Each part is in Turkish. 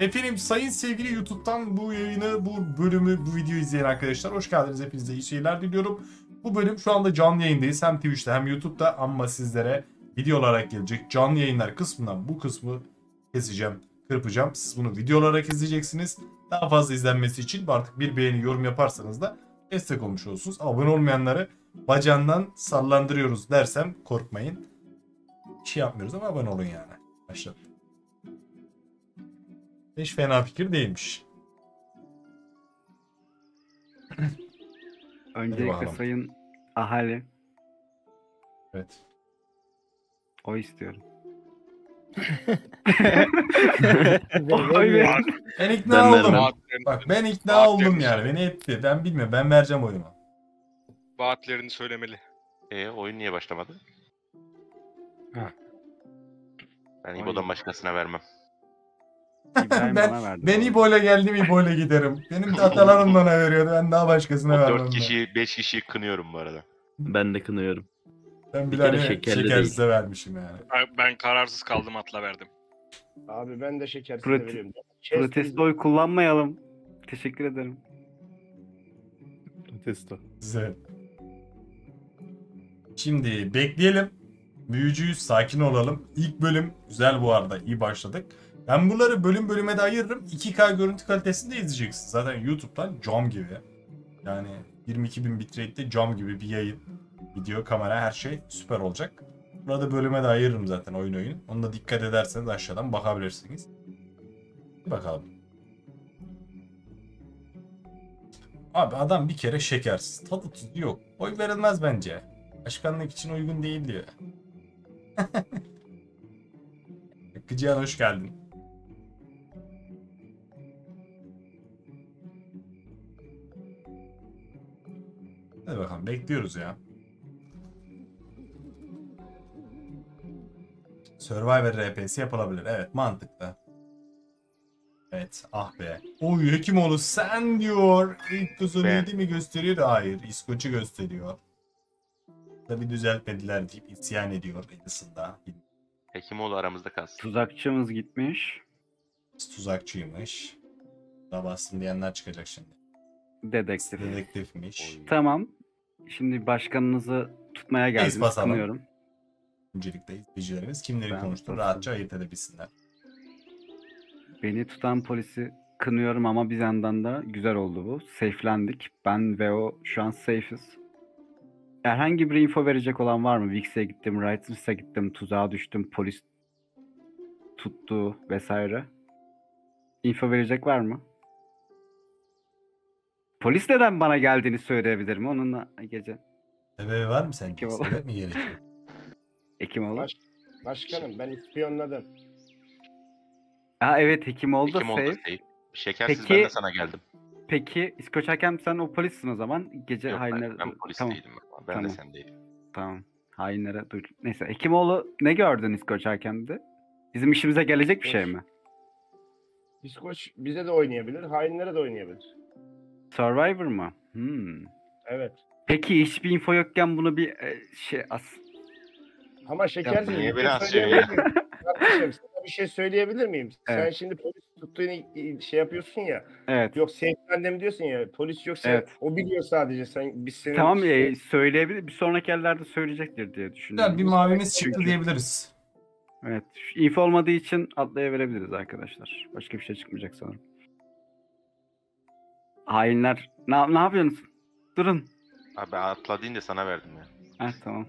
Efendim sayın sevgili YouTube'dan bu yayını, bu bölümü, bu videoyu izleyen arkadaşlar hoş geldiniz. Hepinize iyi şeyler diliyorum. Bu bölüm şu anda canlı yayındayız. Hem Twitch'te hem YouTube'da ama sizlere video olarak gelecek. Canlı yayınlar kısmından bu kısmı keseceğim, kırpacağım. Siz bunu video olarak izleyeceksiniz. Daha fazla izlenmesi için artık bir beğeni, yorum yaparsanız da destek olmuş olursunuz. Abone olmayanları bacağından sallandırıyoruz dersem korkmayın. Bir şey yapmıyoruz ama abone olun yani. Başladım. Hiç fena fikir değilmiş. Öncelikle sayın ahali. Evet. O istiyorum. Ben ikna oldum. Bak ben ikna oldum yani. Beni etti. Ben bilmiyorum. Ben vereceğim oyunu. Vaatlerini söylemeli. Oyun niye başlamadı? Ha. Ben İbo'dan başkasına vermem. Ben İbo'yla geldim, İbo'yla giderim. Benim de atalarım bana veriyordu. Ben daha başkasına vermem. 4 kişiyi, 5 kişiyi kınıyorum bu arada. Ben de kınıyorum. Ben bir tane şekersiz de vermişim yani. Ben kararsız kaldım, atla verdim. Abi ben de şekersiz de veriyorum. Protesto oy kullanmayalım. Teşekkür ederim. Protesto. Güzel. Şimdi bekleyelim. Büyücüyüz, sakin olalım. İlk bölüm güzel bu arada. İyi başladık. Ben bunları bölüm bölüme de ayırırım. 2K görüntü kalitesinde izleyeceksin. Zaten YouTube'dan cam gibi. Yani 22.000 bitrate'de cam gibi bir yayın. Video, kamera, her şey süper olacak. Burada bölüme de ayırırım zaten oyun. Onunla dikkat ederseniz aşağıdan bakabilirsiniz. Bir bakalım. Abi adam bir kere şekersiz. Tadı tuzu yok. Oy verilmez bence. Başkanlık için uygun değil diyor. Gıcıhan hoş geldin. Hadi bakalım bekliyoruz ya. Survivor RP'si yapılabilir. Evet mantıklı. Evet ah be. Oy Hekimoğlu sen diyor. İlk kızını mi gösteriyor da hayır. İskoç'u gösteriyor. Tabi düzeltmediler deyip isyan ediyor. Edison'da. Hekimoğlu aramızda kalsın. Tuzakçımız gitmiş. Tuzakçıymış. Da bastım diyenler çıkacak şimdi. Dedektif. Dedektifmiş. Tamam. Şimdi başkanınızı tutmaya geldiğini sanıyorum. Öncelikle izleyicilerimiz kimleri konuştu rahatça ayırt edebilsinler. Beni tutan polisi kınıyorum ama bir yandan da güzel oldu bu. Safe'lendik. Ben ve o şu an safe'iz. Herhangi bir info verecek olan var mı? Wix'e gittim, Righteous'a gittim, tuzağa düştüm, polis tuttu vesaire. Info verecek var mı? Polis neden bana geldiğini söyleyebilir mi? Onunla gece. Sebebi var mı sen? Sebep mi gerekiyor? Hekimoğlu. Başkanım ben ispiyonladım. Aa evet Hekimoğlu safe. Şekersiz peki, ben de sana geldim. Peki İskoç hakem sen o polissin o zaman. Gece hainlere... Ben polis tamam. Değilim. Ben tamam. De sen değilim. Tamam. Hainlere dur. Neyse Hekimoğlu ne gördün İskoç hakemde? Bizim işimize gelecek bir şey mi? İskoç bize de oynayabilir. Hainlere de oynayabilir. Survivor mı? Hmm. Evet. Peki hiçbir info yokken bunu bir şey as. Ama şeker niye biraz şey ya? Sana bir şey söyleyebilir miyim? Evet. Sen şimdi polis tuttuğunu şey yapıyorsun ya. Evet. Yok sen annem diyorsun ya. Polis yok sen. Evet. O biliyor sadece sen. Biz senin tamam söyleyebilir. Bir sonraki yerlerde söyleyecektir diye düşünüyorum. Yani bir mavimiz çıktı diyebiliriz. Evet. İnfo olmadığı için atlayabiliriz arkadaşlar. Başka bir şey çıkmayacak sanırım. Hainler. Ne yapıyorsunuz? Durun. Abi atladın da sana verdim ya. Heh tamam.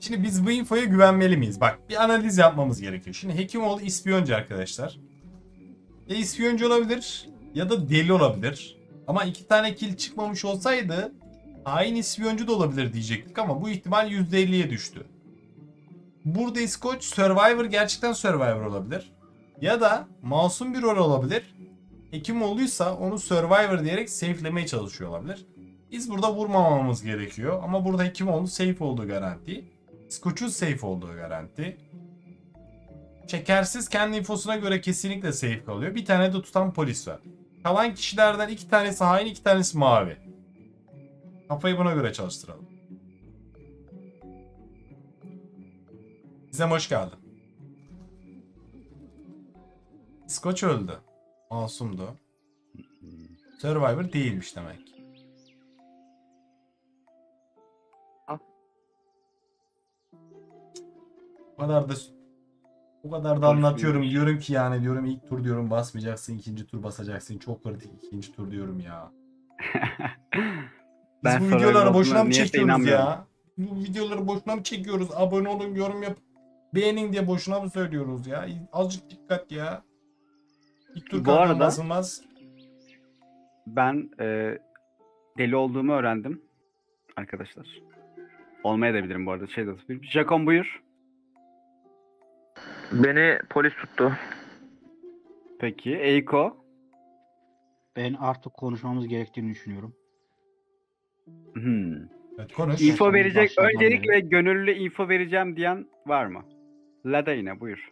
Şimdi biz bu infoya güvenmeli miyiz? Bak bir analiz yapmamız gerekiyor. Şimdi Hekimoğlu ispiyoncu arkadaşlar. Ya ispiyoncu olabilir ya da deli olabilir. Ama 2 tane kill çıkmamış olsaydı hain ispiyoncu da olabilir diyecektik ama bu ihtimal %50'ye düştü. Burada İskoç Survivor gerçekten Survivor olabilir. Ya da masum bir rol olabilir. Hekimoğlu'ysa onu Survivor diyerek safe'lemeye çalışıyor olabilir. Biz burada vurmamamız gerekiyor ama burada Hekimoğlu safe olduğu garanti. İskoç'un safe olduğu garanti. Şekersiz kendi infosuna göre kesinlikle safe kalıyor. Bir tane de tutan polis var. Kalan kişilerden 2 tanesi hain, 2 tanesi mavi. Kafayı buna göre çalıştıralım. Gizem hoş geldin. Skoç öldü. Masumdu. Survivor değilmiş demek. Bu kadar da anlatıyorum diyorum ki yani diyorum ilk tur diyorum basmayacaksın, ikinci tur basacaksın. Çok kritik ikinci tur diyorum ya. Biz bu videoları boşuna mı çekiyoruz ya? Bu videoları boşuna mı çekiyoruz? Abone olun, yorum yapın, beğenin diye boşuna mı söylüyoruz ya? Azıcık dikkat ya. İlk tur kadar basılmaz. Ben deli olduğumu öğrendim arkadaşlar. Olmaya da bilirim bu arada. Şey de Jacon buyur. Beni polis tuttu. Peki Eiko? Ben artık konuşmamız gerektiğini düşünüyorum. Evet, konuş. İnfo verecek, öncelikle gönüllü info vereceğim diyen var mı? Ladayna buyur.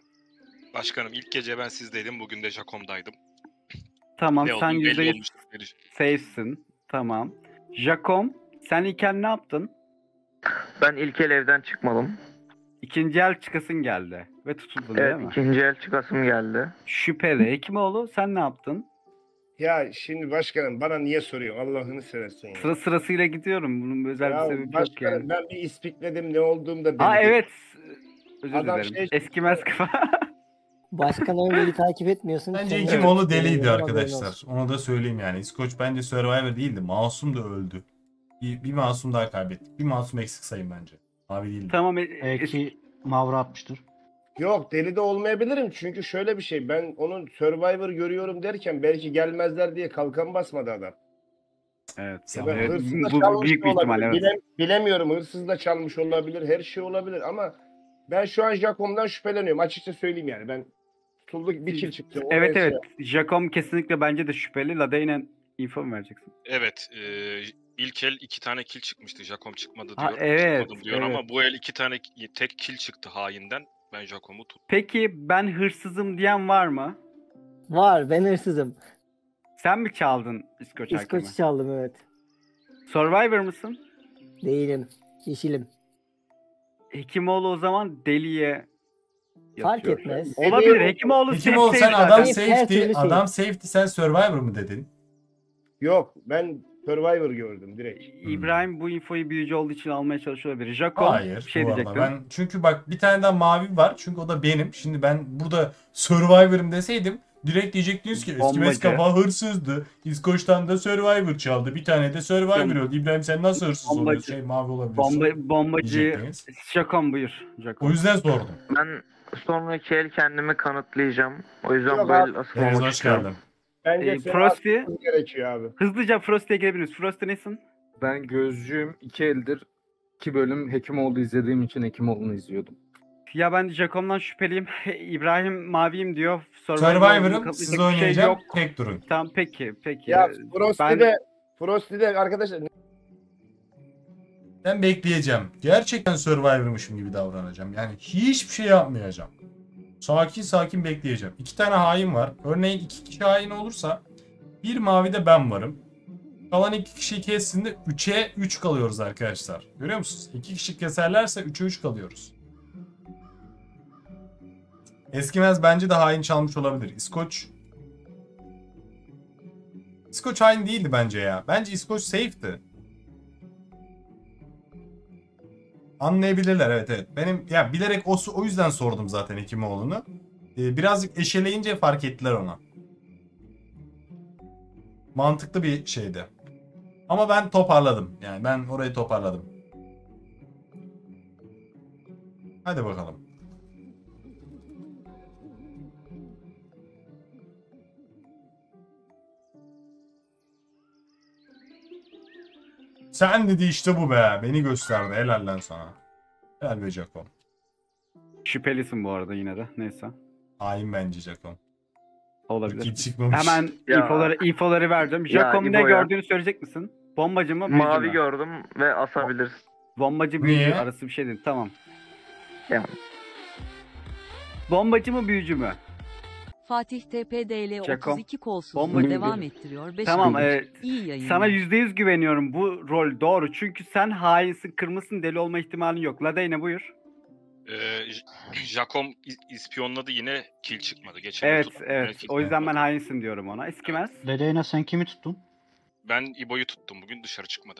Başkanım ilk gece ben sizdeydim, bugün de Jacom'daydım. Tamam, sen %100 safe'sin. Tamam. Jacom, sen iken ne yaptın? Ben ilk el evden çıkmadım. İkinci el çıkasın geldi ve tutuldun, evet, değil mi? İkinci el çıkasım geldi. Şüpheli. Hekimoğlu sen ne yaptın? Ya şimdi başkanım bana niye soruyor? Allah'ını seversin. Yani. Sırasıyla gidiyorum. Bunun özel ya bir sebebi yok yani. Ben bir ispikledim ne olduğumu da. Aa evet. Özür dilerim. Şey... Eskimez kafa. Başkanım beni takip etmiyorsun. Bence Hekimoğlu deliydi arkadaşlar. Onu da söyleyeyim yani. İskoç bence Survivor değildi. Masum da öldü. Bir masum daha kaybettik. Bir masum eksik sayın bence. Abi değildi. Tamam. Belki Mavra atmıştır. Yok deli de olmayabilirim çünkü şöyle bir şey, ben onun Survivor görüyorum derken belki gelmezler diye kalkan basmadı adam. Evet. Evet. Bu büyük bir ihtimal, evet. Bilemiyorum, hırsız da çalmış olabilir, her şey olabilir ama ben şu an Jacom'dan şüpheleniyorum açıkça söyleyeyim yani, ben tutulduk bir kill çıktı. Evet evet şey. Jacom kesinlikle bence de şüpheli. Ladeyna info mu vereceksin? Evet. İlk el 2 tane kill çıkmıştı. Jacom çıkmadı diyor. Ha, evet, diyor evet. Ama bu el 2 tane tek kill çıktı hainden. Ben Jacom'u tuttum. Peki ben hırsızım diyen var mı? Var, ben hırsızım. Sen mi çaldın İskoç hakemi? İskoç'u çaldım evet. Survivor mısın? Değilim. Yeşilim. Hekimoğlu o zaman deliye yatıyor. Fark etmez. Olabilir. Hekimoğlu sen adam safety. Adam safety, sen Survivor mu dedin? Yok ben Survivor gördüm direkt. İbrahim bu infoyu büyücü olduğu için almaya çalışıyor biri. Jacom hayır, şey diyecektim. Ben, çünkü bak bir tane daha mavi var. Çünkü o da benim. Şimdi ben burada Survivor'ım deseydim direkt diyecektiniz ki Eskimez kafa hırsızdı. İskoç'tan da Survivor çaldı. Bir tane de Survivor oldu. İbrahim sen nasıl hırsız oluyorsun? Şey mavi olabiliyorsun. Bombacı. Jacom buyur. Jacom. O yüzden sordum. Ben sonraki el kendimi kanıtlayacağım. O yüzden ya böyle asıl olmak istiyorum. Frosty gerekiyor abi. Hızlıca Frosty'ye gelebiliriz. Frosty nesin? Ben gözcüğüm 2 eldir. 2 bölüm Hekimoğlu izlediğim için Hekimoğlu'nu izliyordum. Ya ben Jacom'dan şüpheliyim. İbrahim maviyim diyor. Survivor'ım siz oynayacak şey tek durun. Tamam peki. Ya Frosty'de arkadaşlar. Ben bekleyeceğim. Gerçekten Survivor'mışım gibi davranacağım. Yani hiçbir şey yapmayacağım. Sakin sakin bekleyeceğim. 2 tane hain var. Örneğin 2 kişi hain olursa bir mavide ben varım. Kalan 2 kişi kesinlikle 3'e 3 kalıyoruz arkadaşlar. Görüyor musunuz? 2 kişi keserlerse 3'e 3 kalıyoruz. Eskimez bence de hain çalmış olabilir. İskoç hain değildi bence ya. Bence İskoç safe'ti. Anlayabilirler evet. Benim ya bilerek o yüzden sordum zaten Hekimoğlu'nu. Birazcık eşeleyince fark ettiler ona. Mantıklı bir şeydi. Ama ben toparladım. Yani ben orayı toparladım. Hadi bakalım. Sen dedi işte bu be. Beni gösterdi. Helal lan sana. Helal be Jacom. Şüphelisin bu arada yine de. Neyse. Hain bence Jacom. Olabilir. Hemen infoları verdim. Jacom ne gördüğünü söyleyecek misin? Bombacı mı? Mavi gördüm ve asabiliriz. Bombacı büyücü arası bir şey değil. Tamam. Yani. Bombacı mı büyücü mü? Fatih TPDL 32 kolsuzluğu devam ettiriyor. 5 tamam evet. İyi yayınlar. Sana %100 güveniyorum, bu rol doğru. Çünkü sen hainsin, kırmızısın, deli olma ihtimalin yok. Ladeyna buyur. Jakom ispiyonladı yine, kill çıkmadı. Geçen evet. O yüzden ben hainsin diyorum ona. İskimez. Leyla sen kimi tuttun? Ben İbo'yu tuttum. Bugün dışarı çıkmadı.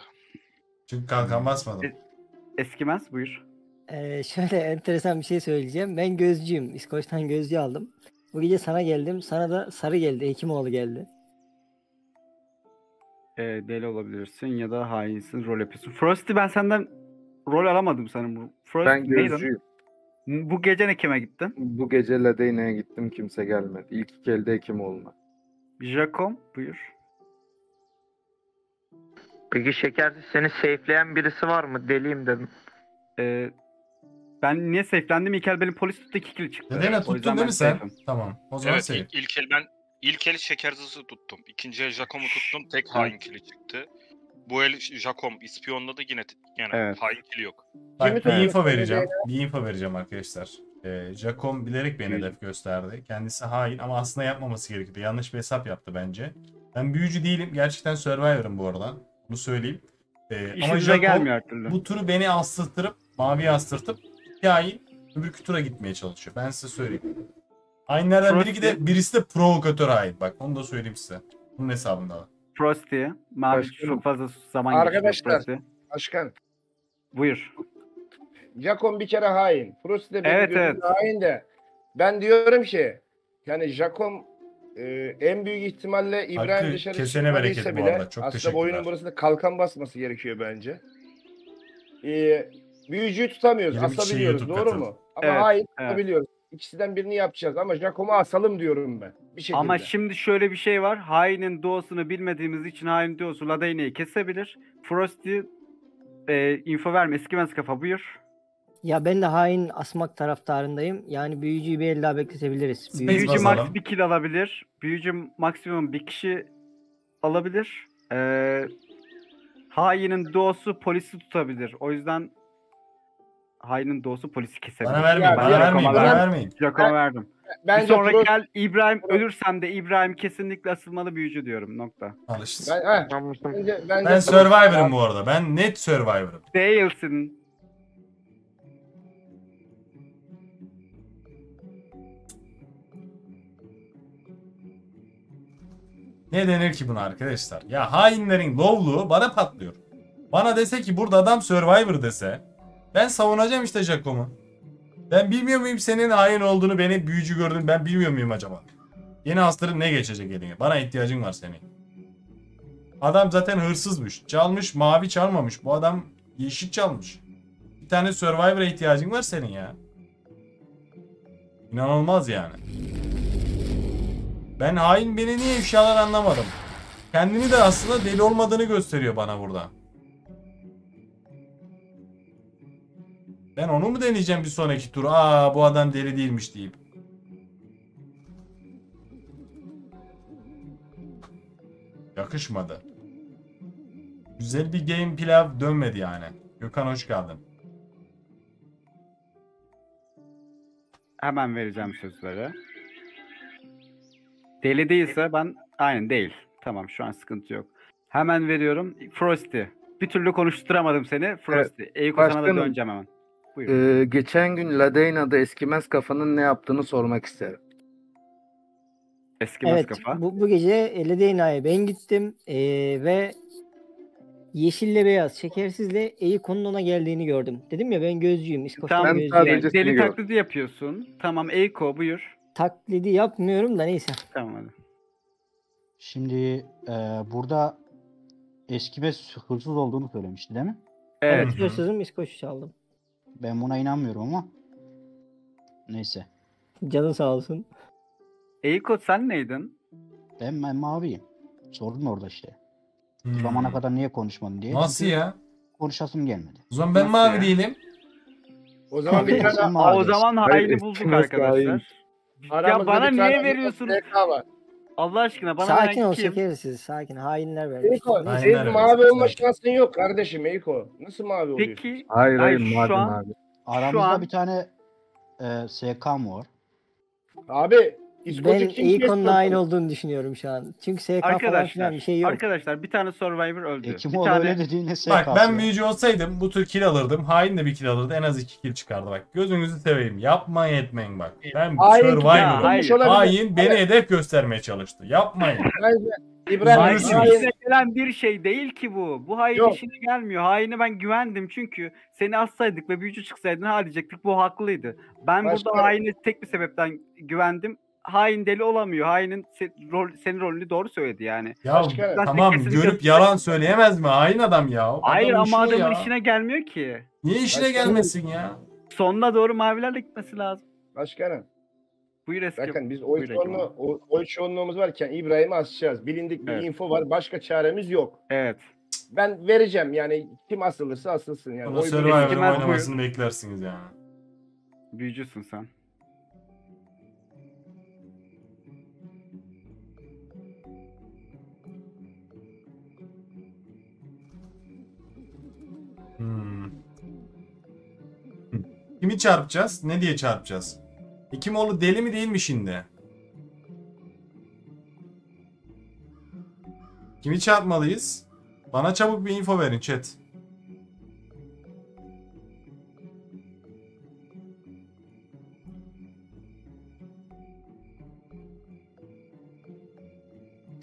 Çünkü kalkan basmadım. Eskimez buyur. Şöyle enteresan bir şey söyleyeceğim. Ben gözcüyüm. İskoç'tan gözcü aldım. Bu gece sana geldim. Sana da sarı geldi. Hekimoğlu geldi. Deli olabilirsin ya da hainsin. Rol yapıyorsun. Frosty ben senden rol alamadım sanırım. Frosty, ben gözcüyüm. Bu gece ne kime gittin? Bu gece Ladeyna'ya gittim. Kimse gelmedi. İlk iki elde Hekimoğlu'na. Jakom buyur. Peki Şekersiz seni safeleyen birisi var mı? Deliyim dedim. Ben niye safelendim? İlkel benim polis tuttu, 2 kill çıktı. Neden tuttun değil mi sen? Tamam. O zaman evet, ilk el Şekersiz'i tuttum. İkinci el Jacom'u tuttum. Tek hain kill'i çıktı. Bu el Jacom ispiyonladı yine. Yani evet. Hain kill yok. Bak, bir info vereceğim arkadaşlar. Jacom bilerek beni hedef gösterdi. Kendisi hain ama aslında yapmaması gerekirdi. Yanlış bir hesap yaptı bence. Ben büyücü değilim. Gerçekten Survivor'ım bu arada. Bunu söyleyeyim. Ama Jacob bu turu beni astırtıp, maviye astırtıp hikayeyi öbür tura gitmeye çalışıyor. Ben size söyleyeyim. Aynılardan birisi de provokatör hain. Bak onu da söyleyeyim size. Bunun hesabında var. Prosti'ye. Mavi çok fazla zaman geçiyor. Arkadaşlar. Başkan. Buyur. Jacob bir kere hain. Prosti de benim hain de. Ben diyorum ki yani Jacob en büyük ihtimalle İbrahim dışarı çıkmadıysa bile aslında oyunun burasında kalkan basması gerekiyor bence. Büyücüyü tutamıyoruz. Asabiliyoruz. Doğru mu? Ama evet, hayır asabiliyoruz. İkisinden birini yapacağız ama Jacom'u asalım diyorum ben. Bir şekilde. Ama şimdi şöyle bir şey var. Hain'in doğasını bilmediğimiz için hain doğası Ladeyna'yı kesebilir. Frosty info verme. Eskimez kafa buyur. Ya ben de hain asmak taraftarındayım. Yani büyücüyü bir el daha bekletebiliriz. Büyücü max bir kill alabilir. Büyücü maksimum bir kişi alabilir. Hain'in doğası polisi tutabilir. O yüzden hain'in doğası polisi kesebilir. Bana vermeyin. Jacom'a verdim. Bir sonra gel İbrahim, ölürsem de İbrahim kesinlikle asılmalı büyücü diyorum. Nokta. Alıştın. Ben Survivor'ım bu arada. Ben net Survivor'ım. Değilsin. Ne denir ki buna arkadaşlar? Ya hainlerin lovluğu bana patlıyor. Bana dese ki burada adam Survivor dese, ben savunacağım işte Jacom'u. Ben bilmiyor muyum senin hain olduğunu, beni büyücü gördün, ben bilmiyor muyum acaba? Yeni hastırın ne geçecek eline? Bana ihtiyacın var senin. Adam zaten hırsızmış. Çalmış, mavi çalmamış. Bu adam yeşil çalmış. Bir tane Survivor'a ihtiyacın var senin ya. İnanılmaz yani. Ben hain beni niye ifşalar anlamadım. Kendini de aslında deli olmadığını gösteriyor bana burada. Ben onu mu deneyeceğim bir sonraki tur? Aa, bu adam deli değilmiş deyip. Yakışmadı. Güzel bir game plan dönmedi yani. Gökhan hoş geldin. Hemen vereceğim sözleri. Deli değilse ben aynen değil. Tamam, şu an sıkıntı yok. Hemen veriyorum. Frosty. Bir türlü konuşturamadım seni. Frosty. Eykosan'a da döneceğim hemen. Buyurun. Geçen gün Ladeyna'da Eskimez Kafa'nın ne yaptığını sormak isterim. Eskimez Kafa. Bu gece Ladeyna'ya ben gittim. Ve yeşille beyaz, şekersizle Eykon'un ona geldiğini gördüm. Dedim ya ben gözcüyüm. Tamam, deli taklidi yapıyorsun. Tamam Eyko buyur. Taklidi yapmıyorum da neyse. Tamam hadi. Şimdi burada Eskimez hırsız olduğunu söylemişti değil mi? Evet. Hırsızım, İskoç'u çaldım. Ben buna inanmıyorum ama. Neyse. Canın sağ olsun. Eyko sen neydin? Ben maviyim. Sordum orada işte. Bu zamana kadar niye konuşmadın diye. Nasıl ya? Konuşasım gelmedi. O zaman ben nasıl mavi ya? Değilim. O zaman bir tane o zaman hayli bulduk arkadaşlar. Aramızda ya bana niye veriyorsunuz? Allah aşkına bana sakin ol Şekersiz, sakin. Hainler veriyor. Senin mavi olma şansın yok kardeşim Eyko. Nasıl mavi oluyor? Peki. Hayır mavi abi. Aramızda bir tane SK mı var? Abi Ben Akon'la aynı olduğunu düşünüyorum şu an. Çünkü SK falan filan bir şey yok. Arkadaşlar bir tane Survivor öldü. Ekimoğlu öyle dediğinde SK. Bak ben büyücü olsaydım bu tür kill alırdım. Hain de bir kill alırdı. En az 2 kill çıkardı bak. Gözünüzü seveyim. Yapmayın etmeyin bak. Ben Survivor'ım. Hain beni hedef göstermeye çalıştı. Yapmayın. İbrahim haine gelen bir şey değil ki bu. Bu hain işine gelmiyor. Haine ben güvendim çünkü seni assaydık ve büyücü çıksaydın ha diyecektik bu haklıydı. Ben burada haine tek bir sebepten güvendim. Hain deli olamıyor. Hainin senin rolünü doğru söyledi yani. Ya tamam görüp yalan söyleyemez mi? Hain adam ya. Adam hayır ama adamın işine gelmiyor ki. Niye işine gelmesin ya? Sonuna doğru mavilerle gitmesi lazım. Başkanım. Buyur eski. Bakın biz oy çoğunluğumuz varken İbrahim'i asacağız. Bilindik bir info var. Başka çaremiz yok. Evet. Ben vereceğim yani kim asılırsa asılsın yani. Ona Survivor'ın oynamasını beklersiniz yani. Büyücüsün sen. Kimi çarpacağız? Ne diye çarpacağız? Ekimoğlu deli mi değil mi şimdi? Kimi çarpmalıyız? Bana çabuk bir info verin chat.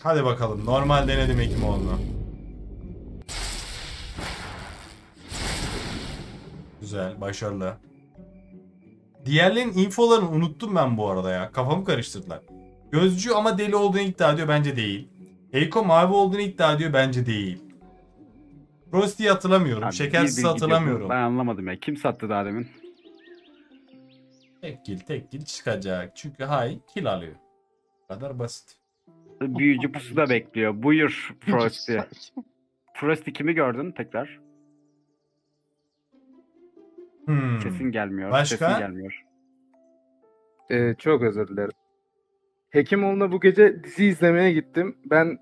Hadi bakalım. Normal denedim Ekimoğlu'nu. Güzel, başarılı. Diğerlerin infolarını unuttum ben bu arada ya. Kafamı karıştırdılar. Gözcü ama deli olduğunu iddia ediyor. Bence değil. Eiko mavi olduğunu iddia ediyor. Bence değil. Prosti'yi hatırlamıyorum. Abi, Şekersiz hatırlamıyorum. Ben anlamadım ya. Kim sattı daha demin? Tek kill çıkacak. Çünkü hain kill alıyor. Bu kadar basit. Büyücü pusuda bekliyor. Buyur Prosti. Prosti kimi gördün tekrar? Sesin gelmiyor. Başka? Sesin gelmiyor. Çok özür dilerim. Hekimoğlu'na bu gece dizi izlemeye gittim. Ben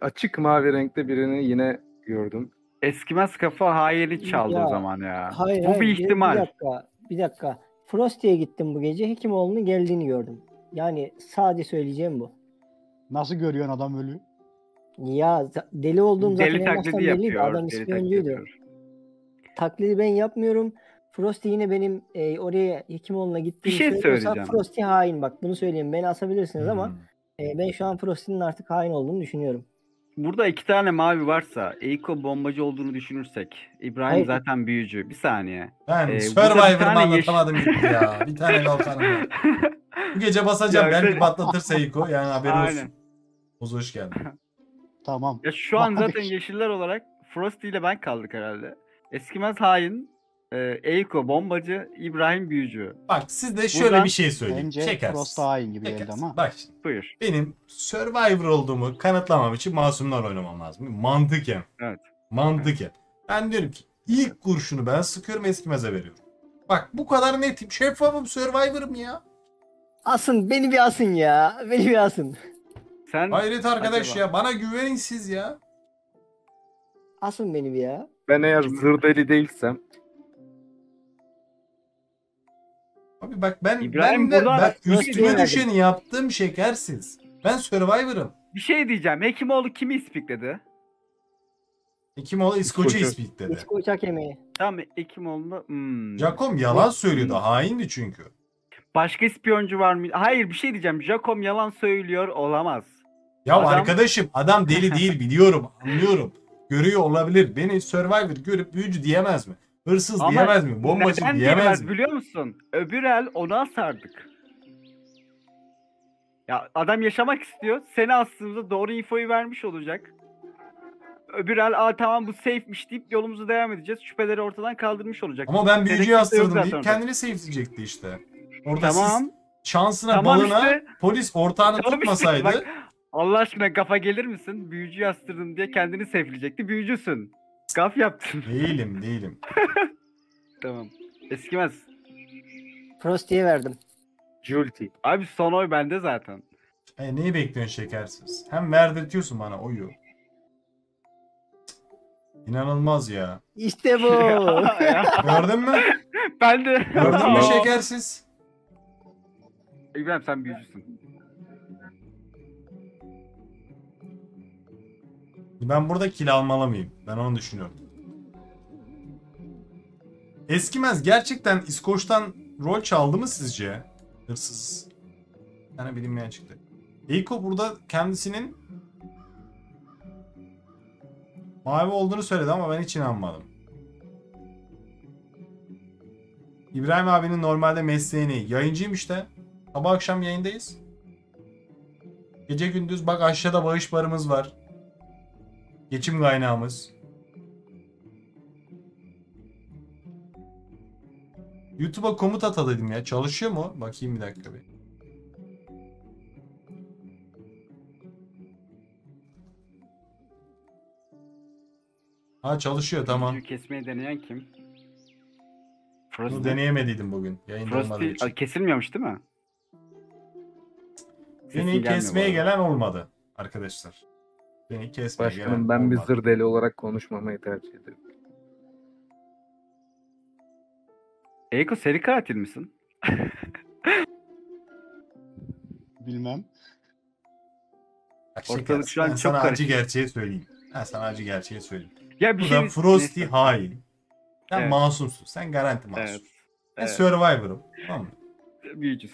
açık mavi renkte birini yine gördüm. Eskimez kafa hayali çaldı ya, o zaman ya. Hayır, bu hayır, bir ihtimal. Bir dakika. Frosty'ye gittim bu gece. Hekimoğlu'nun geldiğini gördüm. Yani sade söyleyeceğim bu. Nasıl görüyorsun adam ölü? Ya deli olduğum zaten. Deli taklidi yapıyor. Adam ismi taklidi ben yapmıyorum. Frosty yine benim oraya Hekimoğlu'na gittiğim şey söylüyorsa Frosty hain bak bunu söyleyeyim. Beni asabilirsiniz ama ben şu an Frosty'nin artık hain olduğunu düşünüyorum. Burada 2 tane mavi varsa Eiko bombacı olduğunu düşünürsek İbrahim hayır. Zaten büyücü. Bir saniye. Ben Survivor'ımı anlatamadım gitti ya. Bir tane kalkanım. Bu gece basacağım. Ya, belki patlatırsa Eiko yani haberin olsun. Ozu hoş geldin. Tamam. Ya şu an zaten yeşiller olarak Frosty ile ben kaldık herhalde. Eskimez hain, Eiko bombacı, İbrahim büyücü. Bak siz de şöyle buradan bir şey söyleyeyim. Çekersin. Prosta hain gibi geldi ama. Bak şimdi. Buyur. Benim Survivor olduğumu kanıtlamam için masumlar oynamam lazım. Mantıken. Evet. Mantıken. Evet. Ben diyorum ki ilk kurşunu ben sıkıyorum Eskimez'e veriyorum. Bak bu kadar netim. Şeffafım Survivor'ım ya. Asın beni bir asın ya. Beni bir asın. Sen hayret arkadaş acaba ya. Bana güvenin siz ya. Asın beni bir ya. Ben eğer zır deli değilsem. Abi bak ben üstüme düşeni yaptım Şekersiz. Ben Survivor'ım. Bir şey diyeceğim. Hekimoğlu kimi ispikledi? Hekimoğlu İskoç'u ispikledi. İskoç hakemi. Tamam Hekimoğlu. Jakom yalan söylüyordu. Haindi çünkü. Başka ispiyoncu var mı? Hayır bir şey diyeceğim. Jakom yalan söylüyor olamaz. Ya adam... arkadaşım adam deli değil biliyorum. Anlıyorum. Görüyor olabilir. Beni Survivor görüp büyücü diyemez mi? Hırsız ama diyemez mi? Bombacı diyemez mi? Biliyor musun? Öbür el ona sardık. Ya adam yaşamak istiyor. Seni aslında doğru infoyu vermiş olacak. Öbür el tamam bu safe'miş deyip yolumuzu devam edeceğiz. Şüpheleri ortadan kaldırmış olacak. Ama ben büyücüyü astırdım deyip kendini safe'leyecekti işte. Orada tamam. Siz şansına tamam balına işte. Polis ortağını tamam tutmasaydı... İşte. Bak, Allah aşkına gafa gelir misin? Büyücü yastırdım diye kendini sevleyecekti. Büyücüsün. Gaf yaptın. Değilim. Tamam. Eskimez. Prosti'ye verdim. Julti. Abi son oy bende zaten. Neyi bekliyorsun Şekersiz? Hem verdirtiyorsun bana oyu. İnanılmaz ya. İşte bu. Gördün mü? Ben de. Gördün mü Şekersiz? İbrahim sen büyücüsün. Ben burada kill almalı mıyım? Ben onu düşünüyorum. Eskimez gerçekten İskoç'tan rol çaldı mı sizce? Hırsız. Yani bilinmeyen çıktı. Eiko burada kendisinin mavi olduğunu söyledi ama ben hiç inanmadım. İbrahim abinin normalde mesleğini yayıncıymış da. Sabah akşam yayındayız. Gece gündüz bak aşağıda bağış barımız var. Geçim kaynağımız. YouTube'a komut ata dedim ya. Çalışıyor mu? Bakayım bir dakika bir. Ha çalışıyor tamam. Kesmeyi deneyen kim? Frosty. Bunu deneyemediydim bugün. Frosty kesilmiyormuş değil mi? Beni kesmeye gelen olmadı arkadaşlar. Beni kesmeye gelen olmadı. Başkanım ben bir zır deli olarak konuşmamayı tercih ederim. Eiko seri katil misin? Bilmem. Ortalık şu an çok karışık. Gerçeği söyleyeyim. Ben sana acı gerçeği söyleyeyim. Ya bir şey... Frosty hain. Sen evet. Masumsun. Sen garanti masumsun. Evet. Ben evet. Survivor'ım. Tamam mı?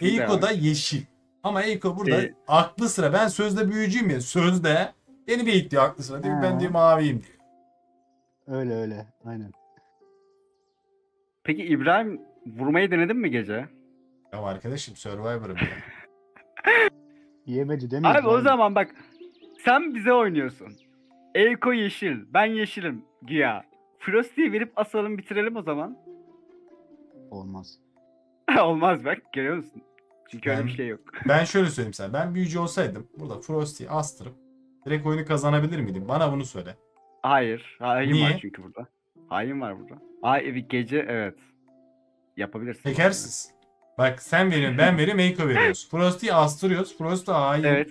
Eiko da yeşil. Ama Eiko burada aklı sıra. Ben sözde büyücüyüm ya. Sözde beni bir itti aklı sıra. Değil mi? Ben diyor maviyim diyor. Öyle öyle. Aynen. Peki İbrahim vurmayı denedin mi gece? Ya arkadaşım Survivor'ım ya. Yemedi demeyiz. Abi o zaman bak. Sen bize oynuyorsun. Eiko yeşil. Ben yeşilim. Güya. Frosty'yi verip asalım bitirelim o zaman. Olmaz. Olmaz bak. Görüyor musun? Çünkü öyle bir şey yok. Ben şöyle söyleyeyim sana. Ben büyücü olsaydım burada Frosty'yi astırıp direkt oyunu kazanabilir miydim? Bana bunu söyle. Hayır. Hain var çünkü burada. Hain var burada. Ay gece evet. Yapabilirsin. Tekersiz. Bak sen veriyorsun ben veriyorum Eiko veriyoruz. Frosty'yi astırıyoruz. Frosty hain. Evet.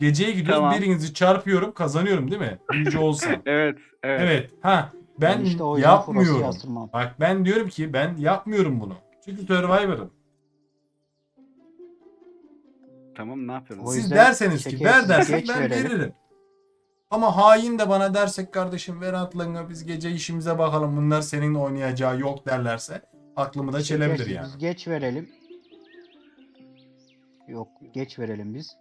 Geceye gidiyoruz tamam. Birinizi çarpıyorum kazanıyorum değil mi? Büyücü olsa. Evet. Evet. Evet. Ha ben işte yapmıyorum. Bak ben diyorum ki ben yapmıyorum bunu. Çünkü Survivor'ım. Tamam ne yapıyoruz? Siz derseniz ki ver dersek ben veririm. Ama hain de bana dersek kardeşim ver atlığına biz gece işimize bakalım bunlar senin oynayacağı yok derlerse aklımı da çelebilir yani. Biz geç verelim. Yok geç verelim biz.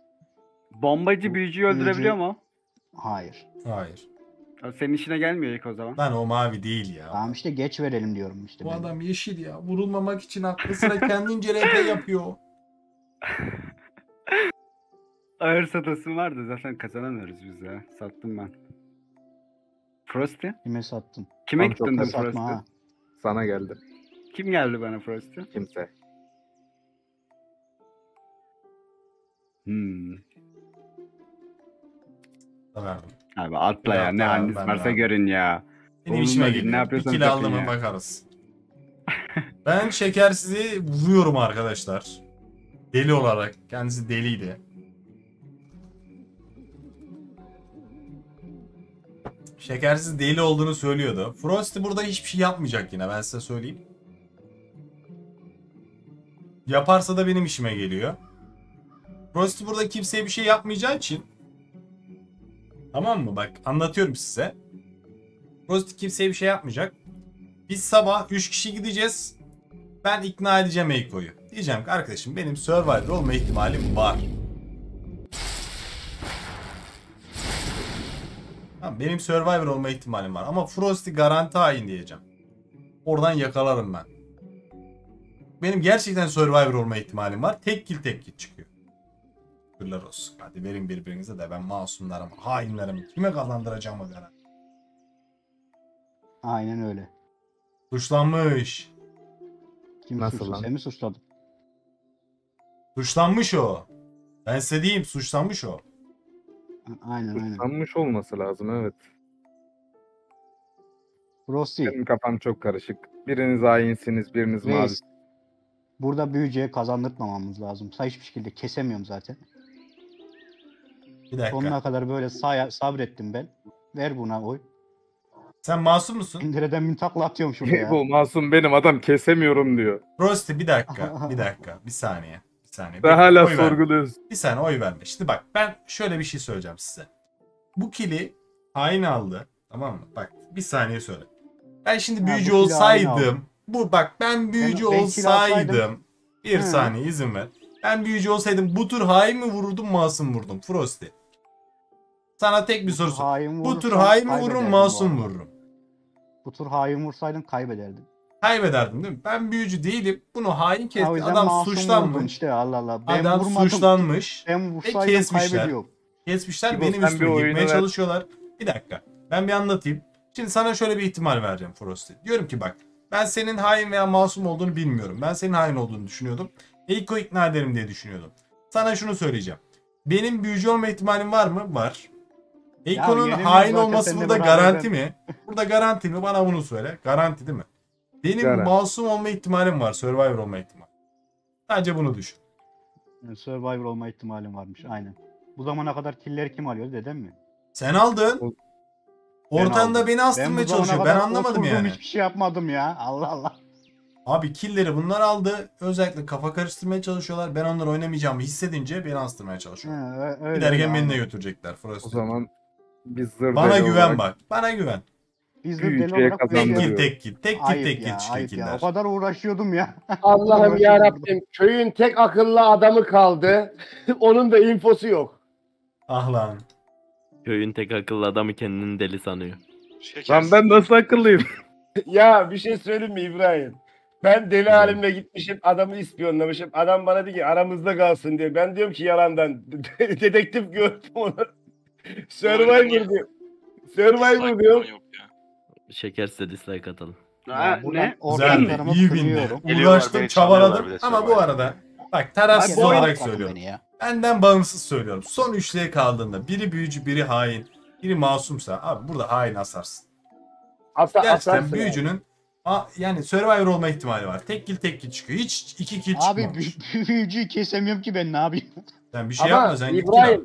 Bombacı büyücüyü öldürebiliyor mu? Hayır. Hayır. Senin işine gelmiyor ilk o zaman. Lan o mavi değil ya. Tamam işte geç verelim diyorum işte. Bu benim. Adam yeşil ya. Vurulmamak için aklı sıra kendince renkli yapıyor. Ağır satasım vardı zaten kazanamıyoruz biz ya. Sattım ben. Frosty? Kime sattın? Kime gittin de Frosty? Ha. Sana geldim. Kim geldi bana Frosty? Kimse. Verdim. Abi atla ya ne haliniz varsa görün ya. Benim işime gidin. Bir kilo aldığıma bakarız. Ben şekersizi vuruyorum arkadaşlar. Deli olarak. Kendisi deliydi. Şekersiz deli olduğunu söylüyordu. Frosty burada hiçbir şey yapmayacak yine ben size söyleyeyim. Yaparsa da benim işime geliyor. Frosty burada kimseye bir şey yapmayacağı için. Tamam mı? Bak anlatıyorum size. Frosty kimseye bir şey yapmayacak. Biz sabah 3 kişi gideceğiz. Ben ikna edeceğim Eiko'yu. Diyeceğim ki arkadaşım benim Survivor olma ihtimalim var. Tamam, benim Survivor olma ihtimalim var. Ama Frosty garanti hain diyeceğim. Oradan yakalarım ben. Benim gerçekten Survivor olma ihtimalim var. Tek kill çıkıyor. Şükürler olsun. Hadi verin birbirinize de ben masumlarım, hainlerim. Kime kazandıracağımı garanti. Aynen öyle. Suçlanmış. Kim nasıl lan? Seni suçladım. Suçlanmış o. Ben size diyeyim suçlanmış o. Aynen. Sanmış olması lazım evet. Frosty. Benim kafam çok karışık. Biriniz hainsiniz, biriniz mavi. Burada büyücüye kazandırmamamız lazım. Sağ hiçbir şekilde kesemiyorum zaten. Bir dakika. Sonuna kadar böyle sabrettim ben. Ver buna oy. Sen masum musun? İndireden bin takla atıyorum şurada ya. Bu masum benim adam kesemiyorum diyor. Frosty bir dakika. Bir saniye. Saniye. Ben hala sorguluyoruz. Bir saniye oy verme. Şimdi bak ben şöyle bir şey söyleyeceğim size. Bu kili hain aldı. Tamam mı? Bak bir saniye söyle. Ben şimdi büyücü olsaydım. Bu bak ben büyücü olsaydım. Bir saniye izin ver. Ben büyücü olsaydım bu tur hain mi vururdum, masum vurdum? Frosty. Sana tek bir soru sor. Bu tur hain mi vururum, masum vururum? Bu tur hain vursaydım kaybederdim. Kaybederdim değil mi? Ben büyücü değilim. Bunu hain kesti. Adam suçlanmış. İşte, Allah Allah. Ben adam vurmadım. Suçlanmış. Ben vursaydım ve kesmişler. Kesmişler, benim üstüme gitmeye çalışıyorlar. Bir dakika. Ben bir anlatayım. Şimdi sana şöyle bir ihtimal vereceğim Frosty. Diyorum ki bak ben senin hain veya masum olduğunu bilmiyorum. Ben senin hain olduğunu düşünüyordum. İlk o ikna ederim diye düşünüyordum. Sana şunu söyleyeceğim. Benim büyücü olma ihtimalim var mı? Var. Eko'nun hain olması burada garanti mi? Burada garanti mi? Bana bunu söyle. Garanti değil mi? Benim masum olma ihtimalim var. Survivor olma ihtimali. Sadece bunu düşün. Yani Survivor olma ihtimalim varmış. Aynen. Bu zamana kadar killer kim alıyordu? Dedem mi? Sen aldın. Ortanda beni astırmaya çalışıyor. Ben anlamadım yani. Hiçbir şey yapmadım ya. Allah Allah. Abi killeri bunlar aldı. Özellikle kafa karıştırmaya çalışıyorlar. Ben onları oynamayacağımı hissedince beni astırmaya çalışıyorlar. Giderken beni de götürecekler. Frosty. O zaman bana güven bak. Bana güven. Tek git. O kadar uğraşıyordum ya. Allah'ım yarabbim. Köyün tek akıllı adamı kaldı. Onun da infosu yok. Ah lan. Köyün tek akıllı adamı kendini deli sanıyor. Lan ben nasıl akıllıyım? Ya bir şey söyleyeyim mi İbrahim? Ben deli halimle gitmişim, adamı ispiyonlamışım. Adam bana diyor ki aramızda kalsın diyor. Ben diyorum ki yalandan. Dedektif gördüm onu. Survivor diyor. Survivor diyor. Şekerse dislike atalım. Ha, bu ne? Güzeldi, iyi bindi. Uğraştım, çabaladım ama bu arada bak tarafsız olarak söylüyorum. Benden bağımsız söylüyorum. Son üçlüye kaldığında biri büyücü, biri hain, biri masumsa abi burada hain asarsın. Gerçekten büyücünün yani Survivor olma ihtimali var. Tek kill çıkıyor. Hiç iki kill çıkmamış. Abi büyücüyü kesemiyorum ki ben, ne yapayım? Sen bir şey yapma, sen gittin abi.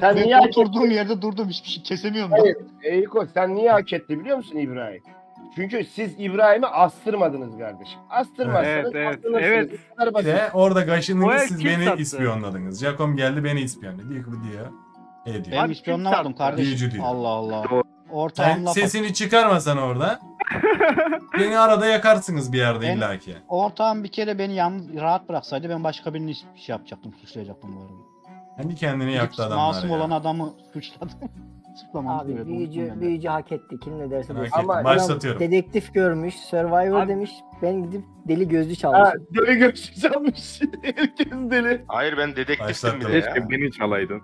Sen niye oturduğum yerde durdum, hiçbir şey kesemiyorum. Hayır, Eyko sen niye hak etti biliyor musun İbrahim? Çünkü siz İbrahim'i astırmadınız kardeşim. Astırmazsanız astırırsınız. Evet. De, orada kaşındınız, siz beni ispiyonladınız. Jacob geldi beni ispiyonladı. Diyor ki bu diyor. Ben ispiyonlamadım kardeşim. Allah Allah. Sen sesini çıkarmasan orada. Beni arada yakarsınız bir yerde illaki. Ortağım bir kere beni yalnız rahat bıraksaydı ben başka birini şey yapacaktım, suçlayacaktım bu arada. Kendi kendini yaktı adamlar. Masum olan adamı suçladı. Abi büyücü hak etti. Kim ne derse desin. Ama başlatıyorum. Dedektif görmüş, Survivor abi demiş. Ben gidip deli gözlü çalmışım. Deli gözlü çalmış. Herkes deli. Hayır ben dedektiftim bile ya. Keşke beni çalaydın.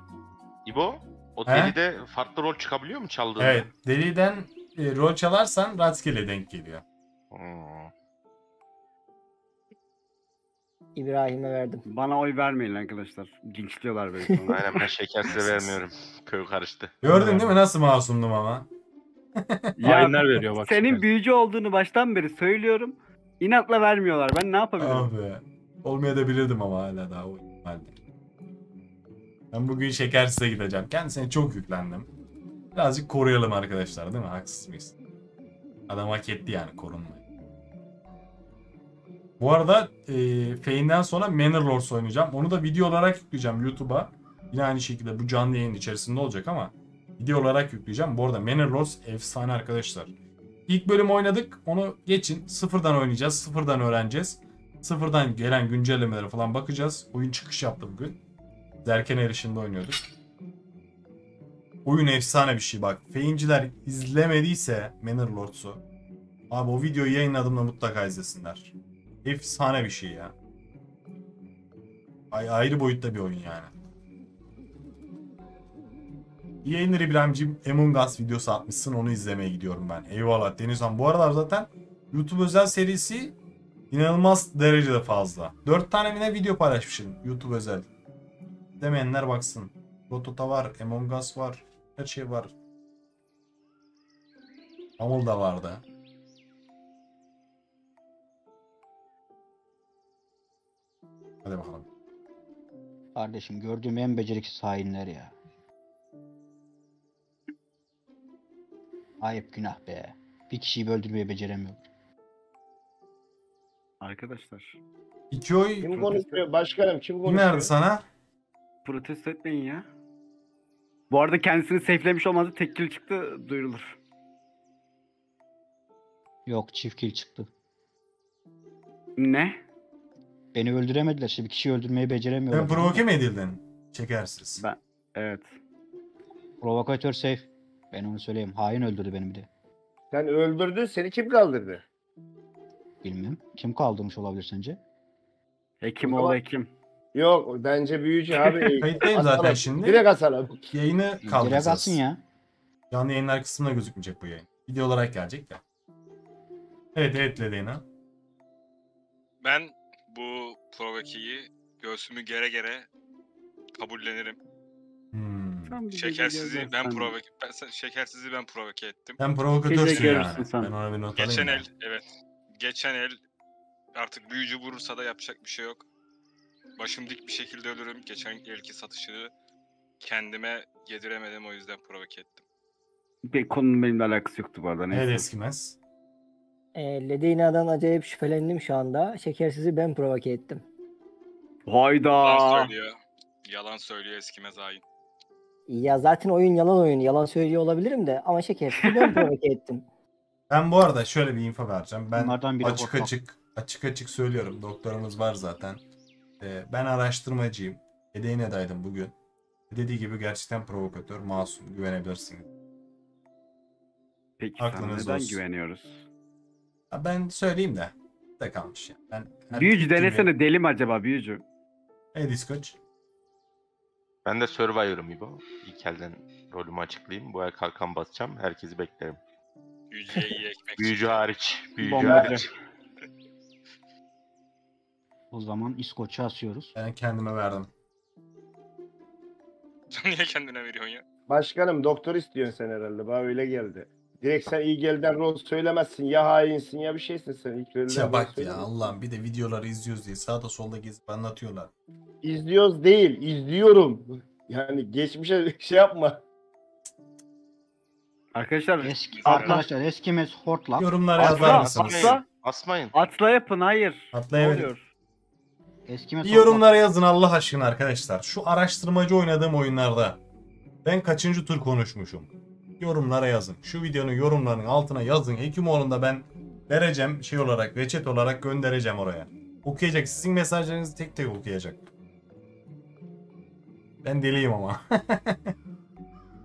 İbo, o deli de farklı rol çıkabiliyor mu çaldığında? Evet. Deliden rol çalarsan rastgele denk geliyor. İbrahim'e verdim. Bana oy vermeyin arkadaşlar. Dinçliyorlar böyle. Aynen ben şeker size vermiyorum. Köy karıştı. Gördün değil mi nasıl masumdum ama? Hainler veriyor bak. Senin şeker büyücü olduğunu baştan beri söylüyorum. İnatla vermiyorlar. Ben ne yapabilirim? Abi. Olmaya da bilirdim ama hala daha o ihtimalde. Ben bugün şeker size gideceğim. Kendisine çok yüklendim. Birazcık koruyalım arkadaşlar değil mi? Haksız mıyız? Adam hak etti yani korunmayı. Bu arada Fane'den sonra Manor Lords oynayacağım. Onu da video olarak yükleyeceğim YouTube'a. Yine aynı şekilde bu canlı yayın içerisinde olacak ama video olarak yükleyeceğim. Bu arada Manor Lords efsane arkadaşlar. İlk bölüm oynadık. Onu geçin. Sıfırdan oynayacağız. Sıfırdan öğreneceğiz. Sıfırdan gelen güncellemelere falan bakacağız. Oyun çıkış yaptı bugün. Erken erişimde oynuyorduk. Oyun efsane bir şey bak. Fane'ciler izlemediyse Manor Lords'u abi o videoyu yayınladığımda mutlaka izlesinler. Efsane bir şey ya. Ayrı boyutta bir oyun yani. İyi yayınlar İbrahim'cim. Among Us videosu atmışsın. Onu izlemeye gidiyorum ben. Eyvallah Denizhan. Bu aralar zaten YouTube özel serisi inanılmaz derecede fazla. 4 tane bile video paylaşmışım YouTube özel. İzlemeyenler baksın. Rotota var. Among Us var. Her şey var. Amol da vardı. Hadi bakalım. Kardeşim gördüğüm en beceriksiz hainler ya. Ayıp günah be. Bir kişiyi öldürmeyi beceremiyor. Arkadaşlar. İki oy. Kim konuşuyor başkanım? Kim konuşuyor? Nerede sana? Protesto etmeyin ya. Bu arada kendisini safelemiş olmazdı. Tek kill çıktı duyurulur. Yok, çift kill çıktı. Ne? Beni öldüremediler. Şimdi bir kişiyi öldürmeyi beceremiyorlar. Ben provoke mi edildin? Çekersiz. Ben, evet. Provokatör safe. Ben onu söyleyeyim. Hain öldürdü beni bir de. Sen öldürdün. Seni kim kaldırdı? Bilmem. Kim kaldırmış olabilir sence? Hekim oğlu Hekim. Yok bence büyücü abi. Kayıttayım zaten şimdi. Direkt asalım. Yayını kaldıracağız. Direkt asın ya. Canlı yayınlar kısmına gözükmeyecek bu yayın. Video olarak gelecek de. Evet evet Ledeyna. Ben bu provokeyi göğsümü gere gere kabullenirim. Şekersizi ben provoke, şekersizi ben provoke ettim. Ben provokatörsün yani. Ben ona bir not alayım. Geçen el evet. Geçen el artık büyücü vurursa da yapacak bir şey yok. Başım dik bir şekilde ölürüm. Geçen elki satışını kendime yediremedim, o yüzden provoke ettim. Bir konunun benimle alakası yoktu bu arada. Evet eskimez. Ledeyna'dan acayip şüphelendim şu anda. Şekersizi ben provoke ettim. Hayda. Yalan söylüyor. Yalan söylüyor eskimez hain. Ya zaten oyun yalan oyun. Yalan söylüyor olabilirim de ama şekersizi ben provoke ettim. Ben bu arada şöyle bir info vereceğim. Ben açık açık söylüyorum. Doktorumuz var zaten. Ben araştırmacıyım. Edeyna'daydım bugün. Dediği gibi gerçekten provokatör, masum. Güvenebilirsiniz. Peki neden güveniyoruz? Ya ben söyleyeyim de. De kalmış ya. Ben büyücü denesene, deli mi acaba büyücü? Hey Diskoç. Ben de Survivor'ım İbo. İlk elden rolümü açıklayayım. Bu el kalkan basacağım. Herkesi beklerim. Büyücüye iyi ekmek. Büyücü hariç. Büyücü hariç. O zaman İskoç'u asıyoruz. Ben kendime verdim. Sen niye kendine veriyorsun ya? Başkanım doktor istiyorsun sen herhalde. Bana öyle geldi. Direkt sen iyi gelden rol söylemezsin. Ya hainsin ya bir şeysin sen. Ya bak ya Allah'ım, bir de videoları izliyoruz diye sağda solda gezip anlatıyorlar. İzliyoruz değil, izliyorum. Yani geçmişe şey yapma. Arkadaşlar eskimiz hortla. Yorumlara yazar mısınız? Asmayın. Atla yapın, hayır. Atla yapın. Bir yorumlara yazın Allah aşkına arkadaşlar. Şu araştırmacı oynadığım oyunlarda ben kaçıncı tur konuşmuşum? Yorumlara yazın. Şu videonun yorumlarının altına yazın. Hekimoğlu'nda ben vereceğim şey olarak, reçet olarak göndereceğim oraya. Okuyacak. Sizin mesajlarınızı tek tek okuyacak. Ben deliyim ama.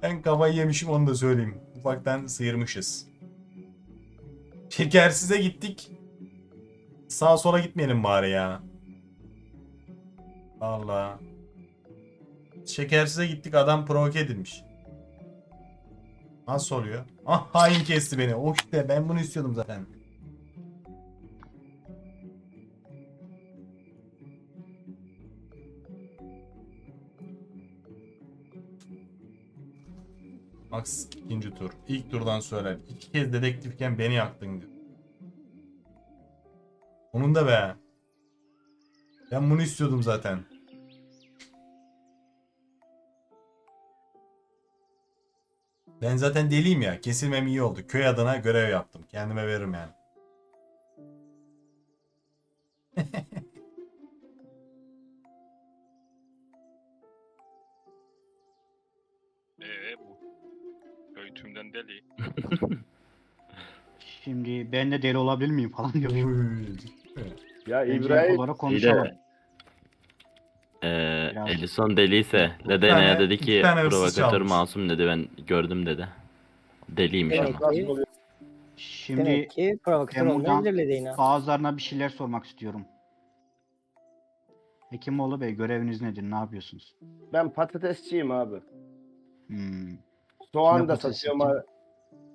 Ben kafayı yemişim, onu da söyleyeyim. Ufaktan sıyırmışız. Şekersize gittik. Sağa sola gitmeyelim bari ya. Allah. Şekersize gittik, adam provoke edilmiş. Nasıl oluyor? Ah hain kesti beni. O işte ben bunu istiyordum zaten. Max ikinci tur. İlk turdan söyler. İki kez dedektifken beni yaktın diyor. Onun da be. Ben bunu istiyordum zaten. Ben zaten deliyim ya. Kesilmem iyi oldu. Köy adına görev yaptım. Kendime veririm yani. Bu köy tümden deli. Şimdi ben de deli olabilir miyim falan diyorum. Ya İbrahim olarak konuşalım. Ellison deliyse Ledeyna'ya dedi ki provokatör masum dedi, ben gördüm dedi. Deliymiş evet, ama. Şimdi Temmuz'dan ağızlarına bir şeyler sormak istiyorum. Hekimoğlu Bey göreviniz nedir? Ne yapıyorsunuz? Ben patatesçiyim abi. Soğan da satıyorum ara.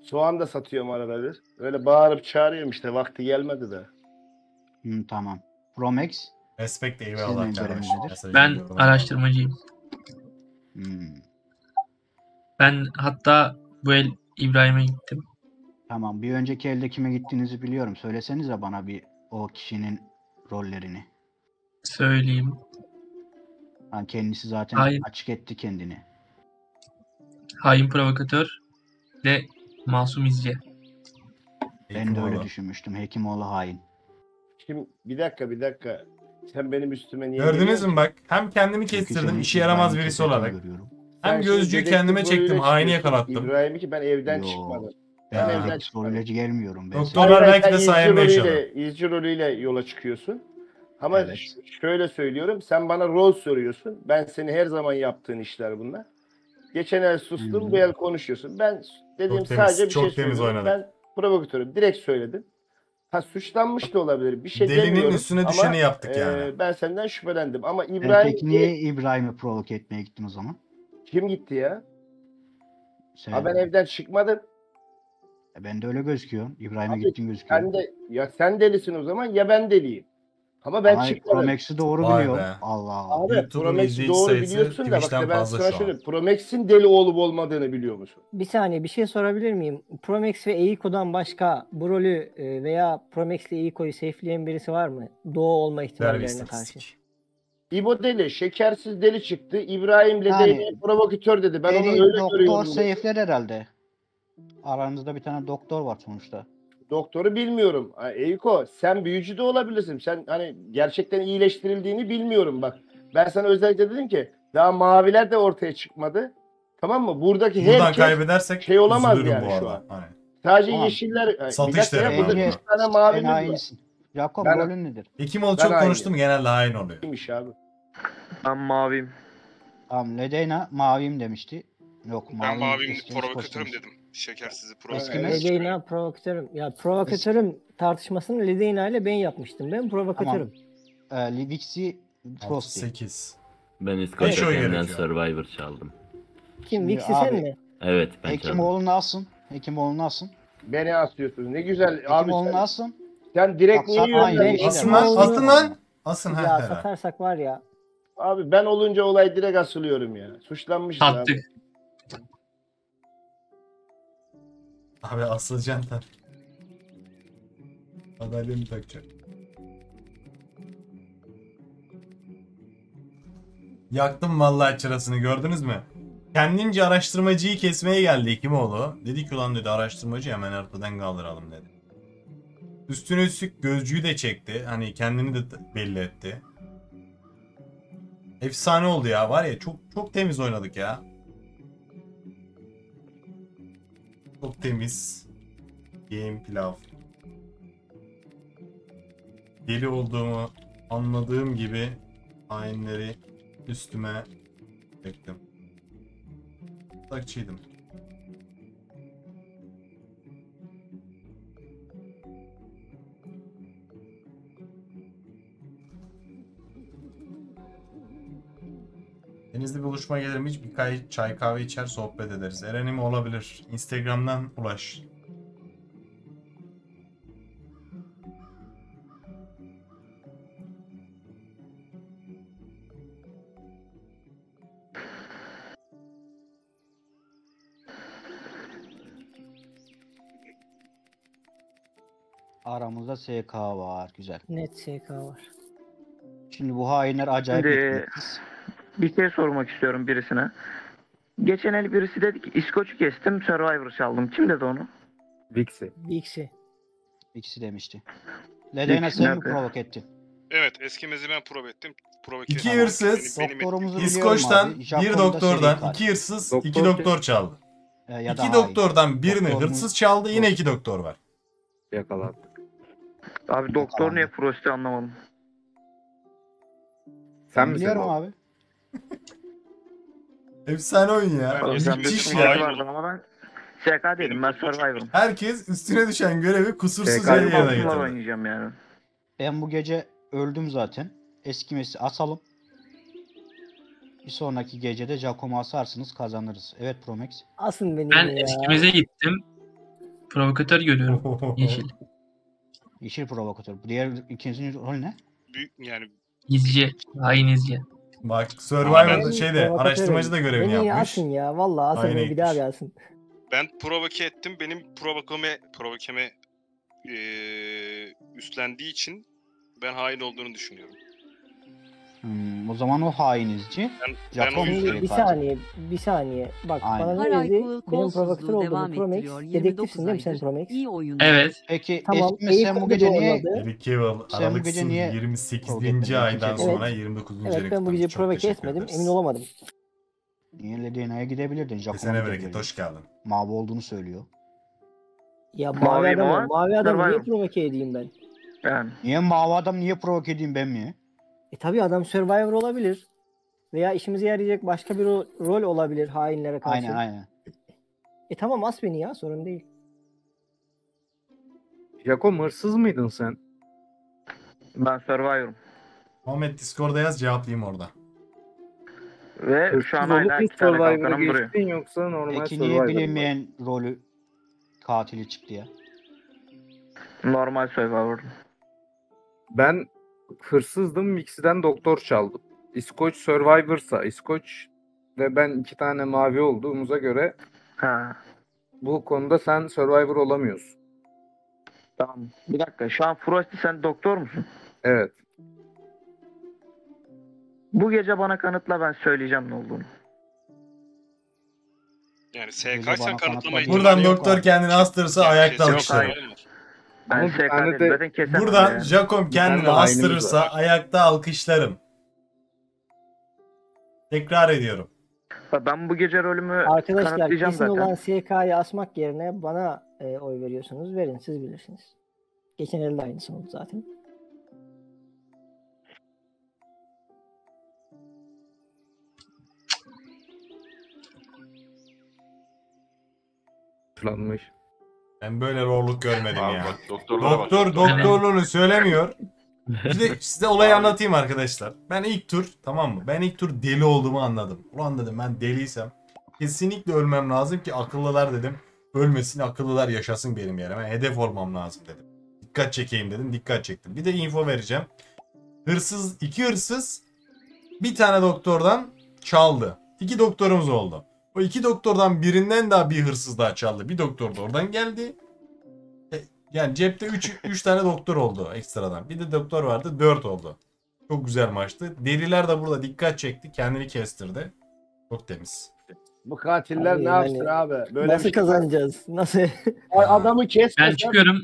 Soğan da satıyorum arada bir. Öyle bağırıp çağırıyorum işte, vakti gelmedi de. Tamam. Promex. Respekt eyvallah kardeşim. Ben araştırmacıyım. Ben hatta bu el İbrahim'e gittim. Tamam, bir önceki elde kime gittiğinizi biliyorum. Söylesenize bana bir o kişinin rollerini. Söyleyeyim. Yani kendisi zaten açık etti kendini. Hain provokatör ve masum izci. Ben de öyle düşünmüştüm. Hekimoğlu hain. Şimdi bir dakika. Sen benim üstüme niye... Gördünüz mü bak? Hem kendimi kestirdim işe yaramaz birisi olarak. Görüyorum. Hem gözcüyü kendime çektim, haini yakalattım. İbrahim'i ki ben evden çıkmadım. Ben evden çıkmadım. Gelmiyorum ben. Doktorlar belki de sayemde yaşadı. İzci rolüyle yola çıkıyorsun. Ama evet, şöyle söylüyorum, sen bana rol soruyorsun. Ben seni her zaman yaptığın işler bunlar. Geçen el sustum, bu el konuşuyorsun. Ben dediğim çok sadece temiz, bir şey söyledim. Oynadım. Ben provokatörüm, direkt söyledim. Ha, suçlanmış da olabilir. Bir şey demiyorum. Delinin üstüne düşeni ama, yaptık yani. Ben senden şüphelendim ama İbrahim... Peki niye İbrahim'i provoke etmeye gittin o zaman? Kim gitti ya? Sen ha, ben evden çıkmadım. Ben de öyle gözüküyor. İbrahim'e gittin gözüküyor. Sen de, ya sen delisin o zaman ya ben deliyim. Ama ben çıkmadım. Promex'i doğru biliyor. Allah Allah. Abi Promex'i doğru biliyorsun da bak ben sana şöyle, Promex'in deli olup olmadığını biliyor musun? Bir saniye bir şey sorabilir miyim? Promex ve Eiko'dan başka bu rolü veya Promex'le Eiko'yu safeleyen birisi var mı? Doğu olma ihtimallerine karşı. İbo deli, şekersiz deli çıktı. İbrahim'le yani, deli provokatör dedi. Ben onu öyle görüyorum. Doktor safe'ler herhalde. Aranızda bir tane doktor var sonuçta. Doktoru bilmiyorum. Eiko sen büyücü de olabilirsin. Sen hani gerçekten iyileştirildiğini bilmiyorum bak. Ben sana özellikle dedim ki daha maviler de ortaya çıkmadı. Tamam mı? Buradaki herkes şey olamaz yani şu an. Hani. Sadece yeşiller. Satışları. Burada 3 tane mavi var. Jakob rolün nedir? Ekimoğlu çok aynı konuştum genelde aynı oluyor. Kimmiş abi? Ben maviyim. Tamam Ledeyna maviyim demişti. Yok maviyim. Ben maviyim provokatörüm dedim. Şekersizi provokatörüm. Ledeyna provokatörüm. Ya provokatörüm tartışmasını Ledeyna ile ben yapmıştım. Ben provokatörüm. Tamam. Vixi Frosty. 8. Ben İskoçya'dan Survivor çaldım. Kim? Vixi sen mi? Evet ben çaldım. Ekimoğlu'nu alsın. Ekimoğlu'nu alsın. Beni asıyorsun. Ne güzel. Ekimoğlu'nu alsın. Sen direkt niye yiyorsun? Asın lan. Asın lan. Asın her ya satarsak var ya. Abi ben olunca olay direkt asılıyorum ya. Suçlanmışız abi. Abi asılacaksın tabii. Adalya mı takacak? Yaktım vallahi çırasını gördünüz mü? Kendince araştırmacıyı kesmeye geldi Ekimoğlu. Dedi ki ulan dedi araştırmacı hemen ortadan kaldıralım dedi. Üstüne üstlük gözcüyü de çekti. Hani kendini de belli etti. Efsane oldu ya var ya çok temiz oynadık ya. Çok temiz. Game pilav. Deli olduğumu anladığım gibi hainleri üstüme çektim. Takçıydım. Denizli bir buluşma gelirim. Hiç bir çay kahve içer sohbet ederiz. Eren'im olabilir. Instagram'dan ulaş. Aramızda SK var. Güzel. Net SK var. Şimdi bu hainler acayip etmez. Bir şey sormak istiyorum birisine. Geçen el birisi dedi ki İskoç'u kestim, Survivor çaldım. Kim dedi onu? Vixi. Vixi demişti. Ledeyna sen mi provoke ettin? Evet, eskimezi ben provoke ettim. İki hırsız, İskoç'tan bir doktordan, iki hırsız, iki doktor çaldı. İki doktordan birini hırsız çaldı, yine iki doktor var. Yakaladık. Abi doktor niye prosti anlamadım. Sen misin abi? Efsane oyun ya. Ben SK değilim, ben Survivor'ım. Herkes üstüne düşen görevi kusursuz yerine getirdi. Yani. Ben bu gece öldüm zaten. Eskimesi asalım. Bir sonraki gecede Giacomo asarsınız kazanırız. Evet Promex. Asın beni ben ya. Eskimeze gittim. Provokatör görüyorum. Yeşil. Yeşil provokatör. Diğer ikinizin rol ne? Büyük yani. İzci. Hain izci. Bak Survivor'da şeyde araştırmacı da görevini yapmış. Beni asın ya valla asın bir daha gelsin. Ben provoke ettim. Benim provokeme üstlendiği için ben hain olduğunu düşünüyorum. O zaman o hainizci. Ben bir saniye. Bak bana dedi benim provokatör olduğumu Promex. Dedektifsin değil mi sen Promex? Evet. Peki tamam, sen bu gece niye? Aralıksız 28. aydan sonra 29. aydan sonra. Evet ben bu gece provoke etmedim. Emin olamadım. Yine DNA'ya gidebilirdin. Kesene bereket, hoş geldin. Mavi olduğunu söylüyor. Ya mavi adam, mavi adam niye provoke edeyim ben? Ben. Niye mavi adam niye provoke edeyim ben mi? Tabii adam survivor olabilir. Veya işimize yarayacak başka bir rol olabilir hainlere karşı. Aynen aynen. Tamam as beni ya, sorun değil. Jakom hırsız mıydın sen? Ben survivor'um. Muhammed Discord'a yaz, cevaplayayım orada. Ve şu an aynen iki tane kalkanım duruyor. Yoksa normal peki niye bilinmeyen rolü katili çıktı ya? Normal survivor. Ben hırsızdım, Mixi'den doktor çaldım. İskoç Survivor'sa İskoç ve ben iki tane mavi olduğumuza göre ha, bu konuda sen Survivor olamıyorsun. Tamam. Bir dakika. Şu an Frosty sen doktor musun? Evet. Bu gece bana kanıtla, ben söyleyeceğim ne olduğunu. Yani SK'ysa kanıtlamayın. Buradan doktor kendini astırırsa ayakta alkışlarım. Ben SK'yı buradan Jacob kendini astırırsa ayakta alkışlarım. Tekrar ediyorum. Ben bu gece rolümü arkadaşlar kesin zaten olan SK'yı asmak yerine bana oy veriyorsunuz. Verin, siz bilirsiniz. Geçen elde aynısı oldu zaten. Planmış. Ben böyle rolluk görmedim ya. Bak, doktorluğunu söylemiyor. Şimdi size olayı anlatayım arkadaşlar. Ben ilk tur, tamam mı? Ben ilk tur deli olduğumu anladım. Ulan dedim, ben deliysem kesinlikle ölmem lazım ki akıllılar dedim. Ölmesin, akıllılar yaşasın benim yerime. Ben hedef olmam lazım dedim. Dikkat çekeyim dedim. Dikkat çektim. Bir de info vereceğim. Hırsız, iki hırsız bir tane doktordan çaldı. İki doktorumuz oldu. O iki doktordan birinden daha bir hırsız daha çaldı. Bir doktor da oradan geldi. Yani cepte 3 tane doktor oldu ekstradan. Bir de doktor vardı, 4 oldu. Çok güzel maçtı. Deliler de burada dikkat çekti. Kendini kestirdi. Çok temiz. Bu katiller abi, ne yapsın abi? Böyle nasıl kazanacağız? Nasıl? Adamı kesmesem, ben çıkıyorum.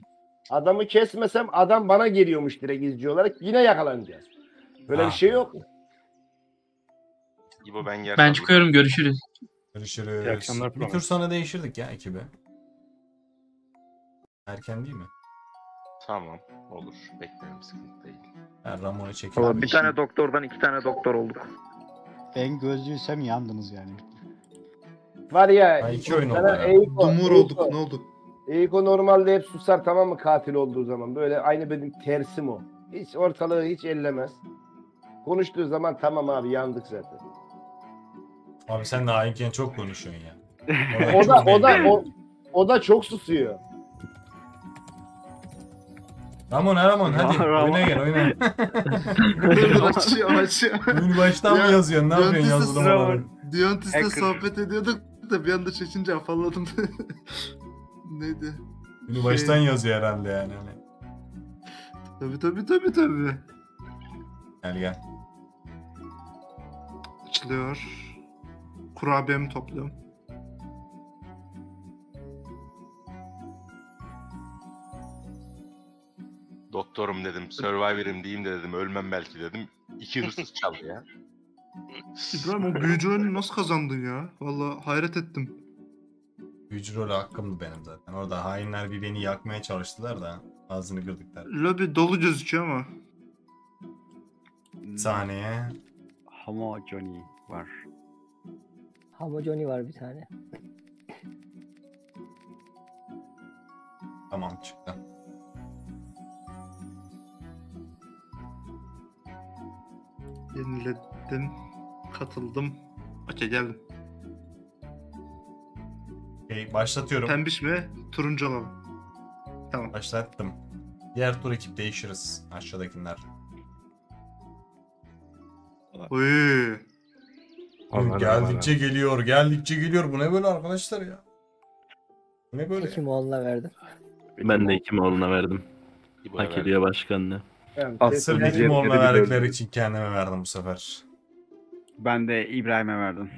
Adamı kesmesem adam bana geliyormuş direkt izci olarak. Yine yakalanacağız. Böyle bir şey yok mu? Ben çıkıyorum. Görüşürüz. Görüşürüz. Bir tur sana değişirdik ya ekibi. Erken değil mi? Tamam, olur. Beklerim, sıkıntı değil. Yani Ramon'u çekelim. Bir tane doktordan 2 tane doktor olduk. Ben gözlüysem yandınız yani. Var ya. İki oyun oldu ya. Dumur olduk, ne olduk? Eiko normalde hep susar, tamam mı, katil olduğu zaman. Böyle aynı benim tersim o. Hiç ortalığı hiç ellemez. Konuştuğu zaman tamam abi, yandık zaten. Abi sen de hainken çok konuşuyorsun ya. O da çok susuyor. Ramon hadi oyuna gel, oyuna. Açıyor. Oyun baştan mı yazıyorsun? Ne yapıyorsun yazılım olarak? Diontis'le sohbet ediyorduk da bir anda çekince afalladım. Neydi? Oyun baştan yazıyor herhalde yani. Tabii. Gel. Açılıyor. Kurabiyemi topluyorum. Doktorum dedim, Survivor'ım diyeyim de dedim, ölmem belki dedim. 2 hırsız çaldı ya. İbrahim o büyücü rolünü nasıl kazandın ya? Vallahi hayret ettim. Büyücü rolü hakkımdı benim zaten. Orada hainler bir beni yakmaya çalıştılar da ağzını kırdıklar. Lobi dolu gözüküyor ama. Bir saniye. Hamo Johnny var. Hamo Johnny var bir tane. Tamam, çıktı. Yeniledim, katıldım. Okey, geldim. Başlatıyorum. Pembiş mi? Turuncu olalım. Tamam. Başlattım. Diğer tur ekip değişiriz. Aşağıdakiler. Oy. Geldikçe geliyor. Bu ne böyle arkadaşlar ya? Bu ne böyle? Kim oğluna verdim? Ben de kim oğluna verdim. Hak ediyor başkanını. Yani asıl bizim oğluna verdikleri için kendime verdim bu sefer. Ben de İbrahim'e verdim.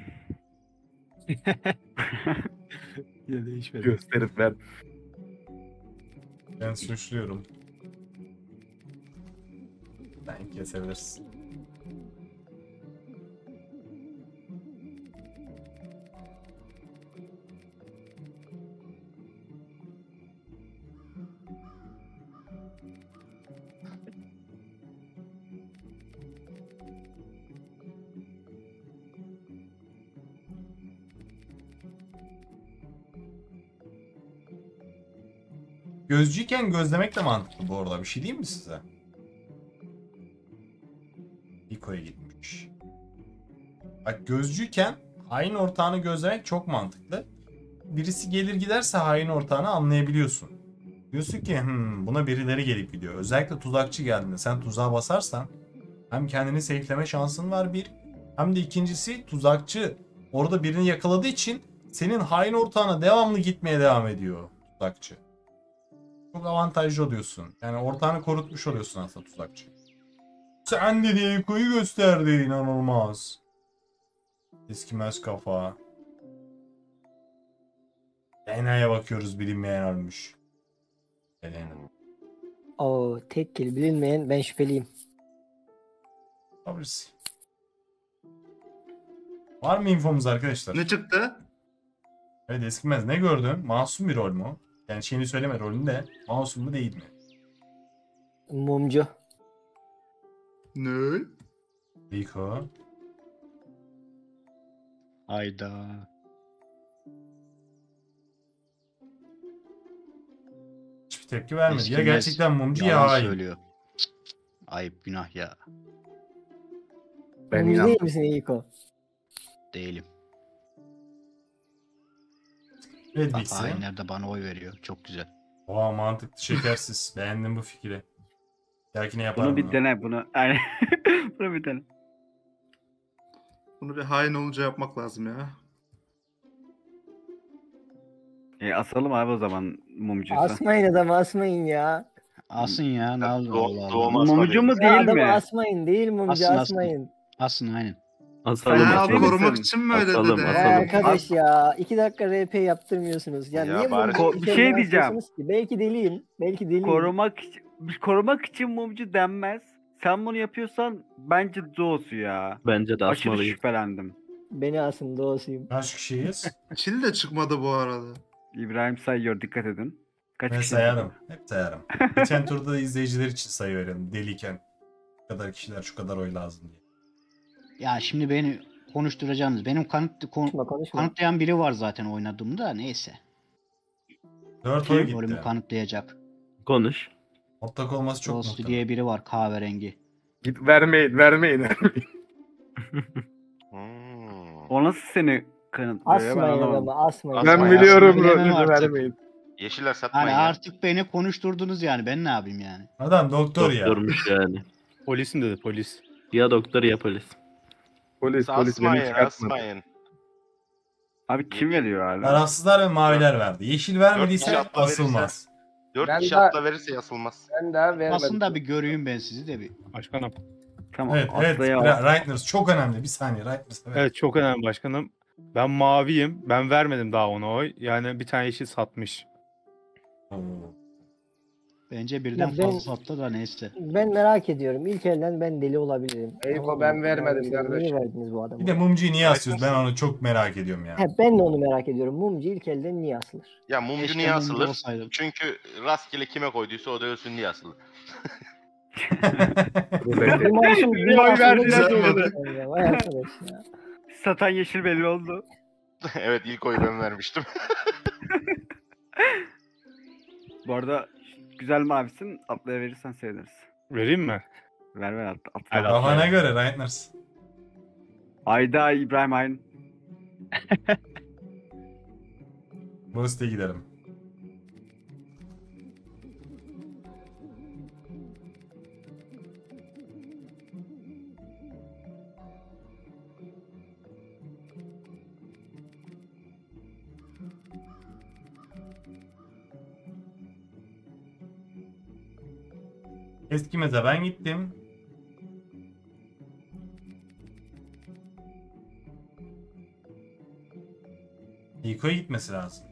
Ya değişmedi. Gösterip ver. Ben suçluyorum. Ben kesebilirsin. Gözcüyken gözlemek de mantıklı bu arada. Bir şey diyeyim mi size? Diko'ya gitmiş. Bak gözcüyken hain ortağını gözlemek çok mantıklı. Birisi gelir giderse hain ortağını anlayabiliyorsun. Diyorsun ki buna birileri gelip gidiyor. Özellikle tuzakçı geldiğinde sen tuzağa basarsan hem kendini safe'leme şansın var bir. Hem de ikincisi tuzakçı orada birini yakaladığı için senin hain ortağına devamlı gitmeye devam ediyor tuzakçı. Çok avantajlı oluyorsun. Yani ortağını korutmuş oluyorsun aslında tuzakçı. Sen de Diko'yu gösterdi, inanılmaz. Eskimez kafa. DNA'ya bakıyoruz, bilinmeyen ölmüş. Oo, tek kill bilinmeyen, ben şüpheliyim. Tabrisi. Var mı infomuz arkadaşlar? Ne çıktı? Evet Eskimez, ne gördün? Masum bir rol mu? Yani şeyini söyleme rolünü de, masum mu değil mi? Mumcu. Ne? Diko. Ayda. Hiçbir tepki vermedi. Eskimez. Ya gerçekten mumcu ya ayıp. Ayıp, günah ya. Ben mumcu değil misin Diko? Değilim. Hainler de bana oy veriyor. Çok güzel. Oha, mantıklı, şekersiz. Beğendim bu fikri. Belki ne yaparım? Bunu bir dene bunu. Yani bunu bir dene. Bunu bir hain olunca yapmak lazım ya. Asalım abi o zaman mumcuyu. Asmayın adam, asmayın ya. Asın ya, ne oldu? Mumcu mu değil mi? Adamı asmayın, değil mumcu, asmayın. Asın, aynen. Asalım, asalım. Korumak için mi öyle dedi? Arkadaş ya, 2 dakika RP yaptırmıyorsunuz. Yani ya niye bunu bir şey diyeceğim. Belki deliyim, belki deliyim. Korumak için mumcu denmez. Sen bunu yapıyorsan bence Doğusu ya. Bence de asmalıyım. Aşırı şüphelendim. Beni asın, Doğusuyum. Kaç kişiyiz? Çil de çıkmadı bu arada. İbrahim sayıyor, dikkat edin. Kaç ben sayarım, hep sayarım. Geçen turda da izleyiciler için sayıyorum. Deliyken şu kadar kişiler, şu kadar oy lazım diye. Ya şimdi beni konuşturacaksınız. Benim kanıtlayan biri var zaten oynadığımda, neyse. 4 oy gitti. Rolümü kanıtlayacak. Konuş. Ortak olması çok muhtemel. Dostu diye biri var, kahverengi. Git, vermeyin. O nasıl seni kanıtlıyor? Asmayın adamı, asmayın. Ben biliyorum, rolünü vermeyin. Yeşiller satmayın. Hani artık beni konuşturdunuz yani, ben ne yapayım yani? Adam doktor ya. Doktormuş yani. Polisin dedi, polis. Ya doktor ya polis. Polis beni çıkartmadı. Abi kim geliyor abi? Tarafsızlar ve maviler verdi. Yeşil vermediyse asılmaz. 4 kişi atla verirse yasılmaz. Ben daha vermedim. Aslında bir göreyim ben sizi de bir. Başkanım. Tamam. Evet. Reitners çok önemli. Bir saniye Reitners. Evet çok önemli başkanım. Ben maviyim. Ben vermedim daha ona oy. Yani bir tane yeşil satmış. Bence birden fazla sattı da neyse. Ben merak ediyorum. İlk elden ben deli olabilirim. Eyko ben vermedim kardeşim. Niye verdiniz bu adamı? Bir de mumcuyu niye asıyoruz? Ben onu çok merak ediyorum ya. Yani. Ben de onu merak ediyorum. Mumcu ilk elden niye asılır? Ya mumcu niye asılır? Çünkü rastgele kime koyduysa o da ölsün diye asılır. Satan yeşil belli oldu. Evet ilk oyu ben vermiştim. Bu arada güzel mavisin. Atlaya verirsen seviniriz. Vereyim mi? Ver atla. Kafana göre Reitners. Ayda İbrahim Ayn. Bu siteye gidelim. Eskimez'e ben gittim. Diko'ya gitmesi lazım.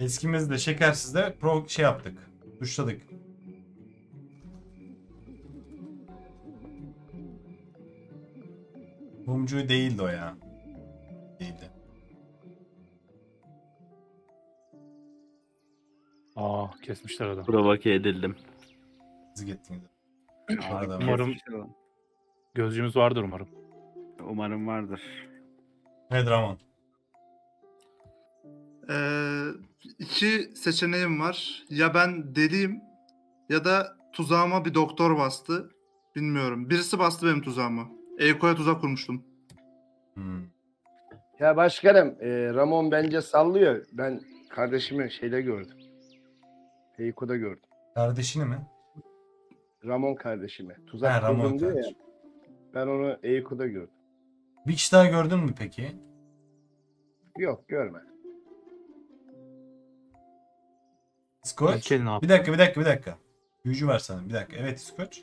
Eskimez'de şekersizde pro şey yaptık. Tuşladık. Mumcu değildi o ya. Değildi. Aa kesmişler adam. Provoke edildim. Siz gittiniz. Umarım Gözcüğümüz vardır umarım. Umarım vardır. Hedraman. İki seçeneğim var. Ya ben deliyim ya da tuzağıma bir doktor bastı. Bilmiyorum. Birisi bastı benim tuzağıma. Eyko'ya tuzak kurmuştum. Ya başkanım, Ramon bence sallıyor. Ben kardeşimi şeyde gördüm. Eyko'da gördüm. Kardeşini mi? Ramon kardeşimi. Tuzak kurdum diyor ya. Ben onu Eyko'da gördüm. Bir kişi daha gördün mü peki? Yok, görmedim. Skoç. Bir dakika. Büyücü var sanırım. Bir dakika. Evet Skoç.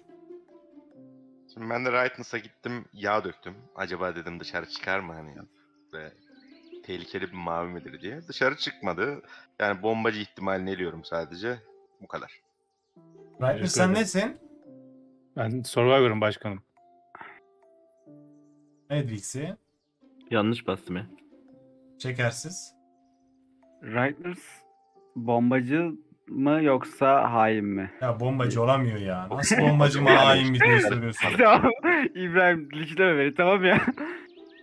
Şimdi ben de Rightness'a gittim. Yağ döktüm. Acaba dedim dışarı çıkar mı hani? Ve tehlikeli bir mavi midir diye. Dışarı çıkmadı. Yani bombacı ihtimalini eliyorum sadece. Bu kadar. Rightness sen nesin? Ben Survivor'ım başkanım. Evet Vix'i. Yanlış bastım ya. Çekersiz. Rightness bombacı mı yoksa hain mi? Ya bombacı olamıyor ya. Nasıl bombacı mı hain mi diye soruyorsun. Tamam. İbrahim liçleme beni tamam ya.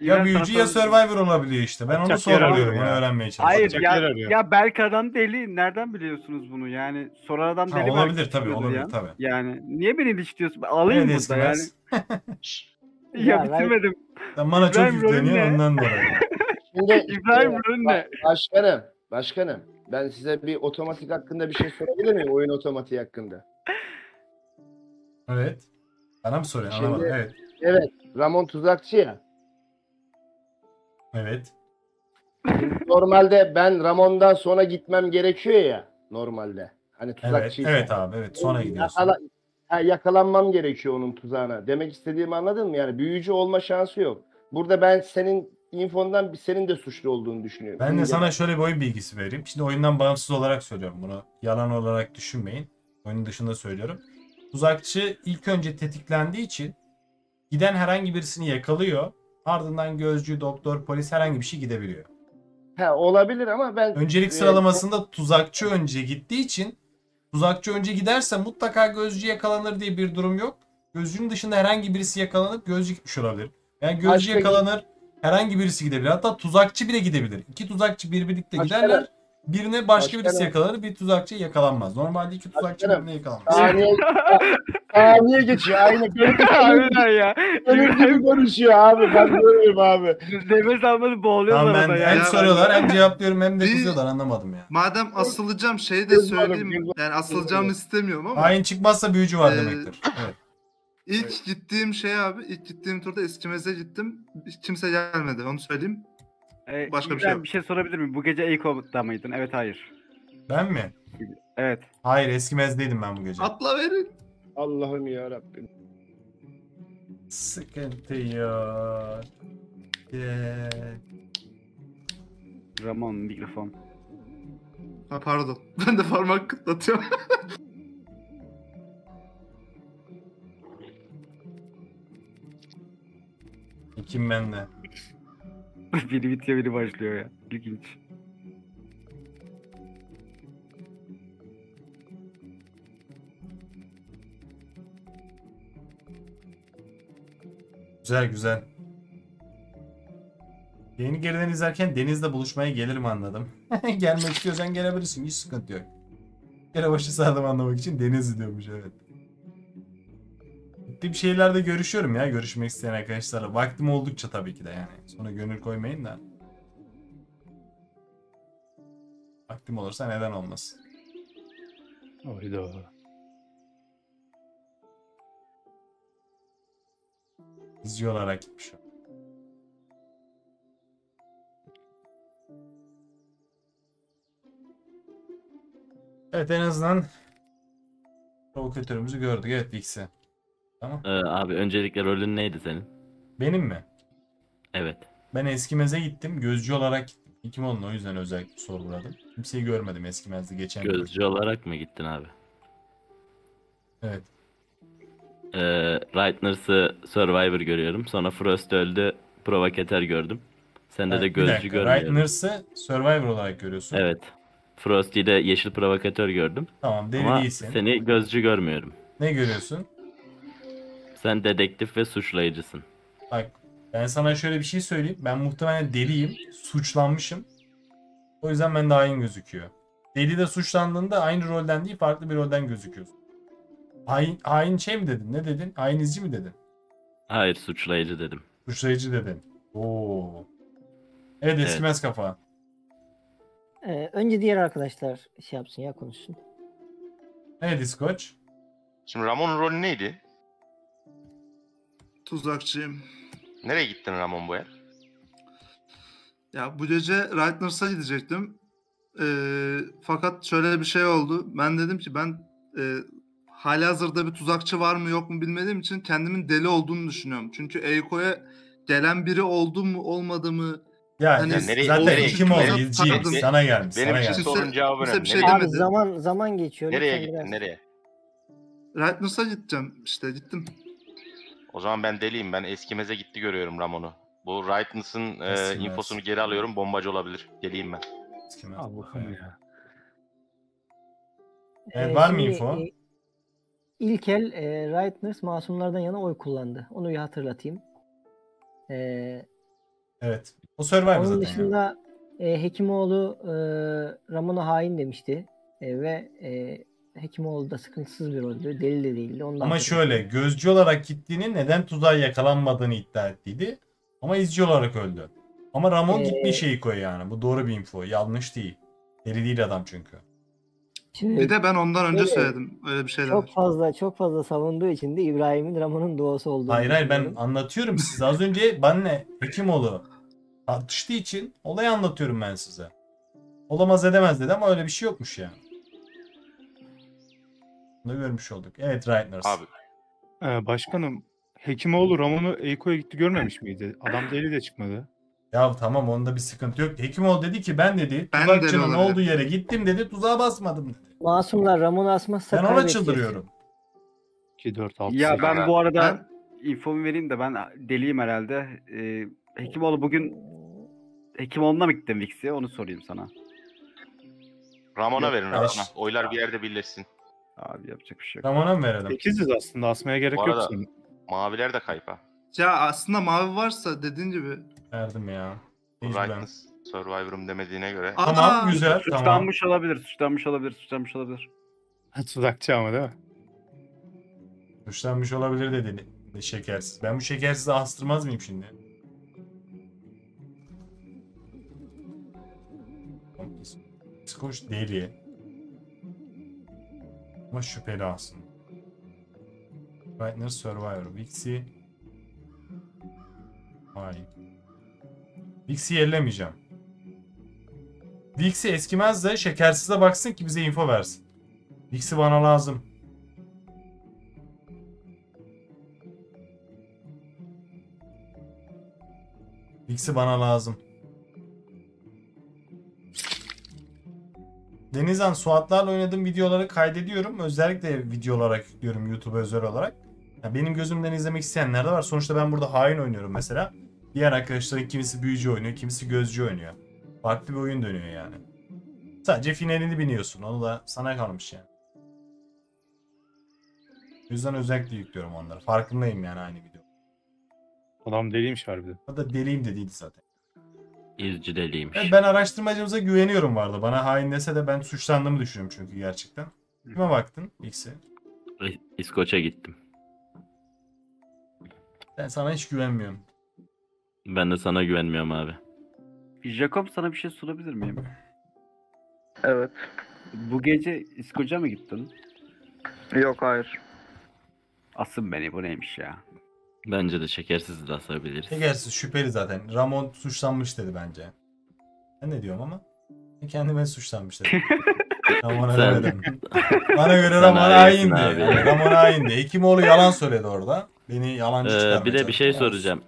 Ya büyücü ya Survivor olabiliyor işte. Ben onu soruyorum. Bunu öğrenmeye çalışıyorum. Hayır ya Berk adam deli. Nereden biliyorsunuz bunu? Yani soran adam deli. Olabilir tabii. Olabilir tabii. Yani niye beni liçliyorsun? Alayım burada yani. Ya bitirmedim. Bana çok yükleniyor ondan dolayı. İbrahim Rönne. Başkanım. Ben size bir otomatik hakkında bir şey sorabilir miyim? Oyun otomatiği hakkında. Evet. Bana mı soruyorsun? Anlamadım. Evet. Ramon tuzakçı ya. Evet. Normalde ben Ramon'dan sonra gitmem gerekiyor ya. Normalde. Hani tuzakçıysa. Evet abi. Evet. Sonra gidiyorsun. Yakalanmam gerekiyor onun tuzağına. Demek istediğimi anladın mı? Yani büyücü olma şansı yok. Burada ben senin infondan senin de suçlu olduğunu düşünüyorum. Ben de sana şöyle bir oyun bilgisi vereyim. Şimdi oyundan bağımsız olarak söylüyorum bunu. Yalan olarak düşünmeyin. Oyunun dışında söylüyorum. Tuzakçı ilk önce tetiklendiği için giden herhangi birisini yakalıyor. Ardından gözcü, doktor, polis herhangi bir şey gidebiliyor. Olabilir ama ben... Öncelik sıralamasında tuzakçı önce gittiği için tuzakçı önce giderse mutlaka gözcü yakalanır diye bir durum yok. Gözcünün dışında herhangi birisi yakalanıp gözcü gitmiş olabilir. Yani gözcü yakalanır, herhangi birisi gidebilir. Hatta tuzakçı bile gidebilir. İki tuzakçı birlikte giderler. Birine başka birisi yakalanır, bir tuzakçı yakalanmaz. Normalde iki tuzakçı birine yakalanmaz. Saniye geçiyor. Aynen ya. Ömür gibi konuşuyor abi. Ben görüyorum abi. Nefes almadı boğuluyorlar. Ben hem soruyorlar hem cevaplıyorum hem de kızıyorlar. Anlamadım ya. Madem asılacağım şeyi de söyleyeyim. Yani asılacağımı istemiyorum ama. Hain çıkmazsa büyücü var demektir. Evet. İlk gittiğim ilk gittiğim turda Eskimez'e gittim. Hiç kimse gelmedi. Onu söyleyeyim. Başka bir şey yok. Bir şey sorabilir miyim? Bu gece Eyko'da mıydın? Evet, hayır. Ben mi? Evet. Hayır, Eskimez'deydim ben bu gece. Atla verin. Allah'ım ya Rabbim. Sıkıntı yok. Ramon mikrofon. Pardon. Ben de parmak kıtlatıyorum. Kim benle? Biri bitiyor biri başlıyor ya. İlginç. Güzel. Yeni geriden izlerken Deniz'le buluşmaya gelirim anladım. Gelmek istiyorsan gelebilirsin. Hiç sıkıntı yok. Yere başı sağlam anlamak için Deniz'i diyormuş evet. Bir şeylerde görüşüyorum ya görüşmek isteyen arkadaşlarla. Vaktim oldukça tabii ki de yani. Sonra gönül koymayın da. Vaktim olursa neden olmasın. Oydu. Hızlı olarak gitmiş o. Evet en azından provokatörümüzü gördük. Evet Vix'i. Tamam. Abi öncelikle rolün neydi senin? Benim mi? Evet. Ben Eskimez'e gittim. Gözcü olarak gittim. Kim onun o yüzden özellikle sorguladım. Kimseyi görmedim Eskimez'de geçen. Gözcü olarak mı gittin abi? Evet. Rightners'ı Survivor görüyorum. Sonra Frost öldü. Provokatör gördüm. Sende de gözcü görmüyorum. Rightners'ı Survivor olarak görüyorsun. Evet. Frost'i de yeşil provokatör gördüm. Tamam deli değilsin. Ama seni gözcü görmüyorum. Ne görüyorsun? Sen dedektif ve suçlayıcısın. Bak ben sana şöyle bir şey söyleyeyim. Ben muhtemelen deliyim. Suçlanmışım. O yüzden ben daha iyi gözüküyor. Deli de suçlandığında aynı rolden değil farklı bir rolden gözüküyorsun. Hain şey mi dedin? Ne dedin? Hainizci mi dedin? Hayır, suçlayıcı dedim. Suçlayıcı dedin. Oo. Evet, eskimez kafa. Önce diğer arkadaşlar şey yapsın ya, konuşsun. Ne diskoç? Şimdi Ramon rolü neydi? Tuzakçıyım. Nereye gittin Ramon bu el? Ya bu gece Reitners'a gidecektim. Fakat şöyle bir şey oldu. Ben dedim ki ben halihazırda bir tuzakçı var mı yok mu bilmediğim için kendimin deli olduğunu düşünüyorum. Çünkü Eiko'ya gelen biri oldu mu olmadı mı? Ya hani nereye kim oldu? Sana gelmiş. Benim için sorun cevabı önemli. Zaman geçiyor. Nereye gittin? Nereye? Reitners'a gideceğim. İşte gittim. O zaman ben deliyim. Ben eskimeze gitti görüyorum Ramon'u. Bu Rightness'ın infosunu geri alıyorum. Bombacı olabilir. Deliyim ben. Eskimez. Allah'ım ya. Var mı info? İlk el Reitners masumlardan yana oy kullandı. Onu bir hatırlatayım. Evet. O Survivor zaten. Onun dışında Hekimoğlu Ramon'a hain demişti. Ve Hekimoğlu da sıkıntısız bir roldü. Deli de değildi. Ondan ama şöyle, gözcü olarak gittiğini, neden tuzağa yakalanmadığını iddia ettiydi. Ama izci olarak öldü. Ama Ramon gitmiş şeyi koy yani. Bu doğru bir info. Yanlış değil. Deli değil adam çünkü. Şimdi, bir de ben ondan önce söyledim. Öyle bir şeyler. Çok fazla savunduğu için de İbrahim'in Ramon'un duası olduğunu. Hayır ben anlatıyorum size. Az önce benle Hekimoğlu tartıştığı için olayı anlatıyorum ben size. Olamaz edemez dedi ama öyle bir şey yokmuş yani. Bunu görmüş olduk. Evet Reitners. Abi. Başkanım, Hekimoğlu Ramon'u Eiko'ya gitti görmemiş miydi? Adam deli de çıkmadı. Ya tamam, onda bir sıkıntı yok. Hekimoğlu dedi ki ben dedi tuzakçının olduğu yere gittim dedi, tuzağa basmadım dedi. Masumlar Ramon'u asmazsa ben ona çıldırıyorum. 2, 4, 6. Ya ben bu arada infomu vereyim de ben deliyim herhalde. Hekimoğlu bugün Hekimoğlu'na mı gittin Vixi'ye, onu sorayım sana. Ramon'a verin Ramon'a. Oylar bir yerde birleşsin. Abi yapacak bir şey yok. Ramon'a mı verelim? 8'iz aslında, asmaya gerek yok senin. Maviler de kayıp ha. Ya aslında mavi varsa dediğin gibi. Verdim ya. Rightness Survivor'um demediğine göre. Aa, tamam güzel. Suçlanmış olabilir, suçlanmış olabilir. Tuzakçı ama değil mi? Suçlanmış olabilir dedin. Şekersiz. Ben bu şekersizi astırmaz mıyım şimdi? Skoç deli. Ama şüpheli aslında. Reitner Survivor. Vixi. Hayır. Vixi'yi ellemeyeceğim. Vixi eskimez de şekersize baksın ki bize info versin. Vixi bana lazım. Denizhan, Suatlarla oynadığım videoları kaydediyorum. Özellikle video olarak yüklüyorum YouTube'a özel olarak. Ya benim gözümden izlemek isteyenler de var. Sonuçta ben burada hain oynuyorum mesela. Diğer arkadaşların kimisi büyücü oynuyor, kimisi gözcü oynuyor. Farklı bir oyun dönüyor yani. Sadece finalini biliyorsun. Onu da sana kalmış yani. O yüzden özellikle yüklüyorum onları. Farkındayım yani aynı video. Adam deliymiş harbiden. O da deliyim de değildi zaten. İzci deliymiş. Evet, ben araştırmacımıza güveniyorum vardı. Bana hain dese de ben suçlandığımı düşünüyorum çünkü gerçekten. Kime baktın X'i? İskoç'a gittim. Ben sana hiç güvenmiyorum. Ben de sana güvenmiyorum abi. Jacob, sana bir şey sorabilir miyim? Evet. Bu gece İskoç'a mı gittin? Yok, hayır. Asın beni, bu neymiş ya? Bence de şekersiz de asabiliriz. Şekersiz şüpheli zaten. Ramon suçlanmış dedi bence. Ben ne diyorum ama? Kendime suçlanmış dedi. Ramon'a demedim. Bana göre Ramon hain dedi. Ramon hain dedi. Hekimoğlu yalan söyledi orada. Beni yalancı çıkarmaya bir de bir şey soracağım.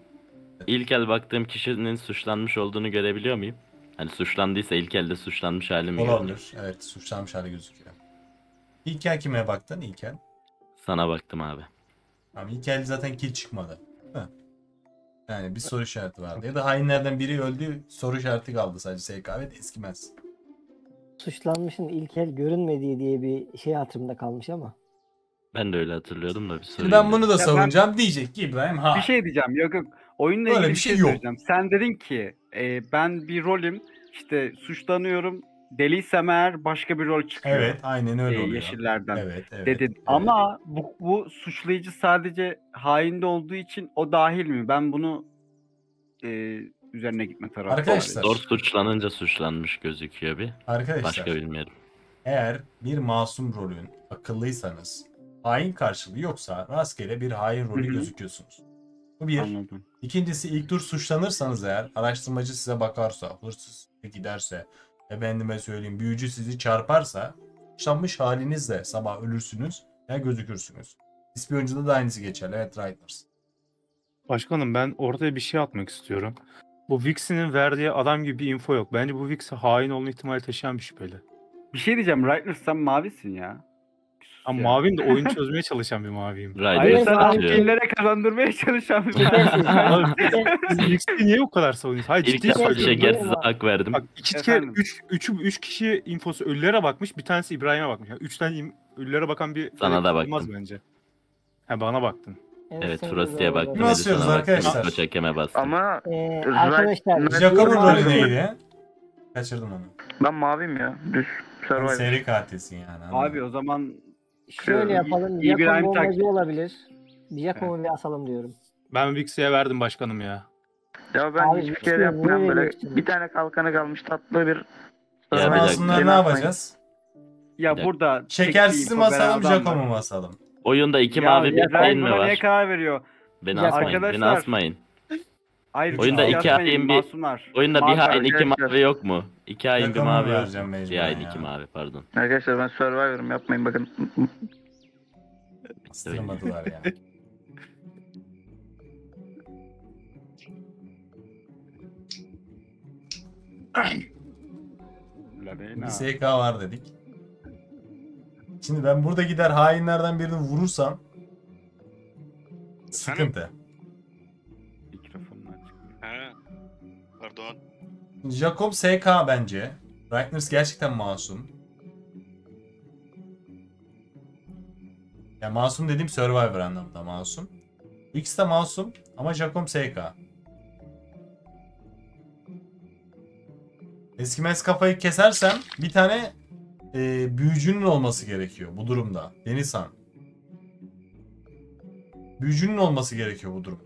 İlk el baktığım kişinin suçlanmış olduğunu görebiliyor muyum? Hani suçlandıysa ilk elde suçlanmış hali mi görünür? Evet, suçlanmış hali gözüküyor. İlk el kime baktın ilk el? Sana baktım abi. Abi ilk el zaten kill çıkmadı. Yani bir soru işareti vardı. Ya da hainlerden biri öldü, soru işareti kaldı sadece. SKV'de eskimez. Suçlanmışın ilk el görünmediği diye bir şey hatırımda kalmış ama. Ben de öyle hatırlıyordum da bir sorayım. Ben bunu da savunacağım. Diyecek ki İbrahim ha. Bir şey diyeceğim. Yok. Oyunla ilgili bir şey yok. Sen dedin ki ben bir rolüm, işte suçlanıyorum. Deliysem eğer başka bir rol çıkıyor. Evet, aynen öyle oluyor. Yeşillerden. Evet, evet, dedin. Evet. Ama bu suçlayıcı sadece hainde olduğu için o dahil mi? Ben bunu üzerine gitme tarafı. Arkadaşlar. Doğru, suçlanınca suçlanmış gözüküyor bir. Arkadaşlar. Başka bilmiyorum. Eğer bir masum rolün akıllıysanız, hain karşılığı yoksa rastgele bir hain rolü gözüküyorsunuz. Bu bir. Anladım. İkincisi, ilk tur suçlanırsanız eğer, araştırmacı size bakarsa, hırsız giderse, efendime söyleyeyim büyücü sizi çarparsa, suçlanmış halinizle sabah ölürsünüz ya gözükürsünüz. İspiyoncuda da aynısı geçerli. Evet, Riders. Başkanım, ben ortaya bir şey atmak istiyorum. Bu Vix'in verdiği adam gibi bir info yok. Bence bu Vix'e hain olma ihtimali taşıyan bir şüpheli. Bir şey diyeceğim, Riders sen mavisin ya. Ama mavim de oyun çözmeye çalışan bir maviyim. Hayır, sen alkillere kazandırmaya çalışan bir maviyim. Vix'i niye o kadar savunuyorsun? Hayır, ciddi söylüyorum. Şekersiz hak verdim. Bak, üç kişi infosu ölülere bakmış, bir tanesi İbrahim'e bakmış. Yani üç tane ölülere bakan bir... Sana da baktım. Bence. Ha, bana baktın. Evet, Frosty'ye baktım. Nasıl yapıyoruz arkadaşlar? Çekeme bastım. Ama... arkadaşlar... Jacob'un rolü neydi? Kaçırdım onu. Ben maviyim ya. Düz. Seri katilsin yani. Abi, o zaman... Şöyle yapalım, Yakon bombacı olabilir. Bir Yakon'u bir asalım diyorum. Ben Vix'e verdim başkanım ya. Ya ben abi, hiçbir kere yapmayan böyle bir tane kalkanı kalmış tatlı bir... Ya aslında ne yapacağız? Ya burada... Şekersiz mi asalım, Jakon'u mu asalım? Oyunda iki mavi bir hain mi var? Ne karar veriyor? Beni asmayın, beni asmayın. Hayır, oyunda iki hain bir... Oyunda bir hain iki mavi yok mu? İki hain bir mavi yok. Bir hain iki mavi, pardon. Arkadaşlar ben Survivor'ım, yapmayın bakın. Bastırmadılar ya. Bir SK var dedik. Şimdi ben burada gider hainlerden birini vurursam... Sıkıntı. Pardon. Jacob SK bence. Reitners gerçekten masum. Ya masum dediğim Survivor anlamında masum. X de masum ama Jacob SK. Eskimez kafayı kesersem bir tane büyücünün olması gerekiyor bu durumda. Denizhan. Büyücünün olması gerekiyor bu durumda.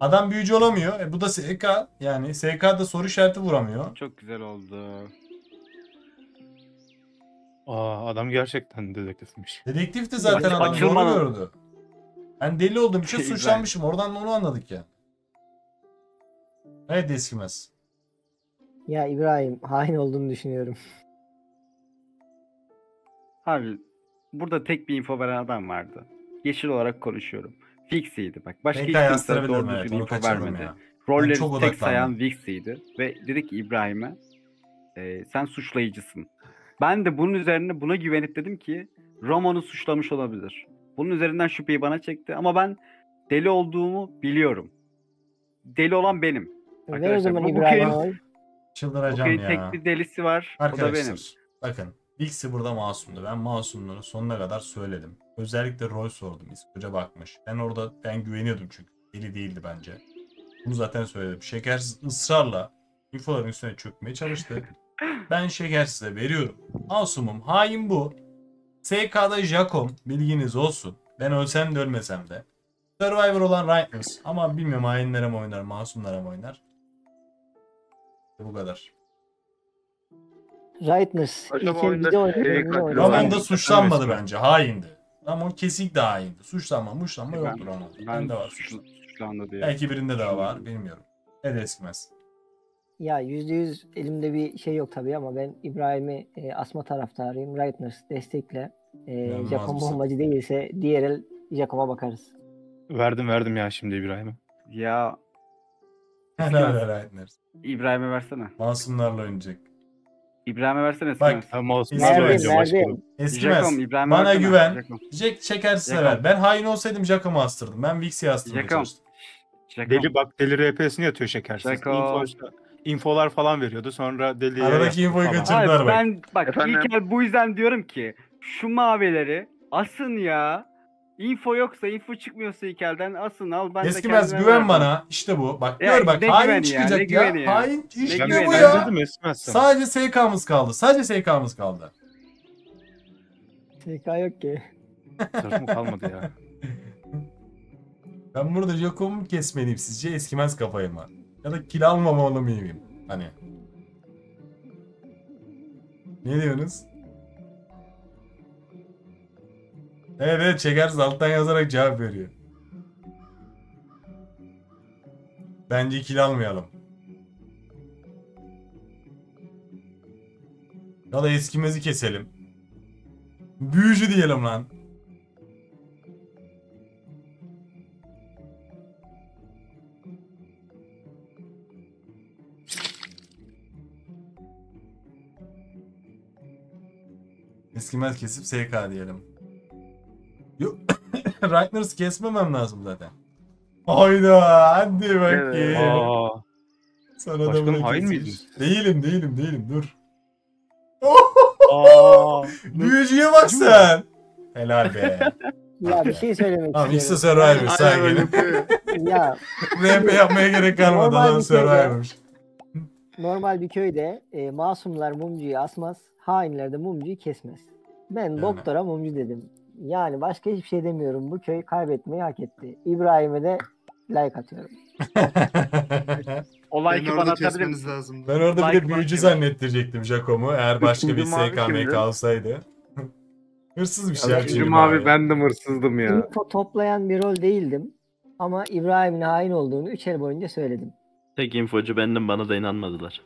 Adam büyücü olamıyor. Bu da SK. Yani SK da soru işareti vuramıyor. Çok güzel oldu. Aa, adam gerçekten dedektifmiş. Dedektifti zaten ya, adam açılmadan... Onu gördü. Ben deli oldum. Bir şey suçlanmışım. Oradan da onu anladık ya. Evet, eskimez. Ya İbrahim, hain olduğunu düşünüyorum. Abi, burada tek bir info veren adam vardı. Yeşil olarak konuşuyorum. Vix'iydi bak. Başka hiç kimse doğru düzgün info vermedi. Rolleri tek sayan Vix'iydi. Ve dedik İbrahim'e sen suçlayıcısın. Ben de bunun üzerine buna güvenip dedim ki Roman'ı suçlamış olabilir. Bunun üzerinden şüpheyi bana çekti ama ben deli olduğumu biliyorum. Deli olan benim. Ver o zaman İbrahim'e. Çıldıracağım ya. Tek bir delisi var. Arkadaşlar, o da benim. Bakın, Vix'i burada masumdu. Ben masumluğunu sonuna kadar söyledim. Özellikle rol sordum. İskoca bakmış. Ben orada güveniyordum çünkü. Deli değildi bence. Bunu zaten söyledim. Şekersiz ısrarla infoların üstüne çökmeye çalıştı. Ben Şekersiz'e veriyorum. Masumum. Hain bu. SK'da Jacob. Bilginiz olsun. Ben ölsem de ölmesem de. Survivor olan Rightness. Ama bilmiyorum, hainlere mi oynar, masumlara mı oynar? Bu kadar. Rightness. Roman da suçlanmadı bence. Haindi. Ama o kesinlikle haindi. Suçlanma yoktur ona. Ben de var. Suçlandı diye. Belki birinde daha var. Bilmiyorum. Ne de eskimez. Ya %100 elimde bir şey yok tabii ama ben İbrahim'i asma taraftarıyım. Reitners destekle. Jacob bombacı değilse diğer el Jacob'a bakarız. Verdim ya şimdi İbrahim'e. Ya. Reitners. İbrahim'e versene. Masumlarla oynayacak. İbrahim'e versene. Bak. Masumlarla oynayacak. Eskimez. Bana güven. Şekersiz sever. Ben hain olsaydım Jacob'a astırdım. Ben Vix'i astırmaya çalıştım. Deli RP'sini yatıyor Şekersiz. İnfolar falan veriyordu. Sonra deli... Aradaki infoyu kaçırdılar bak. Ben bak, İlker bu yüzden diyorum ki şu mavileri asın ya. Info yoksa, info çıkmıyorsa heykelden asın al. Ben Eskimez güven vermem bana. İşte bu. Bak gör yani, bak hain çıkacak ya. Ya. Hain iş ne bu ya? Sadece SK'mız kaldı. Sadece SK'mız kaldı. SK yok ki. Sırtım kalmadı ya. Ben burada Joko'mu kesmeliyim sizce? Eskimez kafayı mı? Ya da kill almamalı mıyım? Hani. Ne diyorsunuz? Evet, evet çekeriz, alttan yazarak cevap veriyor. Bence kill almayalım. Ya da eskimezi keselim. Büyücü diyelim lan. Eskimez kesip SK diyelim. Yok. Ragnar'sı kesmemem lazım zaten. Hayda hadi bakayım. Evet. Sana başkanım da hain miydin? Değilim dur. Büyücüye bak sen. Helal be. Ya bir şey söylemek istiyorum. Tamam işte Survivor sakin. Ya. RP yapmaya gerek kalmadı adam Survivor'mış. Normal bir köyde masumlar mumcuyu asmaz. Hainler de mumcuyu kesmez. Ben yani doktora mumcu dedim. Yani başka hiçbir şey demiyorum. Bu köy kaybetmeyi hak etti. İbrahim'e de like atıyorum. Olay ki bana kesmeniz lazım. Ben orada like bir de büyücü zannettirecektim Jaco'mu. Eğer başka bir SKMK olsaydı. Hırsız bir şey yapacağım abi. Ben de hırsızdım ya. Info toplayan bir rol değildim. Ama İbrahim'in hain olduğunu 3 el boyunca söyledim. Tek infocu bendim, bana da inanmadılar.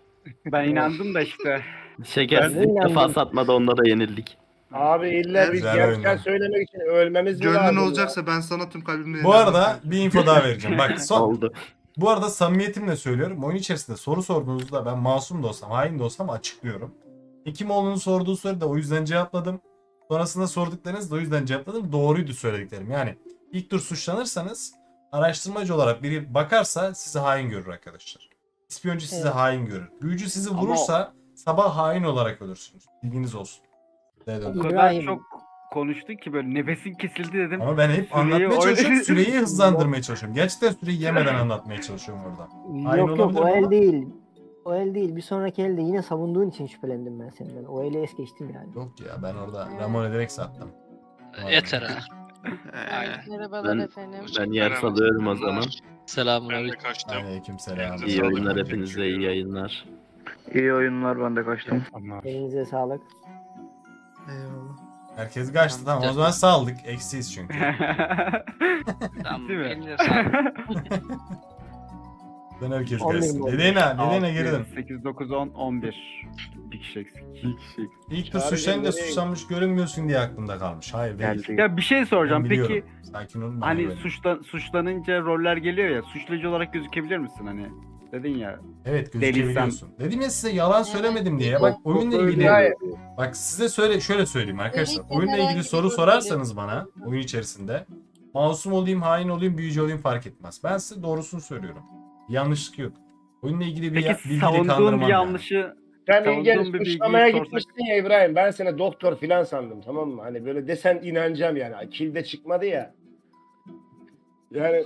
Ben inandım da işte. Şekersizlikle fal satmadı, onda da yenildik. Abi illa bir gerçekten söylemek için ölmemiz lazım. Gönlün olacaksa ya. Ben sana tüm kalbimle... Bu arada bir info daha vereceğim. Bak son. Oldu. Bu arada samimiyetimle söylüyorum. Oyun içerisinde soru sorduğunuzda ben masum da olsam, hain de olsam açıklıyorum. Hekimoğlu'nun sorduğu soru da o yüzden cevapladım. Sonrasında sorduklarınız da o yüzden cevapladım. Doğruydu söylediklerim. Yani ilk tur suçlanırsanız araştırmacı olarak biri bakarsa sizi hain görür arkadaşlar. İspiyoncu sizi hain görür. Büyücü sizi vurursa sabah hain olarak ölürsünüz. Bilginiz olsun. O kadar çok konuştuk ki böyle nefesin kesildi dedim. Ama ben hep anlatmaya çalışıyorum. Süreyi hızlandırmaya çalışıyorum. Gerçekten süreyi yemeden anlatmaya çalışıyorum burada. Yok o el değil. O el değil. Bir sonraki elde yine savunduğun için şüphelendim ben senden. O eli es geçtim yani. Yok ya ben orada Ramon ederek sattım. Yeter ha. Merhabalar efendim. Ben yer salıyorum o zaman. Selamünaleyküm. Aleykümselam. İyi oyunlar hepinize, iyi yayınlar. İyi oyunlar, ben de kaçtım. Elinize sağlık. Eyvallah. Herkes kaçtı tamam. O zaman saldık. Eksiyiz çünkü. Tamam. Elinize sağlık. Ben herkes kaçtı. Nedene geri dön. 8, 9, 10, 11. Bir kişi eksik. İlk de suçlanmış da suçlanmış görünmüyorsun diye aklımda kalmış. Hayır değil. Ya bir şey soracağım. Peki sakin olun. Hani suçlanınca roller geliyor ya. Suçlayıcı olarak gözükebilir misin hani? Dedin ya. Evet gözükebiliyorsun. Dedim ya size yalan söylemedim diye. Bak oyunla ilgili. Bak size şöyle söyleyeyim arkadaşlar. Oyunla ilgili soru sorarsanız bana oyun içerisinde. Masum olayım, hain olayım, büyücü olayım fark etmez. Ben size doğrusunu söylüyorum. Yanlışlık yok. Oyunla ilgili bir bilgiyi kandırmam yanlışı. Sen ilginç suçlamaya gitmiştin ya İbrahim. Ben seni doktor filan sandım, tamam mı? Hani böyle desen inanacağım yani. Kilde çıkmadı ya. Yani...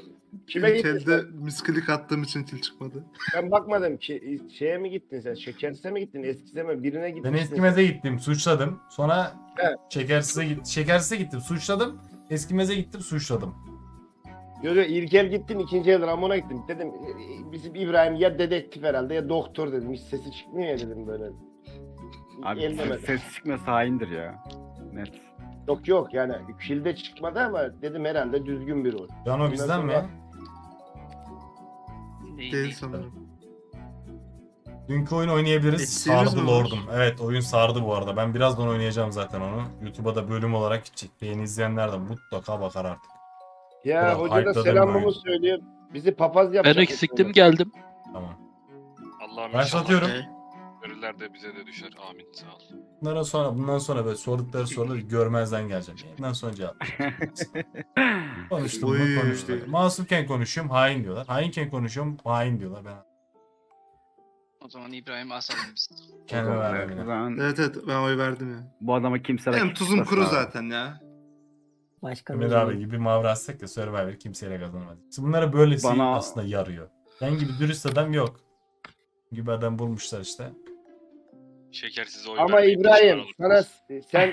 Kelde miskilik attığım için kil çıkmadı. Ben bakmadım ki şeye mi gittin sen? Şekersize mi gittin? Eskisize mi? Birine gittin. Ben eskimeze gittim, suçladım. Sonra şekersize gittim, suçladım. Eskimeze gittim, suçladım. Yok yok, İlkel gittim, ikinci elden Ramon'a gittim. Dedim bizim İbrahim ya dedektif herhalde ya doktor dedim. Hiç sesi çıkmıyor ya dedim böyle. Abi ses çıkması haindir ya. Net. Yok yani kilde çıkmadı ama dedim herhalde düzgün bir rol. Cano bizden sonra... mi? Değil sanırım. Dünkü oyun oynayabiliriz. Sardı Lord'um. Evet oyun sardı bu arada. Ben birazdan oynayacağım zaten onu. YouTube'a da bölüm olarak gidecek. Beni izleyenler de mutlaka bakar artık. Ya hoca da selamımı söylüyor. Bizi papaz yapacak. Ben eksiktim geldim. Tamam. Başlatıyorum. Görürler de bize de düşer. Amin. Sağ ol. Bundan sonra böyle sordukları soruları görmezden geleceğim. Bundan sonra cevap. Konuştum. Masumken konuşuyorum, hain diyorlar. Hainken konuşuyorum, hain diyorlar. Ben. O zaman İbrahim asalım biz. Kendime verdim. Evet ben oy verdim ya. Bu adama kimse rakip. Hem tuzum kuru zaten ya. Başkanımız Ömer abi gibi mavra atsak da Survivor kimseyle kazanamadı. Bunlara böylesi aslında yarıyor. Ben gibi dürüst adam yok. Gibi adam bulmuşlar işte. Şekersiz oy. Ama İbrahim sana, sen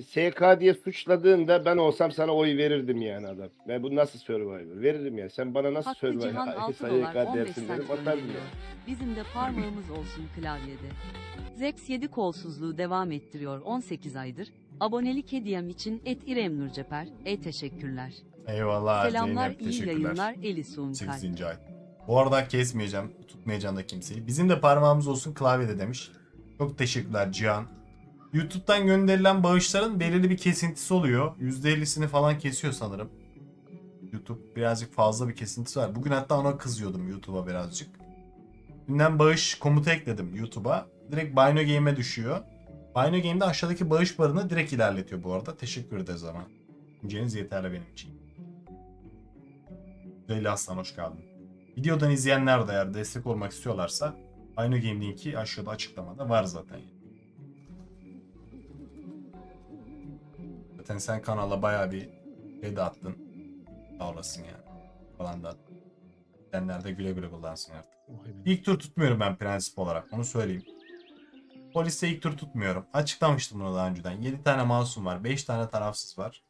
SK diye suçladığında ben olsam sana oy verirdim yani adam. Ben bu nasıl Survivor? Veririm ya. Sen bana nasıl Survivor? SK dersin derim, atardım ya. Bizim de parmağımız olsun klavyede. Zeps 7 kolsuzluğu devam ettiriyor 18 aydır. Abonelik hediyem için @İremnurceper. Teşekkürler. Eyvallah. Selamlar, Zeynep, iyi yayınlar. Elis Unkal. 8. ay. Bu arada kesmeyeceğim, tutmayacağım da kimseyi. Bizim de parmağımız olsun klavyede demiş. Çok teşekkürler Cihan. YouTube'dan gönderilen bağışların belirli bir kesintisi oluyor. %50'sini falan kesiyor sanırım. YouTube birazcık fazla bir kesintisi var. Bugün hatta ona kızıyordum YouTube'a birazcık. Dünden bağış komutu ekledim YouTube'a. Direkt Bino Game'e düşüyor. Bino Game'de aşağıdaki bağış barını direkt ilerletiyor bu arada. Teşekkür ederiz ama. İnceniz yeterli benim için. Leyla Aslan hoş geldin. Videodan izleyenler de eğer destek olmak istiyorlarsa Bino Game linki aşağıda açıklamada var zaten. Zaten sen kanala bayağı bir şey de attın. Sağ olasın yani. Falan da attın. İzleyenler de güle güle kullansın artık. İlk tur tutmuyorum ben prensip olarak. Onu söyleyeyim. Polise ilk tur tutmuyorum. Açıklamıştım bunu daha önceden. 7 tane masum var. 5 tane tarafsız var.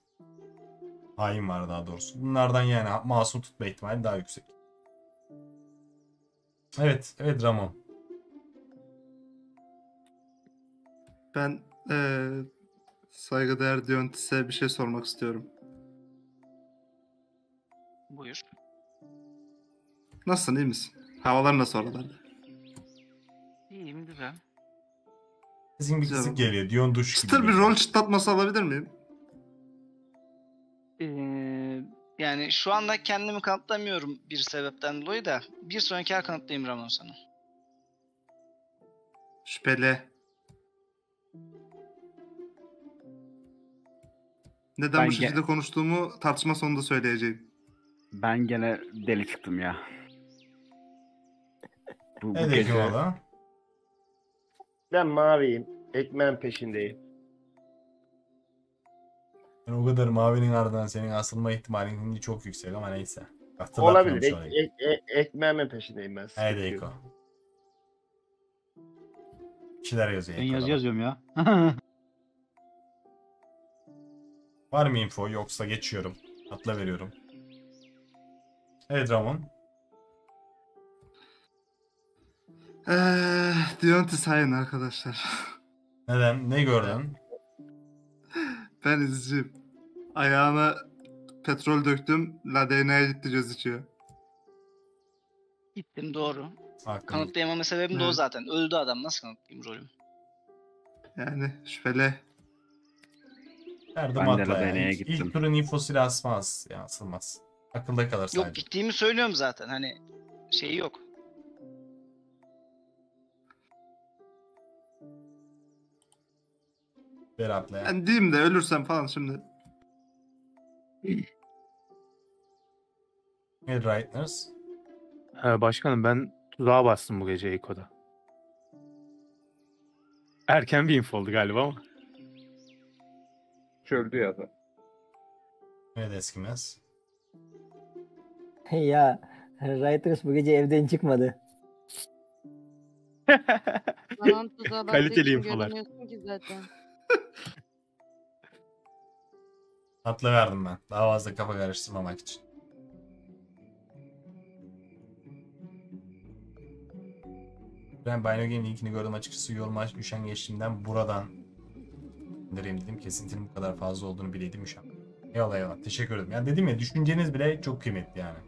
Hain var daha doğrusu. Bunlardan yani masum tutma ihtimali daha yüksek. Evet. Evet Ramon. Ben saygıdeğer Diontis'e bir şey sormak istiyorum. Buyur. Nasılsın? İyi misin? Havalar nasıl oralarda? İyiyim. Güzel. Sizin bir kısık geliyor. Dion duş çıtır gibi. Bir rol çıtlatması alabilir miyim? Yani şu anda kendimi kanıtlamıyorum bir sebepten dolayı da bir sonraki her kanıtlayayım Ramon sana. Şüpheli. Neden ben bu şekilde konuştuğumu tartışma sonunda söyleyeceğim. Ben gene deli çıktım ya. Ne deli valla? Ben maviyim. Ekmeğin peşindeyim. Yani o kadar mavinin ardından senin asılma ihtimalin çok yüksek ama neyse. Olabilir. Ekmeğimin peşindeyim ben. Haydi Eko. Kişiler yazıyor. Ben yazıyorum ya. Var mı info yoksa geçiyorum. Atla veriyorum. Evet Ramon. Diontis hain arkadaşlar. Neden? Ne gördün? Ben izleyeceğim. Ayağına petrol döktüm. Ladeyna'ya gitti göz içiyor. Gittim doğru. Kanıtlayamama sebebim de o zaten. Öldü adam. Nasıl kanıtlayayım rolümü? Yani şüpheli. Derdim atla yani. İlk turun infosuyla asmaz. Ya, asılmaz. Akılda kalır sadece. Yok gittiğimi söylüyorum zaten. Hani şeyi yok. Ben diyeyim de ölürsem falan şimdi. Rightners. Başkanım ben tuzağa bastım bu gece Eko'da. Erken bir info oldu galiba ama. Çöldü ya da. Evet eskimez. Ya Rightners bu gece evden çıkmadı. Kaliteli infolar. Atla verdim ben. Daha fazla kafa karıştırmamak için. Ben Bino Game'in linkini gördüm açıkçası. Yorum aç üşen geçtiğimden buradan göndereyim dedim. Kesintinin bu kadar fazla olduğunu bileydim üşen. Eyvallah eyvallah. Teşekkür ederim. Yani dedim ya düşünceniz bile çok kıymetli yani.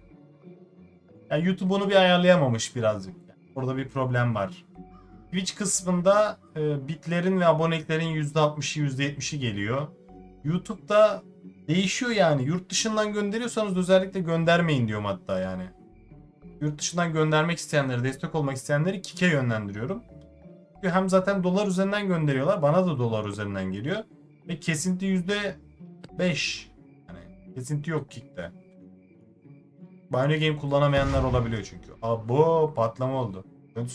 Yani YouTube onu bir ayarlayamamış birazcık. Yani orada bir problem var. Twitch kısmında bitlerin ve aboneliklerin %60'ı %70'i geliyor. YouTube'da değişiyor yani. Yurt dışından gönderiyorsanız özellikle göndermeyin diyorum hatta yani. Yurt dışından göndermek isteyenleri, destek olmak isteyenleri Kik'e yönlendiriyorum. Çünkü hem zaten dolar üzerinden gönderiyorlar. Bana da dolar üzerinden geliyor. Ve kesinti %5. Yani kesinti yok Kik'te. Bino Game kullanamayanlar olabiliyor çünkü. Abo patlama oldu. Dön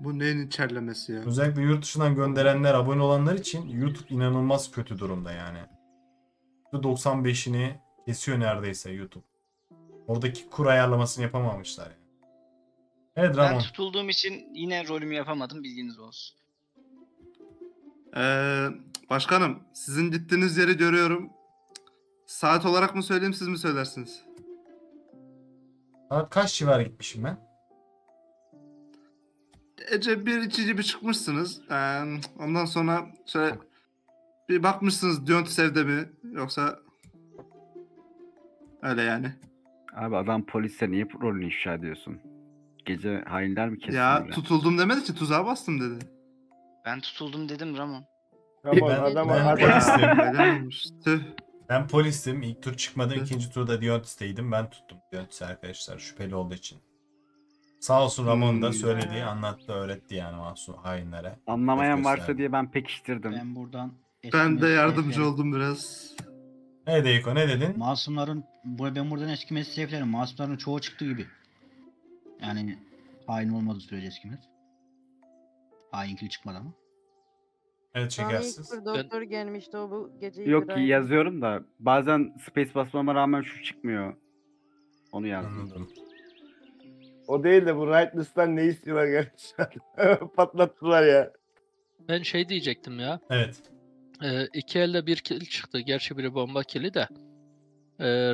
Bu neyin içerlemesi ya? Özellikle yurt dışından gönderenler, abone olanlar için YouTube inanılmaz kötü durumda yani. %95'ini kesiyor neredeyse YouTube. Oradaki kur ayarlamasını yapamamışlar yani. Evet, ben tutulduğum için yine rolümü yapamadım, bilginiz olsun. Başkanım, sizin gittiğiniz yeri görüyorum. Saat olarak mı söyleyeyim, siz mi söylersiniz? Saat kaç civarı gitmişim ben? Ece bir içi gibi çıkmışsınız. Ondan sonra şöyle bir bakmışsınız Diontis evde mi? Yoksa öyle yani. Abi adam polise niye rolünü ifşa ediyorsun? Gece hainler mi kesin? Ya öyle? Tutuldum demedi ki, tuzağa bastım dedi. Ben tutuldum dedim Ramon. Ben polisim. İlk tur çıkmadım. İkinci turda Diontis'teydim. Ben tuttum Diontis'i arkadaşlar, şüpheli olduğu için. Sağ olsun Ramon da söyledi, anlattı, öğretti yani masum hainlere. Anlamayan varsa diye ben pekiştirdim. Ben buradan ben de yardımcı oldum biraz. Ne Deyko, ne dedin? Masumların, ben buradan eski sevklerim. Masumların çoğu çıktı gibi. Yani hain olmadığı sürece eskimiz. Hain kil çıkmadı ama. Evet, çekersiz. Doktor gelmişti o bu gece. Yok ki yazıyorum da bazen space basmama rağmen şu çıkmıyor. Onu yazdım. O değil de bu Rightness'tan ne istiyorlar gerçekten? Patlattılar ya. Ben şey diyecektim ya. Evet. İki elde bir kil çıktı. Gerçi biri bomba kili de.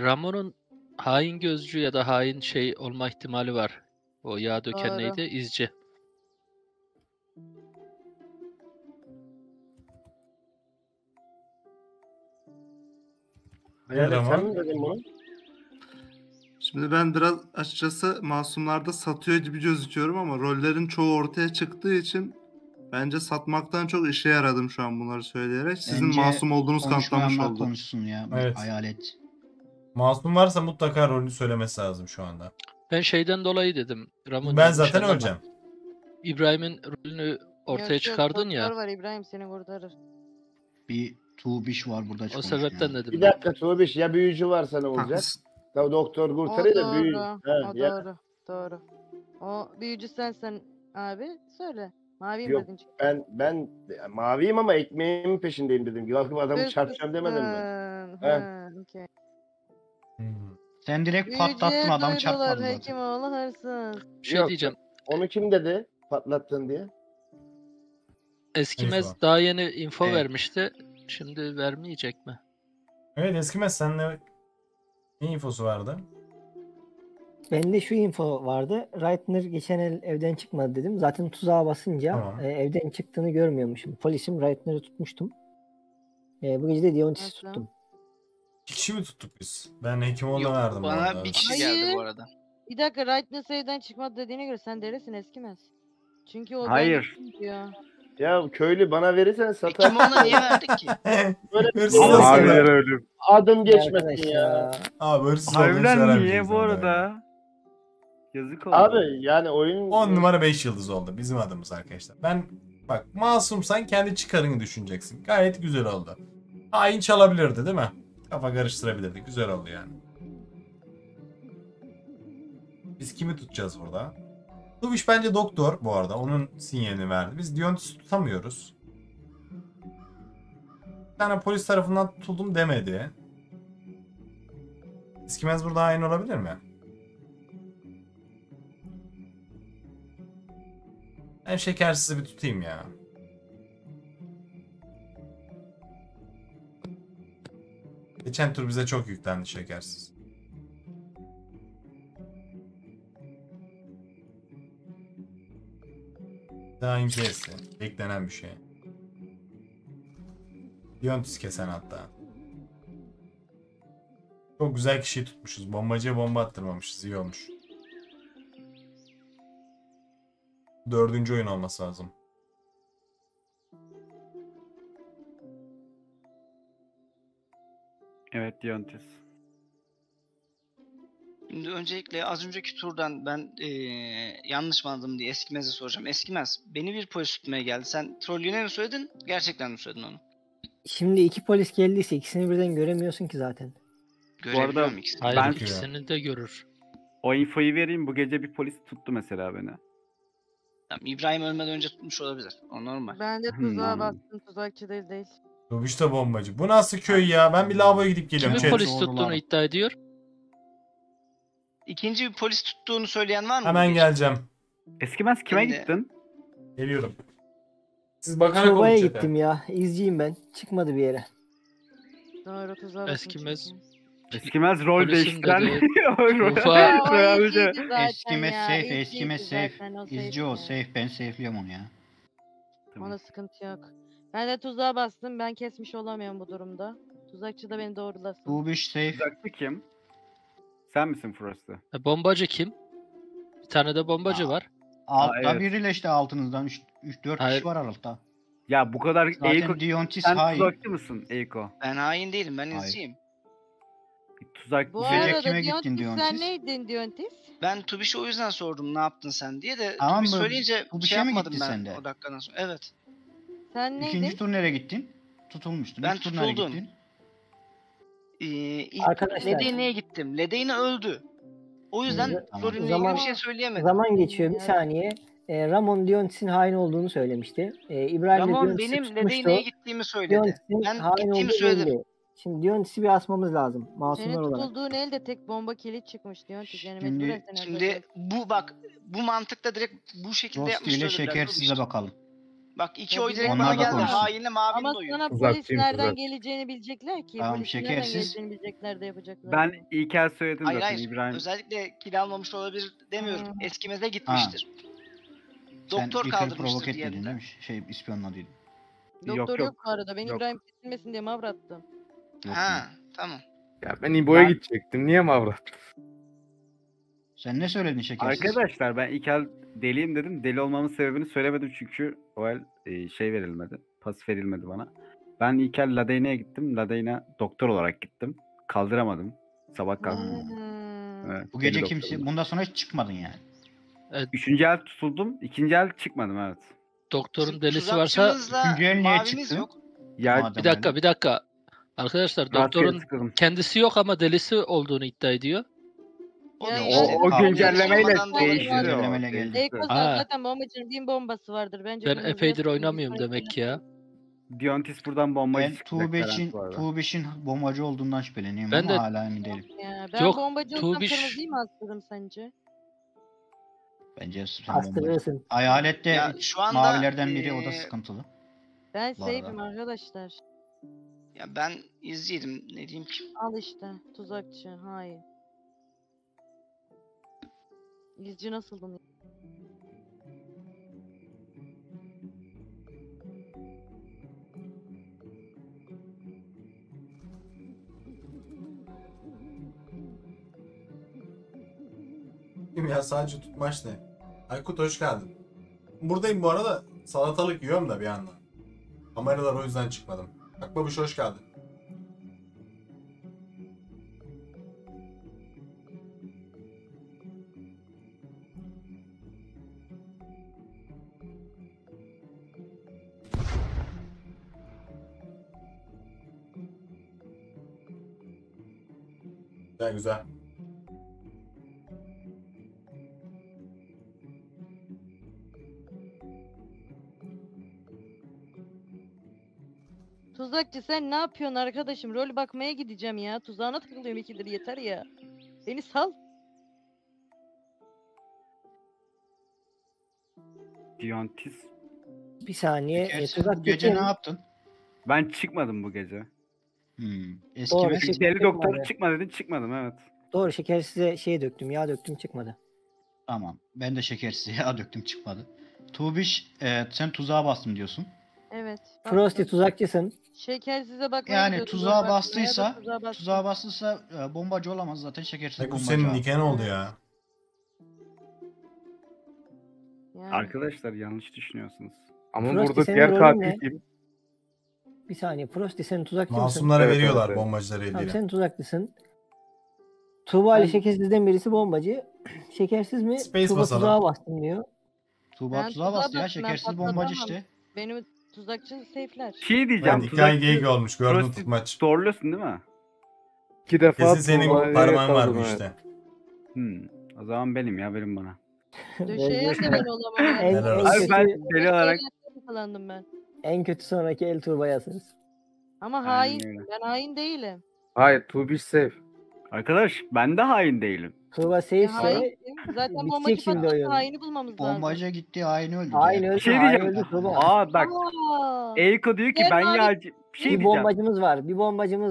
Ramon'un hain gözcü ya da hain şey olma ihtimali var. O yağ döken doğru. Neydi? İzci. Şimdi ben biraz açıkçası masumlarda satıyor gibi gözüküyorum ama rollerin çoğu ortaya çıktığı için bence satmaktan çok işe yaradım şu an bunları söyleyerek. Sizin bence masum olduğunuz kanıtlanmış oldu. Konuşsun ya, evet. Hayalet. Masum varsa mutlaka rolünü söylemesi lazım şu anda. Ben şeyden dolayı dedim. Ramon ben zaten öleceğim. İbrahim'in rolünü ortaya çıkardın ya. Var İbrahim seni kurtarır. Bir Tuğbiş var burada. O sebepten yani dedim. Bir dakika Tuğbiş, ya büyücü varsa ne olacak? Tabii doktor kurtarıyor da büyücü. O doğru, doğru. O büyücü sensen abi, söyle. Maviyim dedin çünkü. Ben maviyim ama ekmeğimin peşindeyim dedim. Yalnız adamı çarpacağım demedim mi? Okay. Sen direkt büyücüye patlattın, adam çarpmadı. Hekimoğlu hırsız. Bir şey diyeceğim. Onu kim dedi patlattın diye? Eskimez daha yeni info vermişti. Şimdi vermeyecek mi? Evet Eskimez, seninle ne infosu vardı? Bende şu info vardı. Reitner geçen el evden çıkmadı dedim. Zaten tuzağa basınca tamam, evden çıktığını görmüyormuşum. Polisim, Reitner'ı tutmuştum. Bu gece de Diontis'i tuttum. İki kişi mi tuttuk biz? Ben Hekimoğlu'na verdim. Bana bir kişi geldi bu arada. Bir dakika, Reitner evden çıkmadı dediğine göre sen delisin Eskimez. Çünkü o hayır. Ya köylü bana verirsen satar. Kim ona niye verdik ki? Hırsız. Adım geçmesin ya. Abi hırsız olmuşlar. Niye bu arada? Yazık oldu. Abi yani oyun 10 numara 5 yıldız oldu bizim adımız arkadaşlar. Ben bak, masumsan kendi çıkarını düşüneceksin. Gayet güzel oldu. Hain çalabilirdi değil mi? Kafa karıştırabilirdi. Güzel oldu yani. Biz kimi tutacağız burada? Tuğbiş bence doktor bu arada. Onun sinyalini verdi. Biz Diontis'i tutamıyoruz. Bir tane polis tarafından tutuldum demedi. Eskimez burada hain olabilir mi? Ben şekersizi bir tutayım ya. Geçen tur bize çok yüklendi şekersiz. Daha incesi. Beklenen bir şey. Diontis kesen hatta. Çok güzel kişiyi tutmuşuz. Bombacıya bomba attırmamışız. İyi olmuş. Dördüncü oyun olması lazım. Evet Diontis. Şimdi öncelikle az önceki turdan ben yanlış mı anladım diye Eskimez'e soracağım. Eskimez, beni bir polis tutmaya geldi. Sen trollüğüne mi söyledin? Gerçekten mi söyledin onu? Şimdi iki polis geldiyse ikisini birden göremiyorsun ki zaten. Görebiliyorum ikisini. Hayır, ben ikisini de görür. O infoyu vereyim. Bu gece bir polis tuttu mesela beni. Tamam, İbrahim ölmeden önce tutmuş olabilir. O normal. Ben de tuzağa bastım. Tuzakçı değil. Dubiş de bombacı. Bu nasıl köy ya? Ben bir lavaboya gidip geliyorum. Kimin polis tuttuğunu iddia ediyor? İkinci bir polis tuttuğunu söyleyen var mı? Hemen geleceğim. Eskimez kime gittin? Geliyorum. Siz bakarak olacak. Tuzaya gittim ya. İzciyim ben. Çıkmadı bir yere. Eskimez. Eskimez rol değiştiren. Eskimez safe, Eskimez safe. İzci o safe. Ben safe'liyorum onu ya. Ona sıkıntı yok. Ben de tuzağa bastım. Ben kesmiş olamıyorum bu durumda. Tuzakçı da beni doğrulasın. Bu bir safe. Tuzakçı kim? Sen misin Frost'ı? Bombacı kim? Bir tane de bombacı var. Altta evet. Biriyle işte altınızdan 3-4 kişi var aralıkta. Ya bu kadar Eiko. Sen hain. Tuzakçı mısın Eiko? Ben hain değilim, ben izciyim. Tuzak bu arada kime gittin Diontis? Sen neydin Diontis? Ben Tubiş'e o yüzden sordum ne yaptın sen diye de Tubiş söyleyince bir şey yapmadım ben de. O dakikadan sonra. Evet. Sen neydin? İkinci tur nereye gittin? Tutulmuştun. Ben tutuldum. Ledeyna'ya gittim. Ledeyna öldü. O yüzden sorunla ilgili bir şey söyleyemedim. Zaman geçiyor bir saniye. Ramon Diontis'in hain olduğunu söylemişti. İbrahim Ramon benim Ledeyna'ya gittiğimi söyledi. Ben gittiğimi söyledim. Şimdi Diontis'i bir asmamız lazım. Masumlar olarak. Senin tutulduğun elde tek bomba kilit çıkmış Diontis. Yani şimdi bu bak bu mantıkta direkt bu şekilde yapmışlar. Şekersiz'e bakalım. Bak iki oy direkt bana geldi. Hainle mavi doyuyor. Ama sana polis nereden geleceğini bilecekler ki. Tamam şekersiz. Ben İlker söyledim zaten İbrahim. Özellikle kill almamış olabilir demiyorum. Eskimez'e gitmiştir. Doktor kaldırmıştır diye. Şey ispiyonladıydı. Doktor yok bu arada. Ben İbrahim kesilmesin diye mavrattım. Ha tamam. Ya ben İbo'ya gidecektim. Niye mavrattım? Sen ne söyledin şekersiz? Arkadaşlar ben İlker deliyim dedim. Deli olmamın sebebini söylemedim çünkü o el şey verilmedi. Pas verilmedi bana. Ben İlker Ladeyna'ya gittim. Ladeyna doktor olarak gittim. Kaldıramadım. Sabah kalktım. Evet, bu gece kimse bundan sonra hiç çıkmadın yani. Evet. Üçüncü el tutuldum. İkinci el çıkmadım evet. Doktorun delisi varsa üçüncü el niye çıktı? Ya bir dakika bir dakika. Arkadaşlar doktorun kendisi yok ama delisi olduğunu iddia ediyor. O güncellemeyle değiştiriyor. Eko zaten bombacının bin bombası vardır. Bence ben epeydir oynamıyorum demek ya. Diontis buradan bombayı çıkacak. Ben Tuğbeş'in bombacı olduğundan şüpheleniyorum ama hala emin değilim. Ben bombacı olsam kırmızıyı mı astırırım sence? Bence astırırsın. Hayalette mavilerden biri o da sıkıntılı. Ben safe'im arkadaşlar. Ya ben izleyelim ne diyeyim ki? Al işte tuzakçı hayır. İzci nasıldın? Kim ya sadece tutmaç ne? Aykut hoş geldin. Buradayım bu arada salatalık yiyorum da bir yandan. Kameralar o yüzden çıkmadım. Akbabiş hoş geldin. Güzel. Tuzakçı sen ne yapıyorsun arkadaşım? Rol bakmaya gideceğim ya. Tuzağına takılıyorum ikidir yeter ya. Beni sal. Diontis. Bir saniye. Bu gece ne yaptın? Ben çıkmadım bu gece. Doğru, şekerli doktor çıkma dedin çıkmadım evet. Doğru şekersize şey döktüm yağ döktüm çıkmadı. Tamam ben de şekersize yağ döktüm çıkmadı. Tuğbiş sen tuzağa bastın diyorsun. Evet. Frosty tuzakçısın. Şekersize bakmayın. Yani tuzağa bastıysa bombacı olamaz zaten şekersiz bombacı. Senin niken oldu ya. Yani. Arkadaşlar yanlış düşünüyorsunuz. Ama Frosty, burada diğer katil kim? Bir saniye Frosty sen tuzakçı mısın? Masumlara veriyorlar evet. Bombacıları eliyle. Tamam, sen tuzakçısın. Tuğba ile şekersizden birisi bombacı. Şekersiz mi? Tuğba tuzağa bastım diyor. Tuğba tuzağa bastı ya. Şekersiz bombacı işte. Benim tuzakçı seyfler. Şey diyeceğim. Ben hikaye geyik olmuş. Gördün tutmaç. Doğruluyorsun değil mi? İki defa kesin senin parmağın var bu işte. O zaman benim ya. Benim bana. Döşeye de ben olamam. Abi ben deli olarak yakalandım ben. En kötü sonraki el Tuğba'ya asarız. Ama hain. Ben hain değilim. Hayır, Tuğba safe. Arkadaş ben de hain değilim. Tuğba safe ise zaten bombacı patladı. Haini bulmamız lazım. Bombaca gitti, haini öldü. Hain öldü. Şey diyeceğim. Aa bak. Eyko diyor ki ben yağcı. Bir bombacımız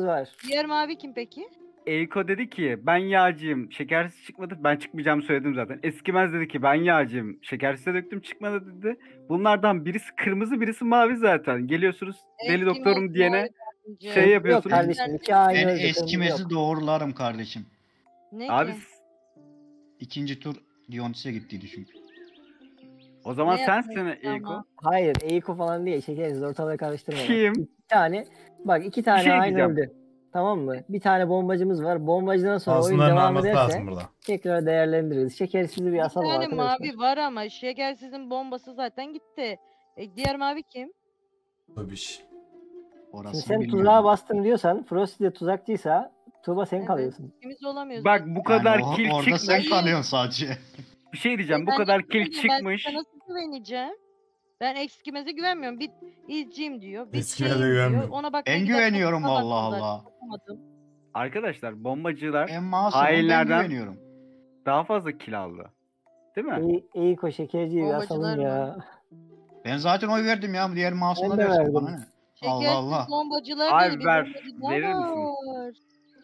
var. Diğer mavi kim peki? Eyko dedi ki ben yağcıyım, şekersiz çıkmadı. Ben çıkmayacağımı söyledim zaten. Eskimez dedi ki ben yağcıyım, şekersize döktüm, çıkmadı dedi. Bunlardan birisi kırmızı, birisi mavi zaten. Geliyorsunuz deli doktorum diyene şey yapıyorsunuz. Yok kardeşim, ben eskimesi doğrularım kardeşim. Ne abi ki? İkinci tur Dionys'a gittiydi çünkü. O zaman sensin Eyko. Hayır, Eyko falan değil, şekersiz ortalığı karıştırmayın. Kim? İki tane şey aynı öldü. Tamam mı? Bir tane bombacımız var. Bombacıdan sonra aslında oyun devam ederse tekrar değerlendiririz. Şekersiz'i bir asal var. Bir mavi var ama şekersizin bombası zaten gitti. Diğer mavi kim? Öbiş. Sen tuzağa bastın diyorsan, Frosty de tuzakçıysa Tuğba sen kalıyorsun. İkimiz olamıyoruz. Bak bu kadar yani kill çıkmış. Orada sen kalıyorsun sadece. Bir şey diyeceğim. Bu kadar kill çıkmış. Ben nasıl güveneceğim? Ben Eskimez'e güvenmiyorum. Bir izciyim diyor. Eskimez'e güvenmiyorum. Ona bak. En güveniyorum Allah Allah. Arkadaşlar bombacılar hainlerden güveniyorum. Daha fazla kill aldı. Değil mi? Eyko şekerciyi yasalım ya. Ben zaten oy verdim ya. Diğer masumlar versin bana. Allah Allah. Bombacılar değil. Verir misin?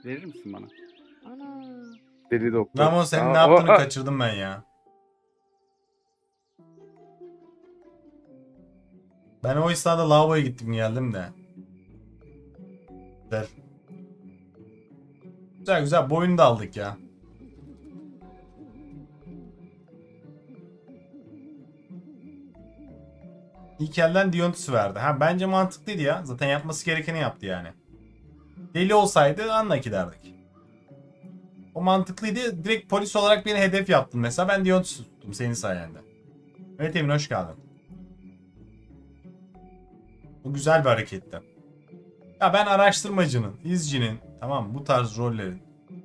Verir misin bana? Ana. Deli doktor. Ama senin ne yaptığını kaçırdım ben ya. Ben o esnada lavaboya gittim geldim de. Güzel. Güzel güzel boyun da aldık ya. İlk elden Dionys'u verdi. Ha bence mantıklıydı ya. Zaten yapması gerekeni yaptı yani. Deli olsaydı anla ki derdik. O mantıklıydı. Direkt polis olarak beni hedef yaptın mesela. Ben Dionys'u tuttum senin sayende. Evet Emin hoş geldin. Bu güzel bir hareketti. Ya ben araştırmacının, izcinin, tamam bu tarz rollerin.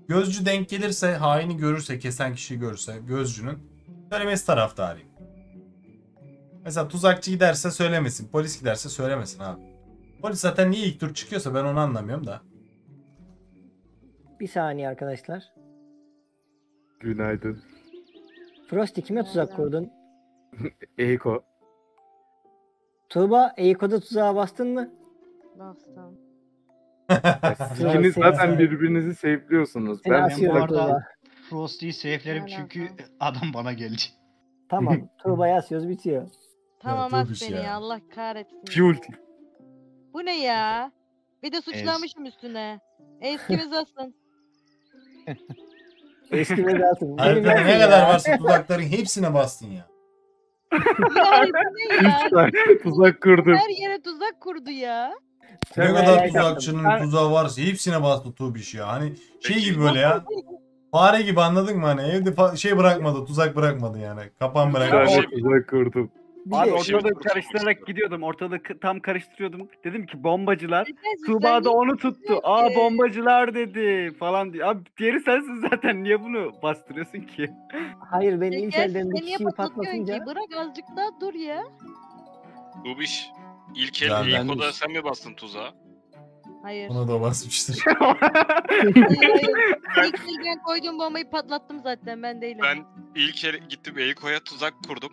Gözcü denk gelirse, haini görürse, kesen kişiyi görürse gözcünün söylemesi taraftarıyım. Mesela tuzakçı giderse söylemesin, polis giderse söylemesin abi. Polis zaten niye ilk tur çıkıyorsa ben onu anlamıyorum da. Bir saniye arkadaşlar. Günaydın. Frosty kime tuzak kurdun? Eyko. Tuğba, Eyko'da tuzağa bastın mı? Bastım. İkiniz zaten birbirinizi safe'liyorsunuz. Ben bu arada Frosty'yi safe'lerim çünkü adam bana gelecek. Tamam, Tuğba'ya asıyoruz, bitiyor. Tamam at beni ya, Allah kahretsin. Bu ne ya? Bir de suçlamışım üstüne. Eskimiz asın. Eskimiz asın. Harbiden ne kadar varsın tuzakların hepsine bastın ya. Tuzak kurdu. Her yere tuzak kurdu ya. Ne kadar tuzakçının tuzağı varsa hepsine bastı Tuğbiş ya. Hani şey gibi böyle ya. Fare gibi anladın mı hani? Evde şey bırakmadı, tuzak bırakmadı yani. Kapan bırakmadı. Tuzak kurdum. Abi ortalığı karıştırarak gidiyordum. Ortalığı tam karıştırıyordum. Dedim ki bombacılar. Tuğba da onu tuttu. Aa bombacılar dedi falan diyor. Abi diğeri sensin zaten. Niye bunu bastırıyorsun ki? Hayır ben ilk elden bir kişiyi patlatınca. Bırak azıcık daha dur ya. Tuğbiş. İlk el Eyko'da sen mi bastın tuzağa? Hayır. Ona da basmıştır. İlk elden koyduğum bombayı patlattım zaten. Ben değilim. Ben ilk el gittim Eyko'ya tuzak kurdum.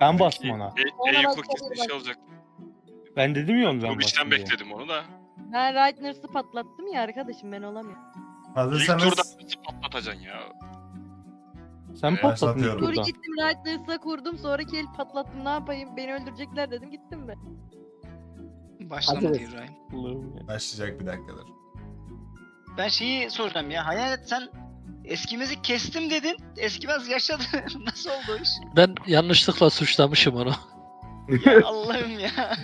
Ben bastım ona. Eyko kesin şey olacak. Ben dedim ya ondan. Bu işten bekledim onu da. Ben Rightners'ı patlattım ya arkadaşım ben olamıyorum. Hazırsanız. İlk turda nasıl patlatacaksın ya? Sen patlattın ilk turda. Gittim Rightners'a kurdum sonraki el patlattım ne yapayım beni öldürecekler dedim gittim mi? Başlamadı İbrahim. Başlayacak bir dakikadır. Ben şeyi soracağım ya hayalet sen... Eskimez'i kestim dedin. Eskimez yaşadı. Nasıl oldu iş? Ben yanlışlıkla suçlamışım onu. Ya Allah'ım ya.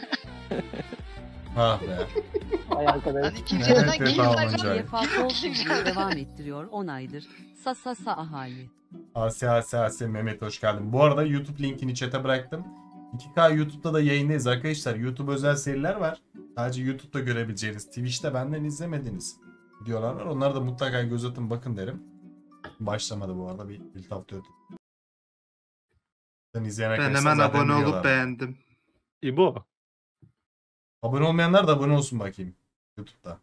Ah be. Ay arkadaş. Hadi kimse neden geliyor? Fazla olsun devam ettiriyor 10 aydır. Sasasa ahali. Asya Mehmet hoş geldin. Bu arada YouTube linkini chat'e bıraktım. 2K YouTube'da da yayındayız arkadaşlar. YouTube özel seriler var. Sadece YouTube'da görebileceğiniz. Twitch'te benden izlemediniz. Diyorlar var. Onlara da mutlaka göz atın bakın derim. Başlamadı bu arada, bir iltihap dövdü. Ben hemen abone olup beğendim. İbo. Abone olmayanlar da abone olsun bakayım YouTube'da.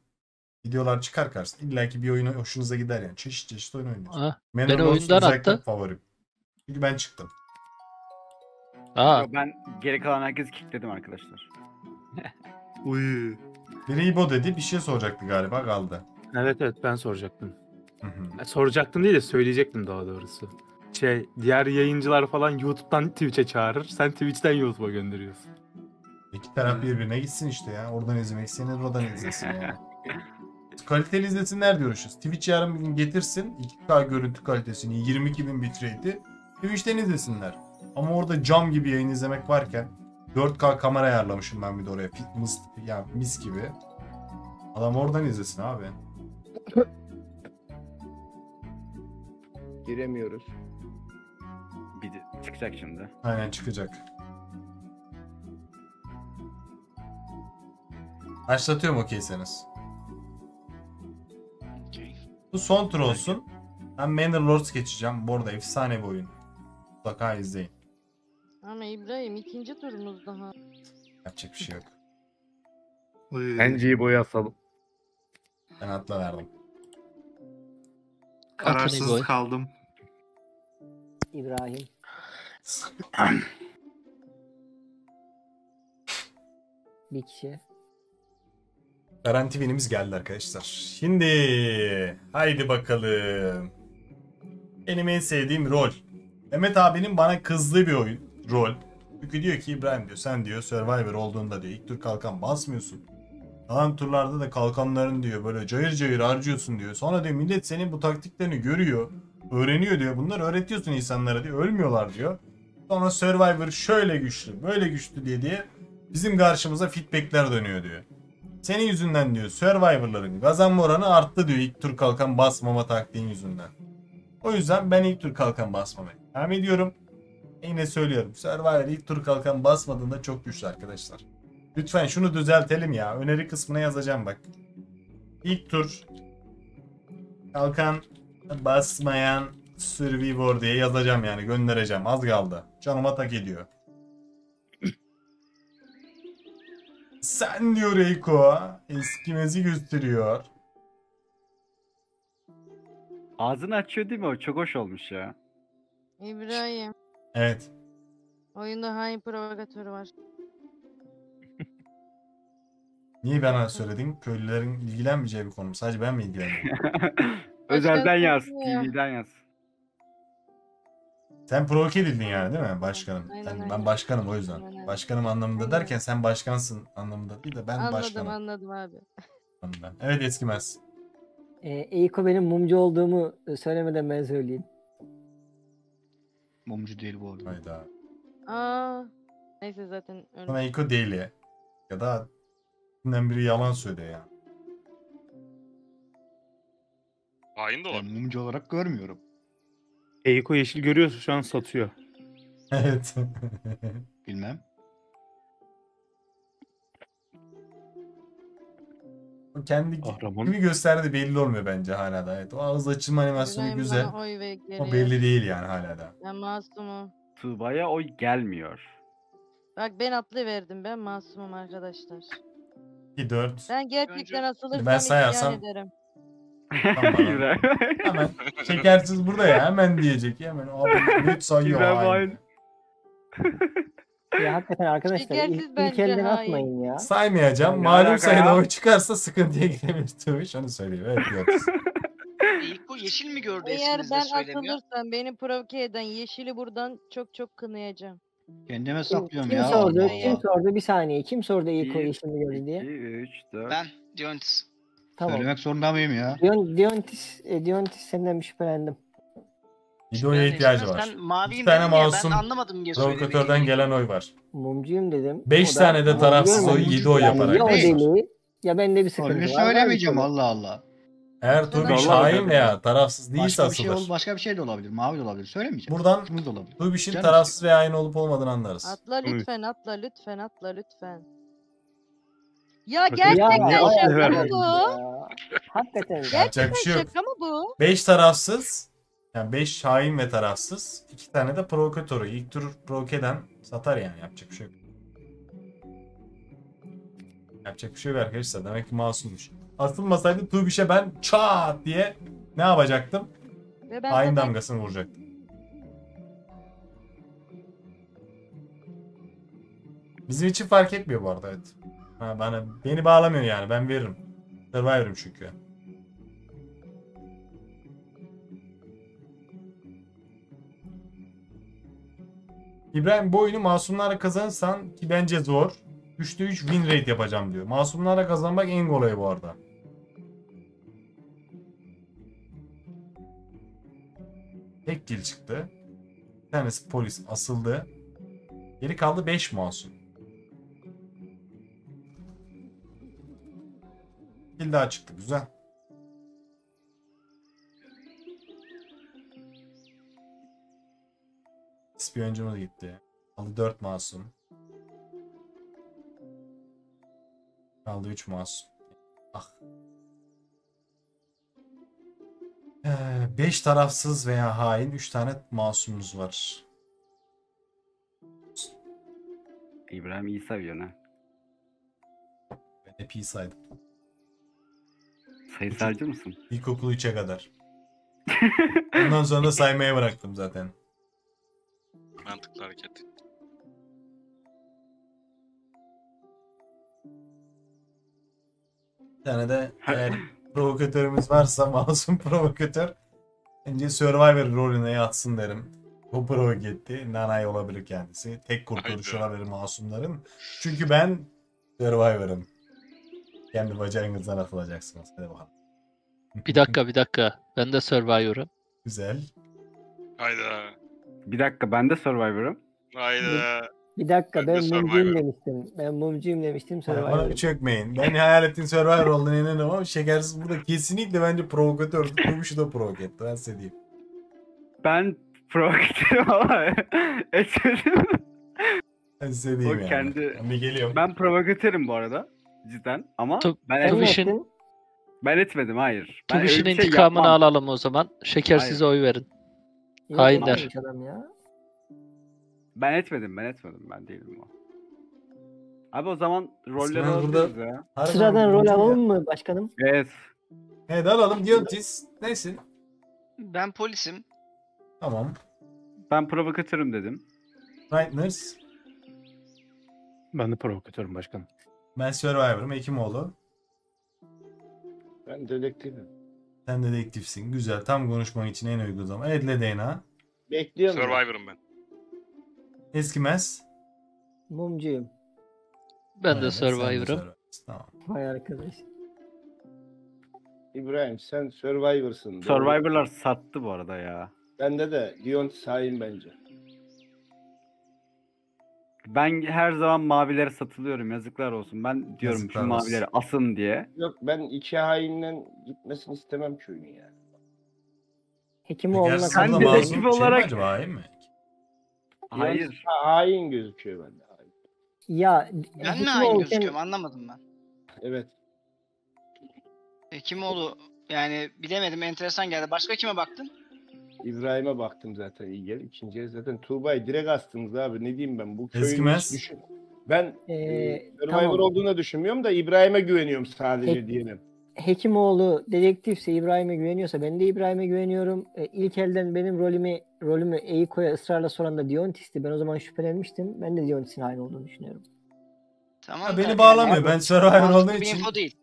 Videolar çıkar karşısına. İlla ki bir oyun hoşunuza gider yani. Çeşit çeşit oyun oynuyoruz. Ben oyundan attım. Favorim. Çünkü ben çıktım. Aa. Ben geri kalan herkesi kickledim arkadaşlar. Uy. Biri İbo dedi, bir şey soracaktı galiba, kaldı. Evet ben soracaktım. Soracaktım değil de söyleyecektim daha doğrusu. Diğer yayıncılar falan YouTube'dan Twitch'e çağırır. Sen Twitch'ten YouTube'a gönderiyorsun. İki taraf birbirine gitsin işte ya. Oradan izlemek isteyenler oradan izlesin yani. Kaliteli izlesinler diyoruz. Twitch yarın bir gün getirsin 2K görüntü kalitesini, 22.000 bitrate'i, Twitch'ten izlesinler. Ama orada cam gibi yayın izlemek varken 4K kamera ayarlamışım ben bir de oraya. Yani mis gibi. Adam oradan izlesin abi. Giremiyoruz. Bir de çıkacak şimdi. Aynen çıkacak. Başlatıyorum okeyseniz. Bu son tur olsun. Ben Manor Lords geçeceğim. Bu arada efsane bir oyun. Mutlaka izleyin. Ama İbrahim ikinci turumuz daha. Yapacak bir şey yok. Bence boya asalım. Ben atla verdim. Kararsız kaldım. İbrahim. Bir kişi. Karantinimiz geldi arkadaşlar. Şimdi haydi bakalım. Benim en sevdiğim rol. Mehmet abinin bana kızdığı bir oyun. Rol. Çünkü diyor ki İbrahim diyor, sen diyor Survivor olduğunda diyor ilk tur kalkan basmıyorsun. Kalan turlarda da kalkanların diyor böyle cayır cayır harcıyorsun diyor. Sonra diyor millet senin bu taktiklerini görüyor. Öğreniyor diyor. Bunları öğretiyorsun insanlara diyor. Ölmüyorlar diyor. Sonra Survivor şöyle güçlü böyle güçlü diye bizim karşımıza feedbackler dönüyor diyor. Senin yüzünden diyor Survivor'ların kazanma oranı arttı diyor ilk tur kalkan basmama taktiğin yüzünden. O yüzden ben ilk tur kalkan basmamaya devam ediyorum. Yine söylüyorum, Survivor ilk tur kalkan basmadığında çok güçlü arkadaşlar. Lütfen şunu düzeltelim ya, öneri kısmına yazacağım bak. İlk tur kalkan basmayan Survivor diye yazacağım yani, göndereceğim, az kaldı. Canıma tak ediyor. Sen diyor Reiko eskimezi gösteriyor. Ağzını açıyor değil mi o? Çok hoş olmuş ya. İbrahim. Evet. Oyunda hangi provokatörü var? Niye bana söyledin? Köylülerin ilgilenmeyeceği bir konum. Sadece ben mi ilgileniyorum? Özelden yaz. TV'den yaz. Sen provoke edildin yani değil mi başkanım? Aynen, aynen. Ben başkanım o yüzden. Aynen. Başkanım anlamında aynen derken sen başkansın anlamında değil de ben anladım, başkanım. Anladım abi. Evet eskimez. Eiko benim mumcu olduğumu söylemeden ben söyleyeyim. Mumcu değil bu arada. Hayda. Aa, neyse zaten öyle. Eiko değil ya. Ya da bundan biri yalan söyle ya. Hain de olabilir. Mumcu olarak görmüyorum. Eiko yeşil görüyor, şu an satıyor. Evet. Bilmem. O kendi kimi gösterdi belli olmuyor bence hala da. Evet, o ağız açılma animasyonu İbrahim güzel. O belli değil yani hala da. Ben masumum. Tuğba'ya oy gelmiyor. Bak ben atlıverdim, ben masumum arkadaşlar. 4. Ben gerçekten asılırsam isyan ederim. Hemen şekersiz burada ya hemen diyecek hemen abi net sayıyor aynı. Ya hakikaten arkadaşlar ilk elden atmayın ya. Saymayacağım yani malum sayıda oy çıkarsa sıkıntıya girebiliriz. Onu söyleyeyim evet. İlk o yeşil mi gördü isminizi söylemiyor. Eğer ben atılırsam beni provoke eden yeşili buradan çok çok kınayacağım. Kendime saklıyorum ya. Kim sordu bir saniye kim sordu ilk o yeşilini gördü diye. 2, 3, 4. Ben Diontis. Tamam. Söylemek zorunda mıyım ya? Diontis senden bir şüphelendim. Videoya ihtiyacı var. 3 tane masum provokatörden gelen oy var. Mumcuyum dedim. 5 tane de tarafsız oy, 7 oy yaparak. Ya o deli ya bende bir sıkıntı var. Söylemeyeceğim Allah Allah. Eğer Tuğbiş hain veya tarafsız değilse asılır. Başka bir şey de olabilir. Mavi de olabilir. Söylemeyeceğim. Buradan Tuğbiş'in tarafsız veya hain olup olmadığını anlarız. Atla lütfen, atla lütfen, atla lütfen. Ya gerçekten şaka mı bu? Hakikaten. Gerçekten şaka mı bu? 5 tarafsız. Yani 5 hain ve tarafsız. 2 tane de provokatörü. İlk tur provokeden satar yani. Yapacak bir şey yok. Yapacak bir şey yok arkadaşlar. Demek ki masummuş. Asılmasaydı Tuğbiş'e ben çat diye ne yapacaktım? Hain damgasını vuracaktım. Bizim için fark etmiyor bu arada, evet. Ha, beni bağlamıyor yani, ben veririm. Survivor'ım çünkü. İbrahim bu oyunu masumlarla kazanırsan, ki bence zor, 3'te 3 win rate yapacağım diyor. Masumlarla kazanmak en kolay bu arada. Tek kill çıktı. Bir tanesi polis asıldı. Geri kaldı 5 masum. Bir daha çıktı, güzel. İspiyoncumuz gitti. Kaldı 4 masum. Kaldı 3 masum. Ah. 5 tarafsız veya hain, 3 tane masumumuz var. İbrahim iyi seviyor ha. Ben hep iyi saydım. Sayısalcı mısın? İlkokulu 3'e kadar. Ondan sonra da saymaya bıraktım zaten. Mantıklı hareket. Bir tane de eğer provokatörümüz varsa, masum provokatör, önce Survivor rolüne yatsın derim. O provoke etti. Nanay olabilir kendisi. Tek kurtuluş olabilir masumların. Çünkü ben Survivor'ım. Kendi bacağınızdan atılacaksınız. Hadi bakalım. Bir dakika. Ben de Survivor'ım. Güzel. Hayda. Bir dakika, ben de Survivor'ım. Hayda. Bir dakika, ben mumcuyum demiştim. Survivor'ım. Bana çökmeyin. Ben Hayalettin Survivor olduğunu inanıyorum ama şekersiz burada kesinlikle bence provokatör. Kurmuşu da provoke etti. Ben size diyeyim. Ben provokatörüm ama etmedim. Ben size diyeyim o yani. Kendi... Ben provokatörüm bu arada. Cidden ama ben etmedim, hayır. Tuviş'in intikamını yapmam. Alalım o zaman. Şekersize oy verin. Hainler. Ben etmedim. Ben değilim o. Abi o zaman rolleri alırız ya. Sıradan rol alalım mı başkanım? Evet. Evet alalım. Diyontis. Neysin? Ben polisim. Tamam. Ben provokatörüm dedim. Rightners. Ben de provokatörüm başkanım. Ben Survivor'ım, Ekimoğlu. Ben dedektifim. Sen dedektifsin. Güzel. Tam konuşman için en uygun zaman. Edle DNA. Bekliyorum. Survivor'ım ben. Eskimez. Mumcuyum. Ben de Survivor'ım. Tamam. Vay arkadaş. İbrahim sen Survivor'sın. Survivor'lar sattı bu arada ya. Bende de Diontis hain bence. Ben her zaman mavilere satılıyorum, yazıklar olsun. Ben diyorum yazıklar şu mavileri asın diye. Yok, ben iki hainden gitmesini istemem köyünü yani. Hekimoğlu'na sen dedektif olarak... Şey hain mi? Hayır. Hain gözüküyor bende. Hain. Ya, ben mi hain gözüküyorum anlamadım ben. Evet. Hekimoğlu yani bilemedim, enteresan geldi. Başka kime baktın? İbrahim'e baktım zaten, iyi gel. İkinci zaten Tuğba'yı direkt astınız abi. Ne diyeyim ben bu köyün düşün. Ben Survivor tamam olduğuna düşünmüyorum da İbrahim'e güveniyorum sadece diyelim. Hekimoğlu dedektifse, İbrahim'e güveniyorsa ben de İbrahim'e güveniyorum. İlk elden benim rolümü Eiko'ya ısrarla soran da Diontis'ti. Ben o zaman şüphelenmiştim. Ben de Diontis'in hain olduğunu düşünüyorum. Tamam. Ya, beni bağlamıyor. Yani, ben Survivor olduğu için. Info değil.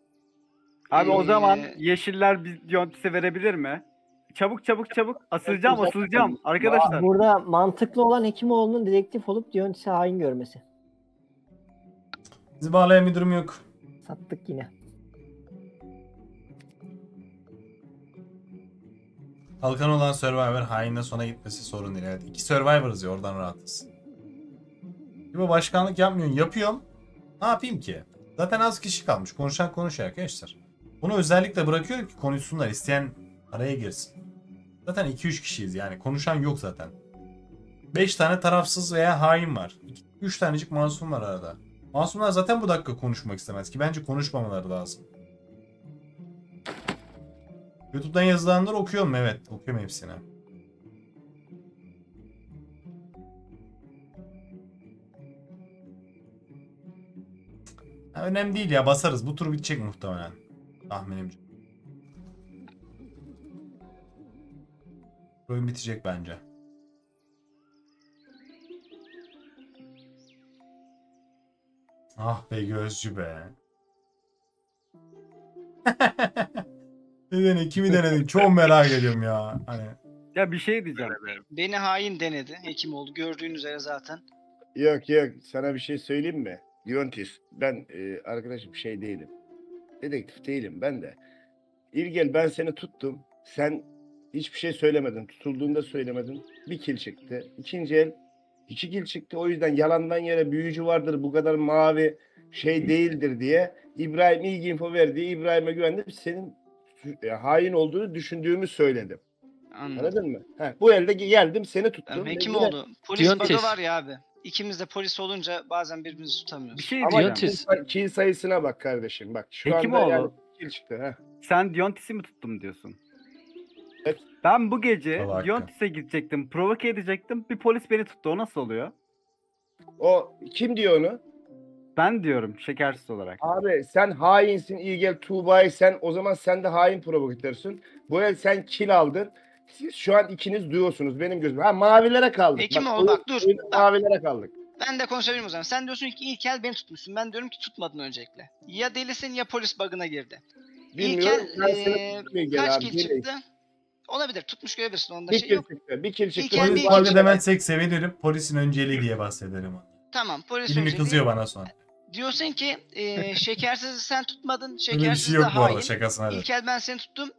Abi o zaman yeşiller Diontis'e verebilir mi? Çabuk. Asılacağım arkadaşlar. Burada mantıklı olan Hekimoğlu'nun dedektif olup Diontis'e hain görmesi. Bizi bağlayan bir durum yok. Sattık yine. Halkan olan Survivor hainle sona gitmesi sorun değil. Evet, 2 Survivor'ız ya, oradan rahatız. Gibi başkanlık yapmıyorum. Yapıyorum. Ne yapayım ki? Zaten az kişi kalmış. Konuşan konuşuyor arkadaşlar. Bunu özellikle bırakıyorum ki konuşsunlar. İsteyen araya girsin. Zaten 2-3 kişiyiz yani. Konuşan yok zaten. 5 tane tarafsız veya hain var. 3 tanecik masum var arada. Masumlar zaten bu dakika konuşmak istemez ki. Bence konuşmamaları lazım. YouTube'dan yazılanları okuyorum. Evet. Okuyorum hepsini. Ha, önemli değil ya, basarız. Bu tur bitecek muhtemelen. Tahminimce. Oyun bitecek bence. Ah be gözcü be. Neden? Kimi denedin? Çok merak ediyorum ya. Hani. Ya bir şey diyeceğim. Beni hain denedi. Hekimoğlu gördüğün üzere zaten. Yok yok, sana bir şey söyleyeyim mi? Diontis, ben arkadaşım şey değilim. Dedektif değilim ben de. İlgel, ben seni tuttum. Sen hiçbir şey söylemedin. Tutulduğunda söylemedin. Bir kil çıktı. İkinci el 2 kil çıktı. O yüzden yalandan yere büyücü vardır, bu kadar mavi şey değildir diye İbrahim ilgi info verdi. İbrahim'e güvendim. Senin hain olduğunu düşündüğümü söyledim. Anladım. Anladın mı? Heh, bu elde geldim, seni tuttum. Hekim oldu. Polis bug'ı var ya abi. İkimiz de polis olunca bazen birbirimizi tutamıyoruz. Bir şey Diontis. Kil sayısına bak kardeşim. Bak şu Hekim anda yani kil çıktı. Heh. Sen Diontis'i mi tuttum diyorsun? Evet. Ben bu gece Diontis'e gidecektim. Provoke edecektim. Bir polis beni tuttu. O nasıl oluyor? O kim diyor onu? Ben diyorum şekersiz olarak. Abi sen hainsin İlgel, Tuğba'yı sen o zaman sen de hain provokatörsün. Bu el sen kil aldın. Siz şu an ikiniz duyuyorsunuz benim gözüm. Ha, mavilere kaldık. Hekimoğlu bak dur. Mavilere kaldık. Ben de konuşabilirim o zaman. Sen diyorsun ki İlkel beni tutmuşsun. Ben diyorum ki tutmadın öncelikle. Ya delisin ya polis bug'ına girdi. Bilmiyorum. İlkel kaç kil çıktı? Olabilir. Tutmuş görebilirsin. Onda bir şey yok. Bir kil çıktı. Polis bug'ı demezsek sevinirim. Polisin önceliği diye bahsederim. Tamam. Polis önceliği. Dilimi kızıyor bana sonra. Diyorsun ki şekersizi sen tutmadın. Şekersiz de hain. İlkel ben seni tuttum.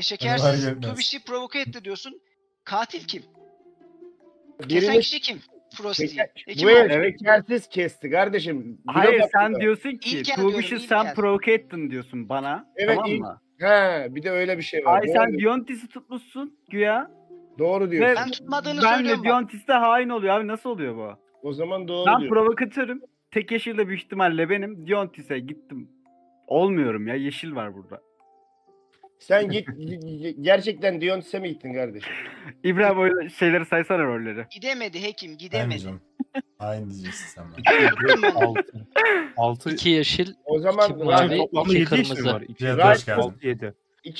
Şekersiz Tubiş'i provoke etti diyorsun. Katil kim? Kesen kişi kim? Prosti. Bu el şekersiz kesti kardeşim. Hayır sen da diyorsun ki Tubiş'i sen provoke ettin diyorsun bana. Evet, tamam mı? He, bir de öyle bir şey var. Hayır sen Diontis'i tutmuşsun güya. Doğru diyorsun. Ben tutmadığını söylüyorum. Ben Diontis de hain oluyor abi, nasıl oluyor bu? O zaman doğru diyorsun. Ben provokatörüm. Tek yeşil de büyük ihtimalle benim. Diontis'e gittim. Olmuyorum ya, yeşil var burada. Sen git, gerçekten Diontis'e mi gittin kardeşim? İbrahim o şeyleri saysana, rolleri. Gidemedi hekim, gidemedi. Aynı diyeceksin sen bana. 2 yeşil, o zaman 2 mavi, 2 kırmızı var. 2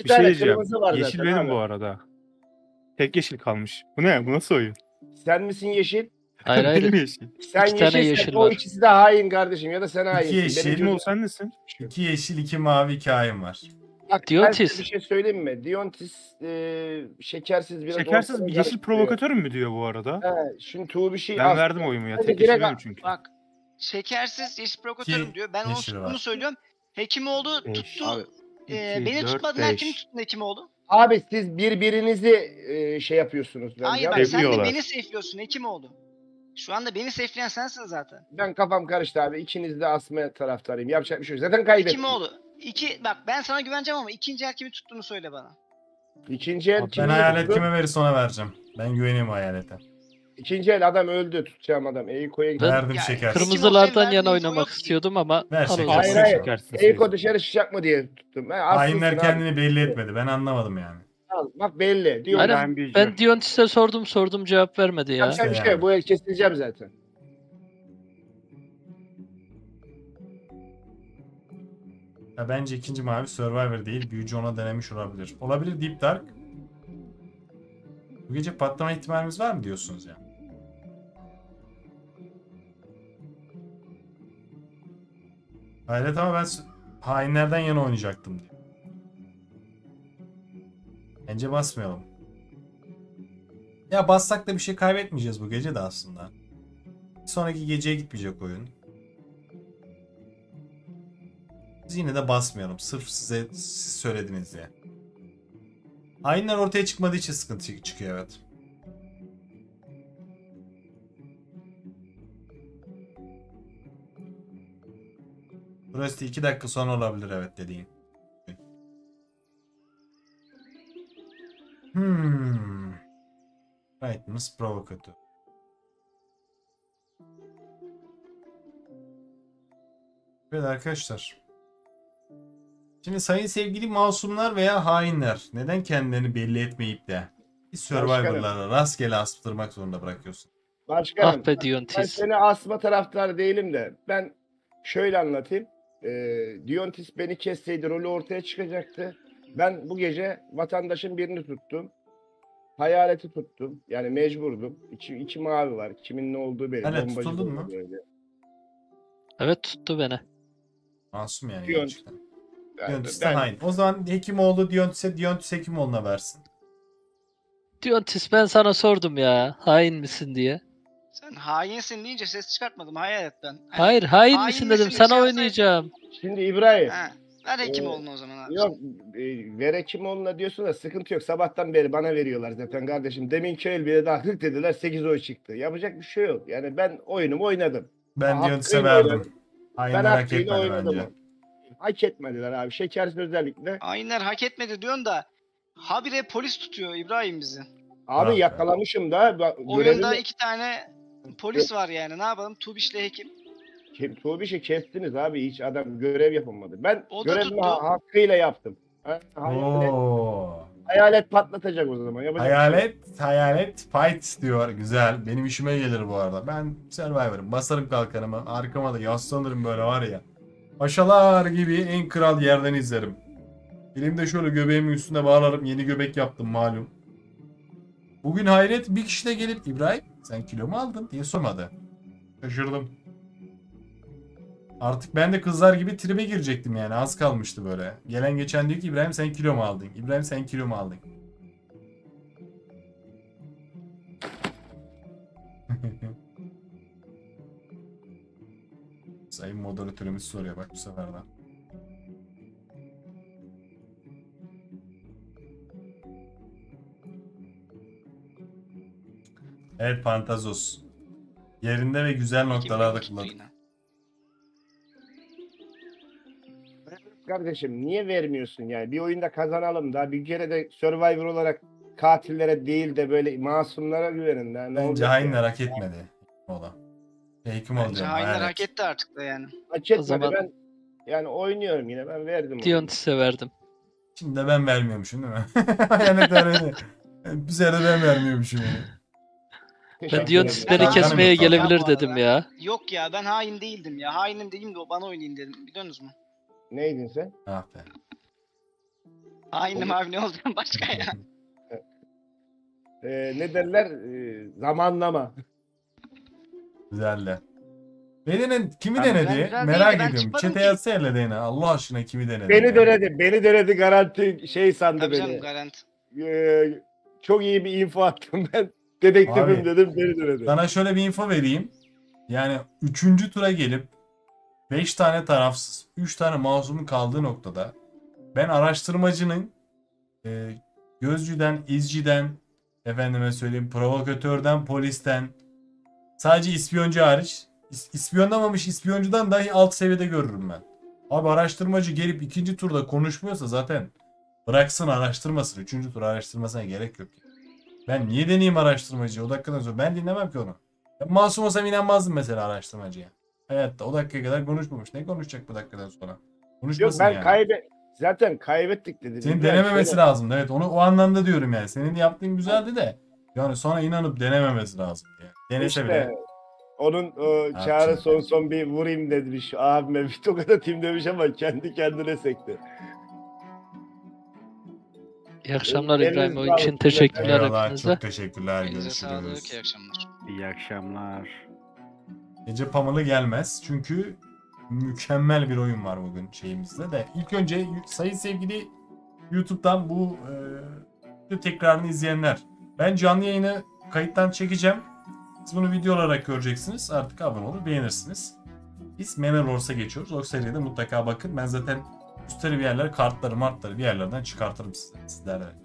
bir tane şey kırmızı var zaten. Yeşil benim abi bu arada. Tek yeşil kalmış. Bu ne? Bu nasıl oyun? Sen misin yeşil? Hayır hayır. Sen yeşilsen o ikisi de hain kardeşim, ya da sen hain. 2 yeşil mi olsan nesin? 2 yeşil, 2 mavi, 2 hain var. Bak, Diontis. Bir şey söyleyeyim mi? Diontis şekersiz biraz. Şekersiz bir yeşil provokatör mü diyor bu arada? He, şimdi Tuğ bir şey. Ben verdim oyumu ya. Tek yeşil çünkü. Bak, şekersiz yeşil provokatörüm diyor. Ben onu söylüyorum. Hekimoğlu tuttu. Beni tutmadın. Kim tuttu Hekimoğlu? Abi siz birbirinizi şey yapıyorsunuz. Hayır bak, sen de beni seyfliyorsun Hekimoğlu. Şu anda beni seyfleyen sensin zaten. Ben kafam karıştı abi. İkiniz de asma taraftarıyım. Yapacak bir şey yok. Zaten kaybettim. Hekimoğlu. Bak ben sana güveneceğim ama ikinci el kimi tuttuğunu söyle bana. İkinci el kimi? Ben hayalet kime verirse ona vereceğim. Ben güveneyim hayalete. İkinci el adam öldü, tutacağım adam. Eiko'ya gidiyor. Verdim şeker. Kırmızılardan yana oynamak istiyordum ama. Ver şekersiz. Eiko dışarı çıkacak mı diye tuttum. Hainler kendini belli etmedi. Ben anlamadım yani. Bak belli. Diyor ben Diontis'e sordum cevap vermedi ya. Yapacak bir şey yok. Bu el kesileceğim zaten. Ya bence ikinci mavi Survivor değil, büyücü ona denemiş olabilir. Olabilir Deep Dark. Bu gece patlama ihtimalimiz var mı diyorsunuz ya? Yani? Hayret ama ben hainlerden yana oynayacaktım diye. Bence basmayalım. Ya bassak da bir şey kaybetmeyeceğiz bu gece de aslında. Bir sonraki geceye gitmeyecek oyun. Yine de basmayalım. Sırf siz söylediniz diye. Hainler ortaya çıkmadığı için sıkıntı çıkıyor, evet. Burası 2 dakika sonra olabilir, evet dediğin. Rightness provokatör. Evet arkadaşlar. Şimdi sayın sevgili masumlar veya hainler, neden kendilerini belli etmeyip de Survivor'lara rastgele astırmak zorunda bırakıyorsun? Başkanım, ben seni asma taraftarı değilim de ben şöyle anlatayım. Diontis beni kesseydi rolü ortaya çıkacaktı. Ben bu gece vatandaşın birini tuttum. Hayaleti tuttum. Yani mecburdum. İki mavi var. Kimin ne olduğu belli. Hele tutuldun mu? Böyle. Evet, tuttu beni. Masum yani Diontis. Gerçekten. Diontis'ten aynı. O zaman Hekimoğlu Diontis'e, Diontis Hekimoğlu'na versin. Diontis, ben sana sordum ya. Hain misin diye. Sen hainsin deyince ses çıkartmadım hayaletten. Yani, hayır, hain misin dedim. Sana oynayacağım. Şimdi İbrahim. Ha. Ver Hekimoğlu'na o zaman abi. Yok, ver Hekimoğlu'na diyorsun da sıkıntı yok. Sabahtan beri bana veriyorlar zaten kardeşim. Demin köy bile dahil dediler, 8 oy çıktı. Yapacak bir şey yok. Yani ben oyunumu oynadım. Ben Diontis'e verdim. Aynen, hak etmedi bence. Hak etmediler abi. Şekersiz özellikle. Aynen hak etmedi diyorsun da habire polis tutuyor İbrahim bizi. Abi yakalamışım da. Oyunda 2 tane polis var yani. Ne yapalım? Tubiş'le Hekim. Tubiş'i kestiniz abi. Hiç adam görev yapamadı. Ben görevimi hakkıyla yaptım. Hayalet patlatacak o zaman. Hayalet fight diyor. Güzel. Benim işime gelir bu arada. Ben Survivor'ım. Basarım kalkanıma. Arkama da yaslanırım böyle var ya. Paşalar gibi en kral yerden izlerim. Elimde şöyle göbeğimin üstüne bağlarım. Yeni göbek yaptım malum. Bugün hayret bir kişi de gelip İbrahim sen kilo mu aldın diye sormadı. Şaşırdım. Artık ben de kızlar gibi tribe girecektim yani, az kalmıştı böyle. Gelen geçen diyor ki İbrahim sen kilo mu aldın? İbrahim sen kilo mu aldın? Sayın moderatörümüz soruyor bak bu seferden. Evet Pantazos. Yerinde ve güzel noktalarda kullandık. Kardeşim niye vermiyorsun yani? Bir oyunda kazanalım da bir kere de Survivor olarak katillere değil de böyle masumlara güvenin. Yani bence hainler hak etmedi. Ola. Hekimoğlu diyorum. Bence hainler hak etti artık da yani. Hak etmedi zaman... ben yani oynuyorum yine, ben verdim. Diontis'e verdim. Şimdi de ben vermiyormuşum değil mi? Yani bir sene de ben vermiyormuşum yani. Ben Diontis beni kesmeye gelebilir dedim ya. Yok ya, ben hain değildim ya. Hainim değilim de o bana oynayın dedim. Biliyorsunuz mu? Neydin sen? Ah be. Hainim abi, ne olacağım başka ya. Ne derler? Zamanlama. Güzeller. Beni kimi denedi? Merak ediyorum. Çete yazsa elle denedi. Allah aşkına kimi denedi? Beni denedi. Beni denedi garanti şey sandı beni. Tabii canım garanti. Çok iyi bir info attım ben. Dedektifim dedim, beni denedi. Sana şöyle bir info vereyim. Yani 3. tura gelip 5 tane tarafsız, 3 tane masumun kaldığı noktada ben araştırmacının gözcüden, izciden, efendime söyleyeyim provokatörden, polisten, sadece ispiyoncu hariç, ispiyonlamamış ispiyoncudan dahi alt seviyede görürüm ben. Abi araştırmacı gelip 2. turda konuşmuyorsa zaten bıraksın araştırmasını. 3. tur araştırmasına gerek yok. Ben niye deneyeyim araştırmacıyı? O dakikadan sonra ben dinlemem ki onu. Ben masum olsam inanmazdım mesela araştırmacıya. Hayatta o dakikaya kadar konuşmamış. Ne konuşacak bu dakikadan sonra? Konuşmasın yok, ben yani. Zaten kaybettik dedi. Senin denememesi lazım. Evet, onu o anlamda diyorum yani. Senin yaptığın güzeldi de yani sonra inanıp denememesi lazım. Yani. Denese işte, bile. Onun çağrı son bir vurayım demiş. Abime bir tokat atayım demiş ama kendi kendine sekti. İyi akşamlar İbrahim. O için teşekkürler hepinize. Çok teşekkürler. Görüşürüz. İyi akşamlar. Gece Pamalı gelmez. Çünkü mükemmel bir oyun var bugün şeyimizde de. İlk önce sayın sevgili YouTube'dan bu tekrarını izleyenler. Ben canlı yayını kayıttan çekeceğim. Siz bunu video olarak göreceksiniz. Artık abone olur, beğenirsiniz. Biz Memelor'sa geçiyoruz. O seriye de mutlaka bakın. Ben zaten üstelik bir yerler, kartları martları bir yerlerden çıkartırım sizlere.